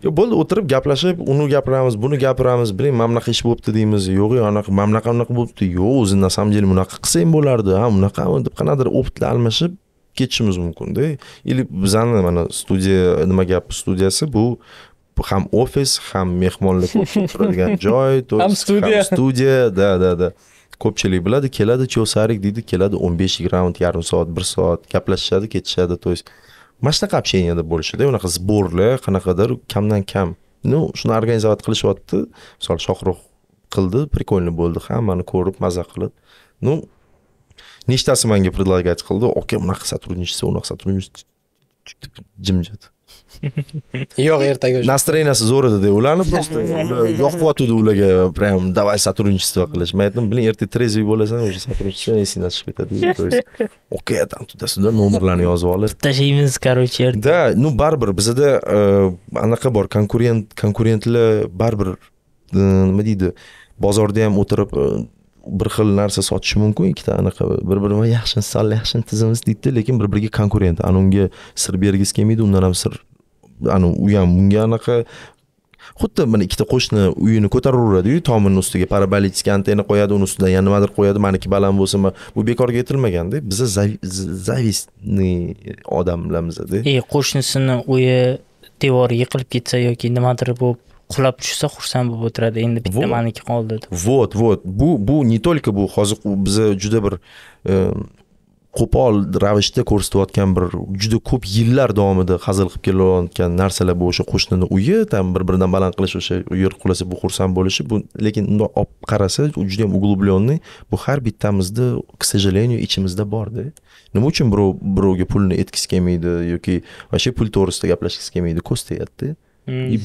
Yo, bo'ldi, o'tirib gaplashib, uni gapiramiz, buni gapiramiz, biling, mana bunaqa ish bo'libdi deymiz. Yo'q, yo'q, mana bunaqa bunaqa bo'libdi. Yo'q, o'zi na samom deli bunaqa qilsang bo'lardi, ha, bunaqami deb qanaqadir o'pitlar almashib ketishimiz mumkin-da. Yoki bizning mana studiya nima gap studiyasi bu ham ofis, ham mehmonlik o'tiradigan joy, ham studiya, studiya, da, da, da. Ko'pchilik biladi, keladi, cho'sarik deydi, keladi o'n besh yigirma, yarim soat, bir soat gaplashishadi, ketishadi, то есть mana shunaqa общенияda bo'lishida, unaqa zborlar, qanaqadir kamdan kam. Ну, shuni organizovat qilishyapti. Masalan, Shohruh qildi, прикольно bo'ldi, hammani ko'rib, maza qilib. Ну, nechtasi menga predлагать qildi, okay, bunaqa сотрудничество, unaqa сотрудничество. Jimjit. Yo'q, ertaga o'sha. Настроенияsi zo'r edi-da, ularni просто yoqib-otdi ularga, прям давай сотрудничество qilish. Men aytdim, "Bilin, ertaga trezoy bo'lasan, o'sha сотрудничество esindan chiqib ketadi." То есть, okay, там туда-сюда номерларni yozib olib. Tashlaymiz, короче, ertaga. Да, ну baribir bizda anaqa bor, konkurent, konkurentlar baribir nima deydi, bozorda ham o'tirib bir xil narsa sotishi mumkin, ikkita anaqa bir-birini yaxshi, sal yaxshi tizimiz deydi, lekin bir-biriga konkurent. Anunga sir bergis kelmaydi, undan ham sir anu u ham bunga anaqa xuddi mana ikkita qo'shni uyini ko'taraveradi-yu, tomining ustiga parabolitskiy antenna qo'yadi, uni ustidan yana nimadir qo'yadi, meniki baland bo'lsin, bu bekorga yetilmaganda, biz zavistni odamlarimizda. E, qo'shnisining uyi devori yiqilib ketsa yoki nimadir bo'lib qulab tushsa xursand bo'lib o'tiradi. Endi bitta meniki qoldi deb. Vot, vot. Bu bu не только bu hozir biz juda bir qo'pol ravishda ko'rsatayotgan bir juda ko'p yillar davomida hazil qilib kelayotgan narsalar bu o'sha qo'shnini uyi, tam bir-biridan baland qilish, o'sha yer qulasa bu xursand bo'lishi, bu lekin undoq olib qarasa, juda ham uglublyonniy, bu har bittamizda, к сожалению, ichimizda bor-da. Nima uchun birov birovga pulni etkisi kelmaydi yoki o'sha pul to'g'risida gaplashgisi kelmaydi, ko'z tegadi-da.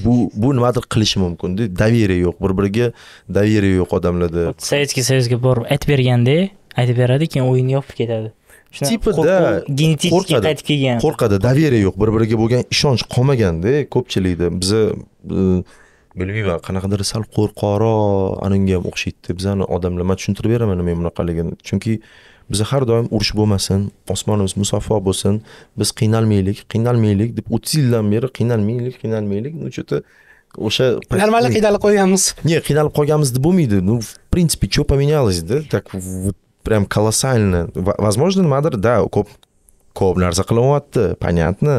Bu bu nimadir qilishi mumkin-da. Daveriya yo'q, bir-biriga daveriya yo'q odamlarda. Sovetskiy Soyuzga borib aytib berganda, aytib beradi, keyin o'yinni yopib ketadi. Tipida genetik qaytib kelgan. Qo'rqadi, daveriya yo'q, bir-biriga bo'lgan ishonch qolmagan-da, ko'pchilikda. Biz bilmayman, qanaqadir sal qo'rqoroq, anunga ham o'xshaydi. Bizani odamlar, men tushuntirib beraman men bunaqaligini. Chunki biz har doim urush bo'lmasin, osmonimiz musaffo bo'lsin, biz qiynalmaylik, qiynalmaylik deb o'ttiz yildan beri qiynalmaylik, qiynalmaylik, nochota o'sha normal qiynalib qolganmiz. Ne, qiynalib qolganmiz deb bo'lmaydi. Ну, в принципе, что поменялось-da? Так вот прям колоссально. Возможно, nimadir, да, ko'p ko'p narsa qilinyapti, понятно,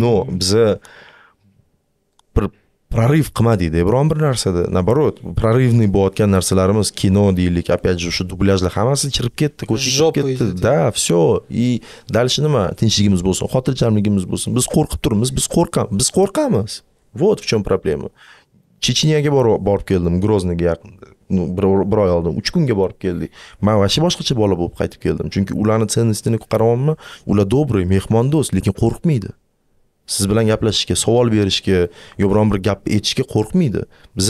но biz прорыв qilmadik-da, biron bir narsada. Наоборот, прорывный bo'layotgan narsalarimiz, kino deylik, опять же, o'sha dublyajlar hammasi chirib ketdi, ko'chib ketdi. Да, всё. И дальше nima? Tinchligimiz bo'lsin, xotirjamligimiz bo'lsin. Biz qo'rqib turimiz, biz qo'rqamiz, biz qo'rqamiz. Вот в чём проблема. Checheniyaga borib keldim, Groznyga yaqinda. Bir oy oldin uch kunga borib keldik. Men vashcha boshqacha bola bo'lib qaytib keldim. Chunki ularning cennostini qaramayman, ular dobroy, mehmondo'st, lekin qo'rqmaydi. Siz bilan gaplashishga, savol berishga, yo biron bir gap aytishga qo'rqmaydi. Biz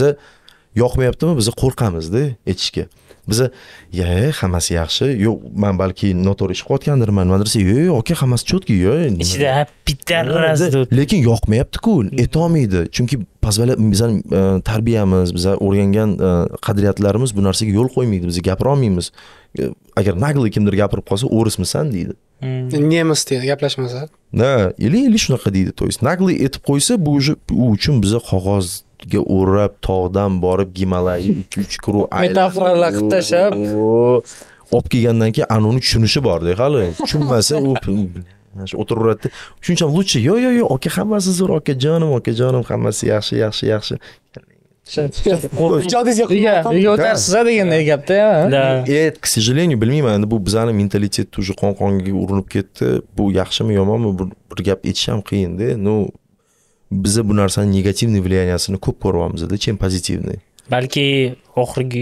yoqmayaptimi? Biz qo'rqamiz-da aytishga. Biz "Yo'q, hammasi yaxshi. Yo'q, men balki noto'g'ri ish qilayotgandirman." Madrasa, "Yo'q, oka, hammasi cho'tki, yo'q." Ichida bitta razdo. Lekin yoqmayapti-ku, aytolmaydi. Chunki pazvala bizning tarbiyamiz, biz o'rgangan qadriyatlarimiz bu narsaga yo'l qo'ymaydi. Biz gapira olmaymiz. Agar nagli kimdir gapirib qolsa, "O'rismisan?" deydi. Nemis deydi, gaplashmasa. Да, или или shunaqa deydi. То есть наглый etib qo'ysa, bu u uchun biza qog'ozga o'rab, tog'dan borib Himalay ikki uch kilo metaforalar qilib tashab, olib kelgandan keyin anuni tushunishi bor-da, hali. Tushunmasa u o'tiraveradi. Shuncham лучше, yo yo yo, oka hammasi zo'r, oka jonim, oka jonim, hammasi yaxshi, yaxshi, yaxshi. Evet, к сожалению, bilmayman, endi bu bizani mentalitet уже qon-qonga urinib ketdi. Bu yaxshimi, yomonmi, bir gap aytish ham qiyin-da. No, biz bu narsaning negativniy vliyaniyasini ko'p ko'ryapmiz-da, chem pozitivniy. Balki oxirgi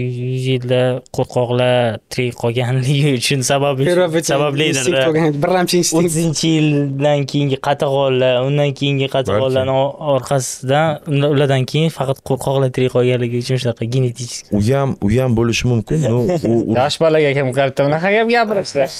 yillar qo'rqoqlar tirik qolganligi uchun sababi sabablaydir. o'ttizinchi yildan keyingi qatag'onlar, undan keyingi qatag'onlarning orqasidan ulardan keyin faqat qo'rqoqlar tirik qolganligi uchun shunaqa genetik. U ham, u ham bo'lishi mumkin. Yosh bolaga ham qarata unaqa gap gapirasizlar.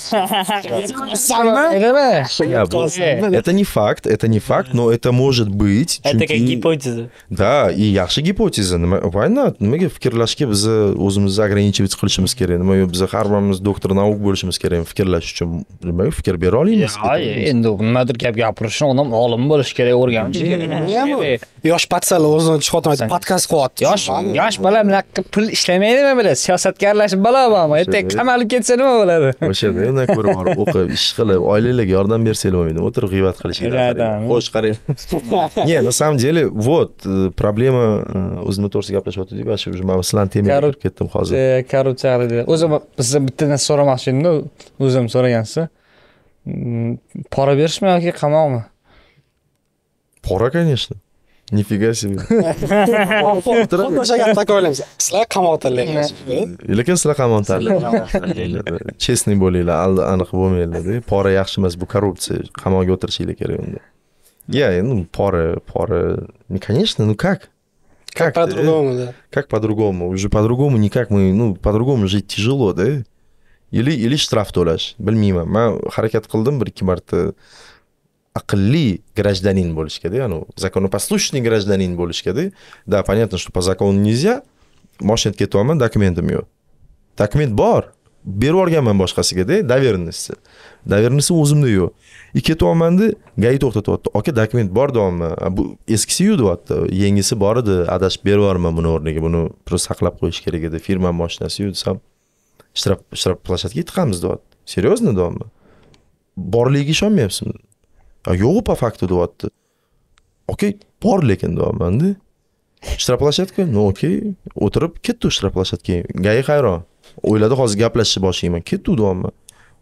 Это не факт, это не факт, но это может быть. Это как гипотеза. Да, и yaxshi гипотеза. Война nimaga fikrlashga biz o'zimizni ограничивать qilishimiz kerak. Nima yo biz har birimiz doktor nauk bo'lishimiz kerak fikrlash uchun. Nima fikr bera olmaymiz. Endi nimadir gap gapirishni odam olim bo'lish kerak, o'rganish kerak. Yosh patsalar o'zini chiqotib aytib podkast qo'yapti. Yosh, yosh bola bunaqa pul ishlamaydimi bular? Siyosatga aralashib balo bo'lmaydi. Ertaga qamalib ketsa nima bo'ladi? O'shada endi ko'rib borib o'qib, ish qilib, oilalarga yordam bersangiz bo'lmaydi. O'tirib g'ibat qilishingiz. Xo'sh qarang. Не, на самом деле, вот проблема o'zini to'g'ri gaplashib o'tirdik. Вообще уже men sizlarning temaga ketdim hozir. Korrupsiya haqida. O'zim bizdan bitta narsa so'ramoqchi edim-da, o'zim so'ragansiz. Pora berishmi yoki qamoqmi? Pora, конечно. Nifiga себе. O'shaga takoylaymiz. Sizlar qamoq tanlaysiz. Lekin sizlar qamoq tanlaysiz. Chesniy bo'linglar, aniq bo'lmanglar-da. Pora yaxshi emas, bu korrupsiya. Qamoqga o'tirishinglar kerak unda. Ya, ну, пора, пора. Ну, конечно, ну как? Как по-другому, да? Как по-другому? Уже по-другому никак мы, ну, по-другому жить тяжело, да? Или или штраф to'lash. Bilmayman. Men harakat qildim bir ikki marta. Aqlli гражданин bo'lishga-da, ya'ni законопослушный гражданин bo'lishga-da. Да, понятно, что по закону нельзя. Mashinaga ketyapman, dokumentim yo'q. Dokument bor, berib olganman boshqasiga-da, доверенности. Доверенности o'zimda yo'q. И ketyapman-da, gayi to'xtatyapti. Aka, dokument bor deyapman. Bu eskisi-yu deyapti, yangisi bor edi, adashib berib yuborman buni o'rniga. Buni просто saqlab qo'yish kerak edi. Firma mashinasi-yu desam, shtraf shtraf plashadga yetqamiz deyapti. Seriozni deyapman. Borligiga ishonmayapsizmi? Yo'q, по факту deyapti. Okey, bor lekin deyapman-da. Shtraflashadga, no okey, o'tirib ketdi shtraflashadga. Gayi hayron. O'yladi, hozir gaplashishni boshlayman. Ketdi deyapman.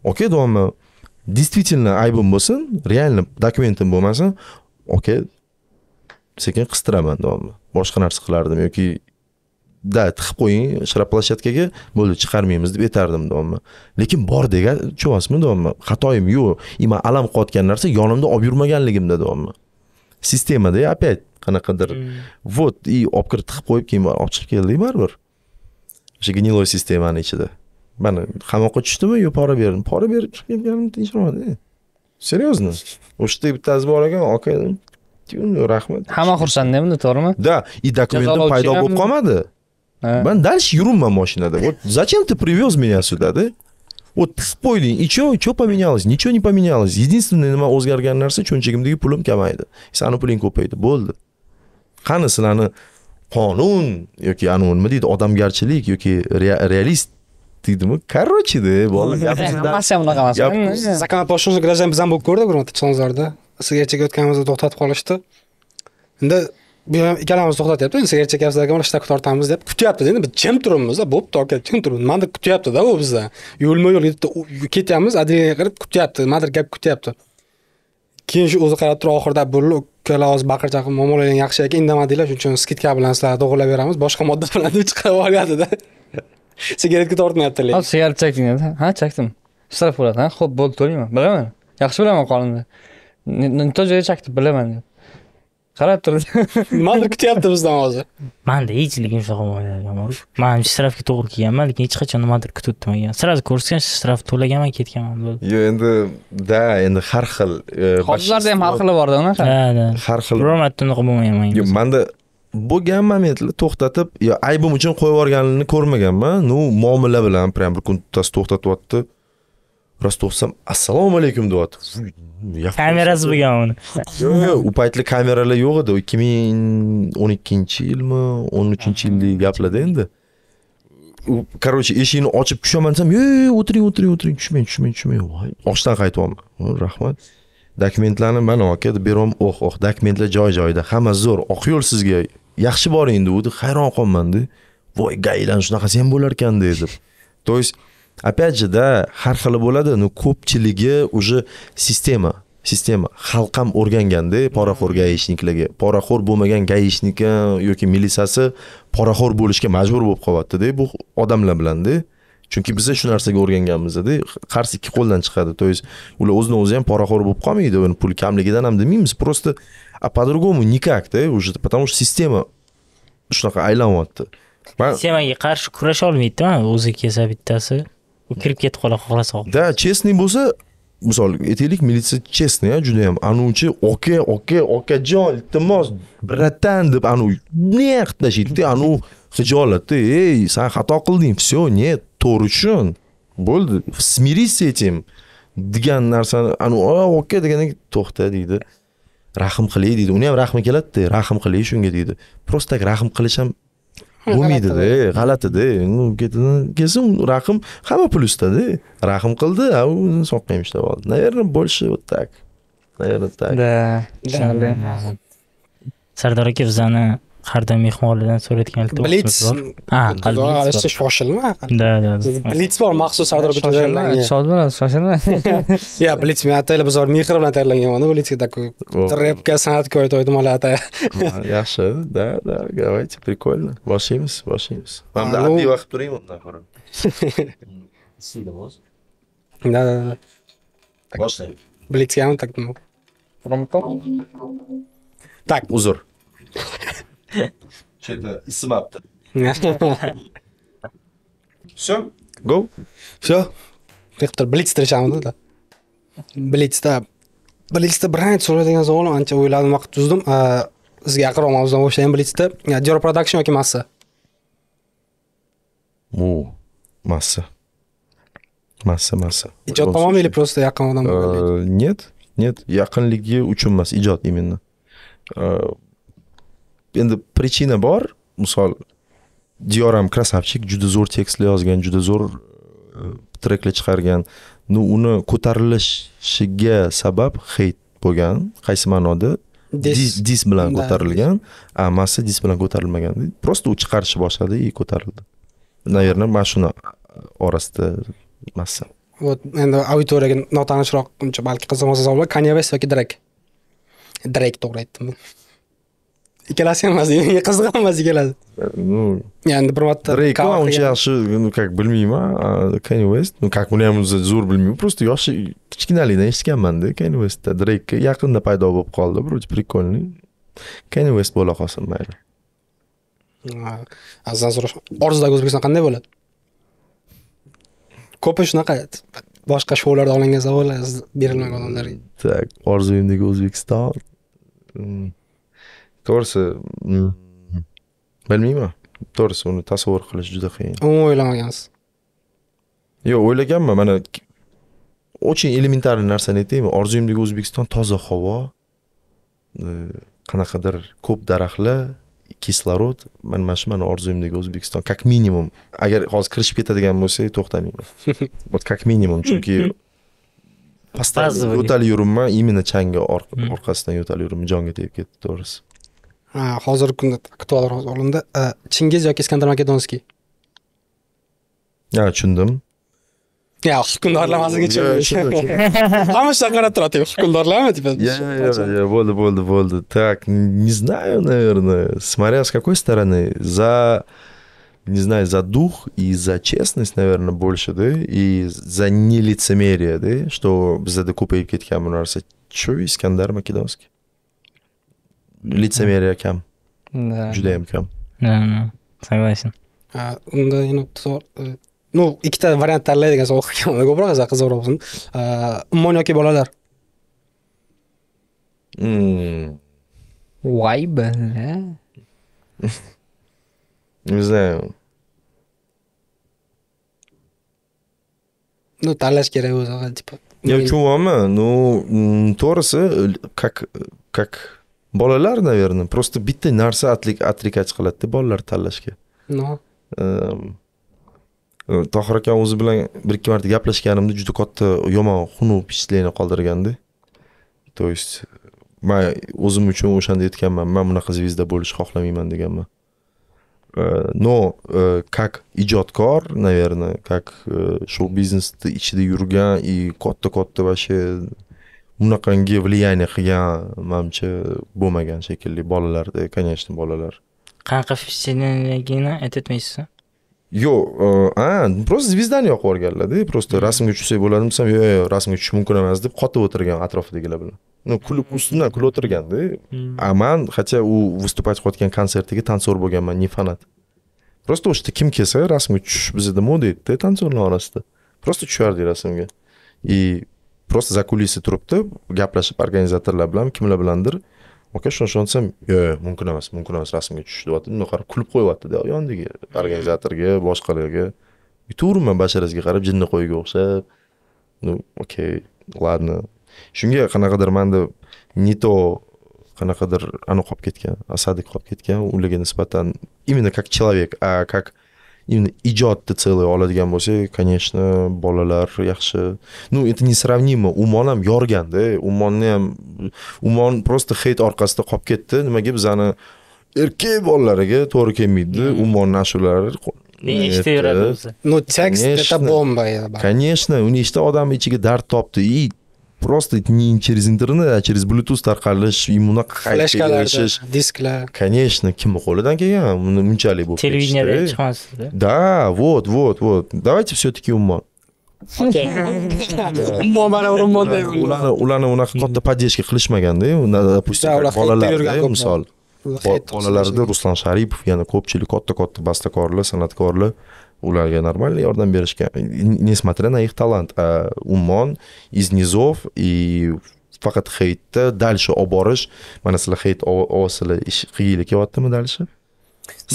Okey deyapman. Действительно aybim bo'lsin, realni dokumentim bo'lmasin, okey, sekin qistiraman deyapman. Boshqa narsa qilardim yoki da tiqib qo'ying shtraflashadkaga, bo'ldi chiqarmaymiz deb aytardim deyapman. Lekin bor dega cho'vasmi deyapman. Xatoyim yo'q. Ima alam qotgan narsa yonimda olib yurmaganligimda deyapman. Sistemada опять qanaqadir vot i olib kirib tiqib qo'yib keyin olib chiqib keldik baribir. O'sha gniloy sistemani ichida. Mana qamoqqa tushdimi yo pora berdim. Pora berib chiqib kelganim tinchmadi. Seriozno. O'shda bittasi bor ekan, aka rahmat. Hamma xursandmi buni, to'g'rimi? Da, i dokumentim paydo bo'lib qolmadi. Ben дальше yurumman mashinada. Вот зачем ты привез меня сюда, да? Вот спойли, и что, что поменялось? Ничего не поменялось. Единственное, nima o'zgargan narsa, cho'nchagimdagi pulim kamaydi. Sani puling ko'paydi, bo'ldi. Qani sizlarni qonun yoki anu nima deydi, odamgarchilik yoki realist deydimi? Короче, de, bo'ldi. Zakonposhimiz grajdan bizdan bo'lib ko'rdi, biroq Chilonzorda. Sigara chekayotganimizda to'xtatib qolishdi. Endi bir ikkalamiz to'xtatyapti, endi sigara chekyapsizlar ekan, ishda tortamiz deb kutyapti. Endi biz jim turibmiz, bo'p tortga jim turibmiz. Mandir kutyapti-da u bizdan. Yo'lma-yo'l ketyapmiz, adrenalin qirib kutyapti, mandir gap kutyapti. Keyin shu o'zi qarab turib oxirda bo'lib, ukalar o'z baqir-chaqir muomalalar yaxshi ekan, indamadinglar, shuning uchun skitka bilan sizlarni to'g'rilab beramiz, boshqa modda bilan chiqarib olyapti-da. Sigaretga tortmayaptilar. Ha, sigaret chekdingiz-da? Ha, chakdim. Israf bo'ladi, ha? Xo'p, bo'ldi, to'layman. Bilaman. Yaxshi bilaman qonunni. Nitoje chakdim, bilaman. Qarab turdi. Nimadir kutyapti bizdan hozir. Menda hechligim shu qilmaganman. Men shtrafga to'g'ri kelganman, lekin hech qachon nimadir kututmagan. Sirasi ko'rsatgan shtraf to'laganman, ketganman bo'ldi. Yo, endi da, endi har xil hozirlarda ham har xil borda uni. Ha, ha. Har xil. Biror marta uni qilmaganman. Yo, menda bo'lgan momentni to'xtatib, yo aybim uchun qo'yib yorganligini ko'rmaganman. Nu muomala bilan pram bir kun tutasi to'xtatyapti. Rostov-sam assalomu alaykum deyapti. Kamerasi bo'lgan uni. Yo'q, u paytli kameralar yo'q edi. ikki ming o'n ikkinchi yilmi, o'n uchinchi yillik gaplarda endi. U, короче, eshikni ochib tushaman desam, "Yo'q, o'tiring, o'tiring, o'tiring, tushmang, tushmang, tushmang." Voy, ochdan qaytyapman. Rahmat. Dokumentlarni mana aka deb beram, "O'h, o'h, dokumentlar joy-joyida, hamma zo'r. Oqyo'l sizga yaxshi boring" dedi. Hayron qolmandi. Voy, gaylan shunaqasi ham bo'lar ekan dedi. То есть опять же, да, har xil bo'ladi, no ko'pchiligi уже sistema, sistema xalq ham o'rganganda, poraxo'r gayishniklarga, poraxo'r bo'lmagan gayishniki yoki militsiyasi poraxo'r bo'lishga majbur bo'lib qolyapti-da bu odamlar bilan-da. Chunki biz shu narsaga o'rganganmiz-da, qarsi ikki qo'ldan chiqadi. То есть ular o'zini o'zi ham poraxo'r bo'lib qolmaydi, uning pul kamligidan ham demaymiz, просто а по-другому никак-da, уже потому что sistema shunaqa aylanyapti. Sistemaga qarshi kurasha olmaydi-da, o'zi kelsa bittasi kirib ketib qola xohlasa. Da, chestniy bo'lsa, misol aytaylik, militsiya chestniy, ha, juda ham anuvchi, "Oka, oka, okajon, iltimos, bratan" deb anu nech tashitdi, anu hijolatda, "Ey, sen xato qilding, всё, нет, to'g'ri tushun. Bo'ldi, smirись с этим" degan narsani anu "oka" deganda to'xta deydi. Rahim qilay deydi. Uni ham rahmi keladi-da, rahim qilay shunga deydi. Prostak rahim qilish ham bo'lmaydi-da, g'alati-da. Nu ketidan kelsin, rahim hamma plusda-da. Rahim qildi, a u soqqa emishlar oldi. Naverno больше вот так. Наверное, так. Да. Sardor aka bizani har doim mehmonlardan so'rayotganlikda o'xshaymiz. Ha, qalbingiz bor. Alishsa shoshilma. Da, da. Blitz bor maxsus Sardor bilan. Shoshilma, shoshilma. Ya, blitz miyatayla bizor mehr bilan tayyorlangan mana blitz такой. Рэпка, san'atkoy to'ydimolata. Yaxshi, da, da. Давайте, прикольно. Boshlaymiz, boshlaymiz. Hamda oddiy vaqt turayman undan ko'ra. Сидовоз. Да, да, да. Boshlaymiz. Blitz ham так ну. Promptdan. Так, uzr. Что-то исмапта. Все? Go? Все? Ректор, блиц встречаем, да? Блиц, да. Блиц-то брайт, со'raydigan savolim, ancha o'yladim, vaqt tuzdim. Sizga yaqinroq mavzudan o'xshayman blitz-da. Dior production yoki massa? U, massa. Massa, massa. Ijod tomonmi yoki просто yaqin odam bo'lganlik? Нет, нет, yaqinligi uchun emas, ijod именно. Endi причина bor, misol Diyor ham krasavchik, juda zo'r tekstlar yozgan, juda zo'r treklar chiqargan. Nu uni ko'tarilishiga sabab hate bo'lgan, qaysi ma'noda? Dis bilan ko'tarilgan, a massa dis bilan ko'tarilmagan. Prosta u chiqarishni boshladi, i ko'tarildi. Naverno mana shuni orasida massa. Вот endi auditoriyaga notanishroq, uncha balki qiziqmas savol, Kanye yoki Dreyk. Dreyk to'g'ri aytdimmi? İkilasi emas, qiziq emas ikilasi. Ну, yani bir marta Dreyk uncha yaxshi, ну как bilmayman, Kanye West, ну как uni ham zo'r bilmayman, просто yoshi kichkinalikdan eshitganman-da Kanye Westda. Dreyk yaqinda paydo bo'lib qoldi, вроде прикольный. Kanye West bo'la qolsin, mayli. Azdan so'rashim, orzdagi O'zbekiston qanday bo'ladi? Ko'pi shunaqa boshqa shoularda olingan savollar berilmagan odamlarga. Tak, orzuyimdagi O'zbekiston. To'g'risi, bilmayman. To'g'risi, uni tasavvur qilish juda qiyin. O'ylamagansiz. Yo'q, o'ylaganman, mana o'ching elementarli narsani aytaymi? Orzuyimdagi O'zbekiston toza havo, qanaqadir ko'p daraxtlar, kislorod, men mana shu meni orzuyimdagi O'zbekiston, как минимум, agar hozir kirishib ketadigan bo'lsak, to'xtamayman. Вот как минимум, chunki постоянно yo'talib yuribman, именно changga orqasidan yo'talib yuribman, jonga tegib ketdi, to'g'risi. Ha, hozirgi kunda aktual olimda Chingiz yoki Iskandar Makedonskiy. Ha, tushundim. Ya hukmdorlarimizni geçiyor. Ama şu kadar taratıp hukmdorlar mı tipi? Ya ya ya, болды, болды, болды. Так, не знаю, наверное, смотря с какой стороны, за не знаю, за дух и за честность, наверное, больше, да, и за нелицемерие, да, что за докупы кеткан нарса. Чё Искандар Македонский? Лицемерие кем? Да. Ждем кем? Да, согласен. А, да, ну, то Ну, ikkita variant tanlaydigan savol qilganimda ko'proq qiziq qizroq bo'lsin. Ummon yoki bolalar. Mmm. Voy bala. Не знаю. Ну, tanlash kerak o'zi, типа. Я чувствую, ну, to'g'risi, как как bolalar, наверное, просто bitta narsa atlik atrikach qiladi-da bolalar tanlashga. No. Tohir aka o'zi bilan bir ikki marta gaplashganimda juda katta yomon xunuk pislikni qoldirgandi. To есть men o'zim uchun o'shanda aytganman, men bunaqa zvezda bo'lishni xohlamayman deganman. No, как ijodkor, наверное, как шоу-бизнесda ichida yurgan и katta-katta вообще bunaqangi влияние qilgan menimcha bo'lmagan shekilli bolalarda, конечно, bolalar. Qanaqa fishchiligini aytmaysiz? Yo, a, prosta zvezdan yoqib o'rganlar-da, prosta rasmga tushsak bo'ladimi desam, yo'q, yo'q, rasmga tushish mumkin emas deb qotib o'tirgan atrofidagilar bilan. No, kulib ustidan kulib o'tirgan-da. A men, hatto u vystupать qilayotgan konsertiga tantsor bo'lganman, ne fanat. Prosta o'sha kim kelsa, rasmga tushish bizda moda edi, tantsorlar orasida. Prosta tushardi rasmga. И prosta za kulisi turibdi, gaplashib organizatorlar bilan, kimlar bilandir. Aka shuni shonsam, yo'q, mumkin emas, mumkin emas rasmga tushdi deyapti. Uni qarab kulib qo'yapti-da, yondagi organizatorga, boshqalarga. Yutaverman basharasiga qarab, jinni qo'yiga o'xshab. Ну, okey, ладно. Shunga qanaqadir menda neto qanaqadir ani qolib ketgan, asadik qolib ketgan, ularga nisbatan именно как человек, а как именно ijodni целый oladigan bo'lsak, конечно, bolalar yaxshi. Ну, это несравнимо. Umon ham yorgan-da. Umonni ham Umon просто hate orqasida qolib ketdi. Nimaga bizani erkak bolalariga to'g'ri kelmaydi. Umon nashulari nechta yuradi o'zi. Ну, tekst это бомба, я бара. Конечно, u nechta odam ichiga dard topdi. И просто не через интернет, а через Bluetooth tarqalish, imuna qaytishish, disklar. Конечно, kim qo'lidan kelgan, bunchalik bo'lib. Televideniyadan chiqmasdi. Да, вот, вот, вот. Давайте все-таки Ummon. Okey. Ummon mana Ummon deb ularni ularni unaqa katta podeshka qilishmaganda, допустим, bolalarda misol. Bolalarda Ruslan Sharipov, yana ko'pchilik katta-katta bastakorlar, san'atkorlar ularga нормально yordam berishgan, несмотря на их талант. А Ummon из низов и faqat heytda дальше olib borish, mana sizlar heyt osila ish qiyinlik kelyaptimi дальше?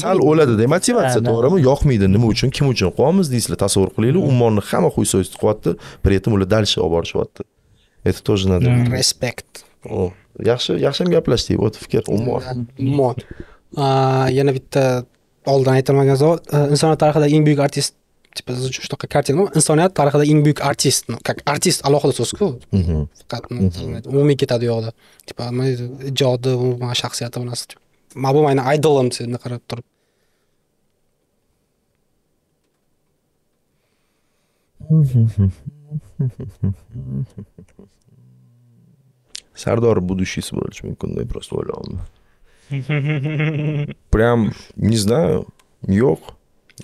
Sal o'ladi-da, motivatsiya to'g'rimi? Yo'qmaydi, nima uchun, kim uchun qo'yamiz deysizlar, tasavvur qilinglar, Ummonni hamma qo'yso'ysiz qo'yapti, при этом ular дальше olib borishyapti. Это тоже надо respect. О, yaxshi, yaxshi gaplashdik, вот fikr Ummon. Ummon. А, yana bitta oldin aytilmagan savol, insoniyat tarixidagi eng buyuk artist, tipa shunaqa kartina, insoniyat tarixidagi eng buyuk artist, artist alohida so'z-ku. Faqat umumiy ketadi yo'qda. Tipa ijodi, umuman shaxsiyati bilan siz. Men bu meni idolim deb qarab turib. Sardor будущийsi bo'lishi mumkin-da, prosta o'ylayman. Прям не знаю. Yo'q.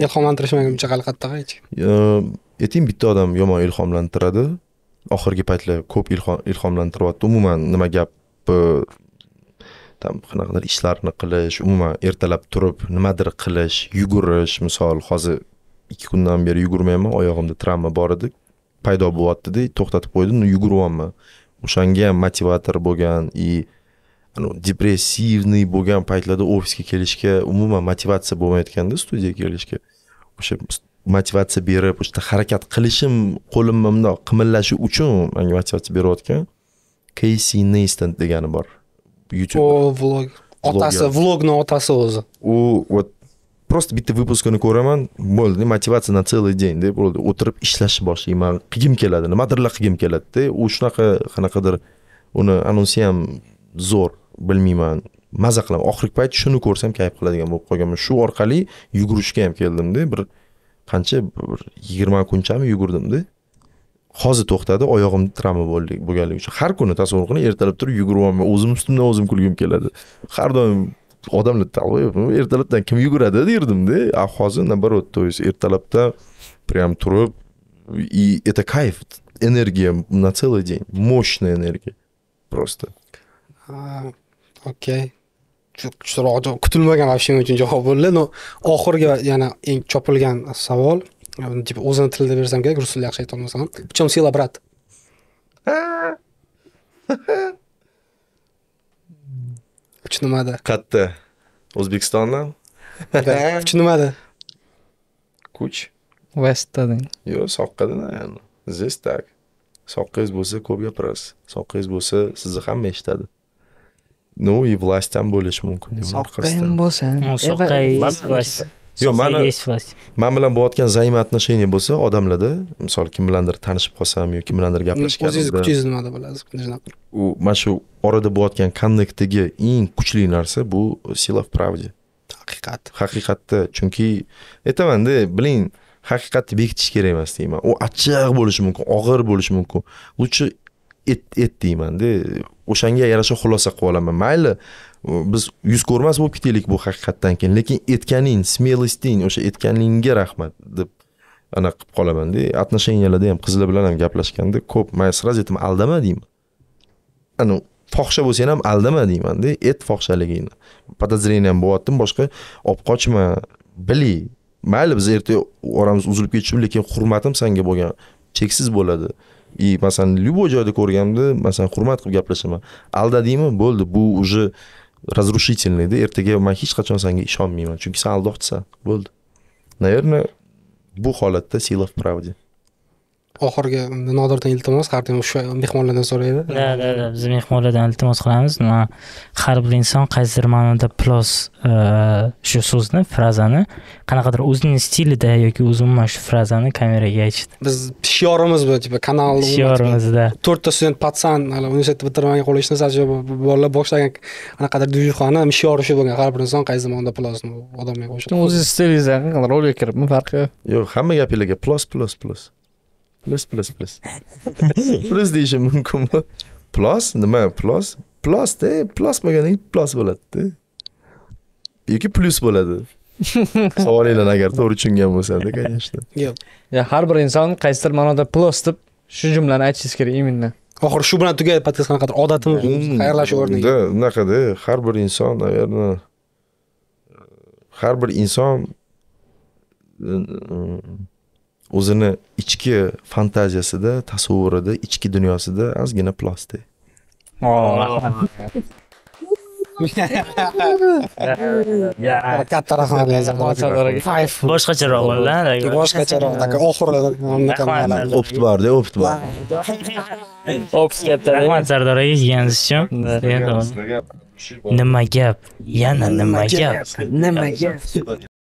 Ilhomlantirishmaguncha qal qatta qaychi. Ayting bitta odam yomon ilhomlantiradi. Oxirgi paytlar ko'p ilhomlantiryapti. Umuman nima gap tam qanaqadir ishlarni qilish, umuman ertalab turib nimadir qilish, yugurish, misol hozir ikki kundan beri yugurmayman, oyog'imda travma bor edi, paydo bo'lyapti-da, to'xtatib qo'ydim, yuguryapman. O'shanga ham motivator bo'lgan i anu depressivniy bo'lgan paytlarda ofisga kelishga umuman motivatsiya bo'lmayotganda studiyaga kelishga o'sha motivatsiya berib, o'sha harakat qilishim, qo'limni bundoq qimillashi uchun menga motivatsiya berayotgan Casey Neistat degani bor. YouTube. O vlog. Otasi, vlogni otasi o'zi. U вот просто bitta выпускini ko'raman, bo'ldi, motivatsiya na целый день, deb bo'ldi, o'tirib ishlash boshlayman. Qigim keladi, nimadirlar qigim keladi-da. U shunaqa qanaqadir uni anonsi ham zo'r, bilmayman. Maza qilaman. Oxirgi payt shuni ko'rsam kayf qiladigan bo'lib qolganman. Shu orqali yugurishga ham keldim-da. Bir qancha yigirma kunchami yugurdim-da. Hozir to'xtadi, oyog'imda travma bo'ldi, bo'lganligi uchun har kuni tasavvur qiling, ertalab turib yuguryapman, o'zim ustimdan o'zim kulgim keladi. Har doim odamlar ta'voyib, ertalabdan kim yuguradi derdim-da. A hozir наоборот, то есть ertalabda прям turib, и это кайф, энергия на целый день, мощная энергия просто. Okey. Chuqroq kutilmagan afshim uchun javob bo'ldi, no oxirgi yana eng chopilgan savol. Типа, o'zini tilida bersam kerak, rus tilida yaxshi ayta olmasam. В чём сила, брат? Kuch nimada? Qatta. O'zbekistondan. Kuch nimada? Kuch. Vastadin. Yo, soqqadan ya'ni. Здесь так. Soqqangiz bo'lsa, ko'p gapirasiz. Soqqangiz bo'lsa, sizni hamma eshitadi. Ну и власть ham bo'lish mumkin. Soqqang bo'lsa, soqqangiz. Yo, mana men bilan bo'layotgan zaim отношение bo'lsa, odamlarda, misol kim bilandir tanishib qolsam yoki kim bilandir gaplashganimda, o'zingiz kuchingiz nimada bo'lasiz? U mana shu orada bo'layotgan connectdagi eng kuchli narsa bu sila в правде. Haqiqat. Haqiqatda, chunki aytaman-da, biling, haqiqatni bekitish kerak emas deyman. U achchiq bo'lishi mumkin, og'ir bo'lishi mumkin. Lutchi et et deyman-da. O'shanga yarasha xulosa qilib olaman. Mayli, biz yuz ko'rmas bo'lib ketaylik bu haqiqatdan keyin, lekin etganing, smelisting, o'sha etganligingga rahmat deb ana qilib qolaman-da. Отношенияларда ham qizlar bilan ham gaplashganda ko'p men sraz aytaman, aldama deyman. Ana fohsha bo'lsang ham aldama deyman-da, et fohshaligingni. Podozreniya ham bo'yatdim, boshqa olib qochma, bili. Mayli biz ertaga oramiz uzilib ketishib, lekin hurmatim senga bo'lgan cheksiz bo'ladi. И masalan, любой joyda ko'rganimda, masalan, hurmat qilib gaplashaman. Aldadingmi? Bo'ldi, bu уже разрушительный, да, ertaga men hech qachon senga ishonmayman, chunki sen aldoqchisan. Bo'ldi. Наверное, bu holatda sila в правде. Oxirgi Nodirdan iltimos, har doim o'sha mehmonlardan so'raydi. Ha, ha, ha, biz mehmonlardan iltimos qilamiz. Nima, har bir inson qaysidir ma'noda plus shu so'zni, frazani qanaqadir o'zining stilida yoki o'zimma shu frazani kameraga aytishdi. Biz shiorimiz bu, tipa kanal shiorimizda to'rtta student patsan, hali universitetni bitirmagan qo'lish narsa bolalar boshlagan qanaqadir duyuxona, shiori shu bo'lgan, har bir inson qaysidir ma'noda plusni odamga qo'shadi. O'zi stilizdan rolga kiribmi farqi? Yo'q, hamma gapingizga plus plus plus. Plus, plus, plus. Plus deyishim mumkin. Plus, nima? Plus. Plus-da, plus bo'lganda plus bo'ladi-da. Yoki plus bo'ladi. Savolinglar agar to'g'ri tushungan bo'lsa-da, конечно. Yo'q. Ya har bir inson qaysidir ma'noda plus deb shu jumlani aytishingiz kerak, imindan. Oxir shu bilan tugaydi podkast qanaqadir odatimiz, xayrlashuv o'rniga. Da, bunaqada har bir inson, naverno har bir inson o'zini ichki fantaziyasida, tasavvurida, ichki dunyosida ozgina plastik. Ya, katta rahmat sizlarga. Boshqacharoq bo'ladi. Boshqacharoq, taka oxirida rahmat. Opt bor-da, opt bor. Opt katta rahmat Sardor aka, yeg'ingiz uchun. Nima gap? Yana nima gap? Nima gap?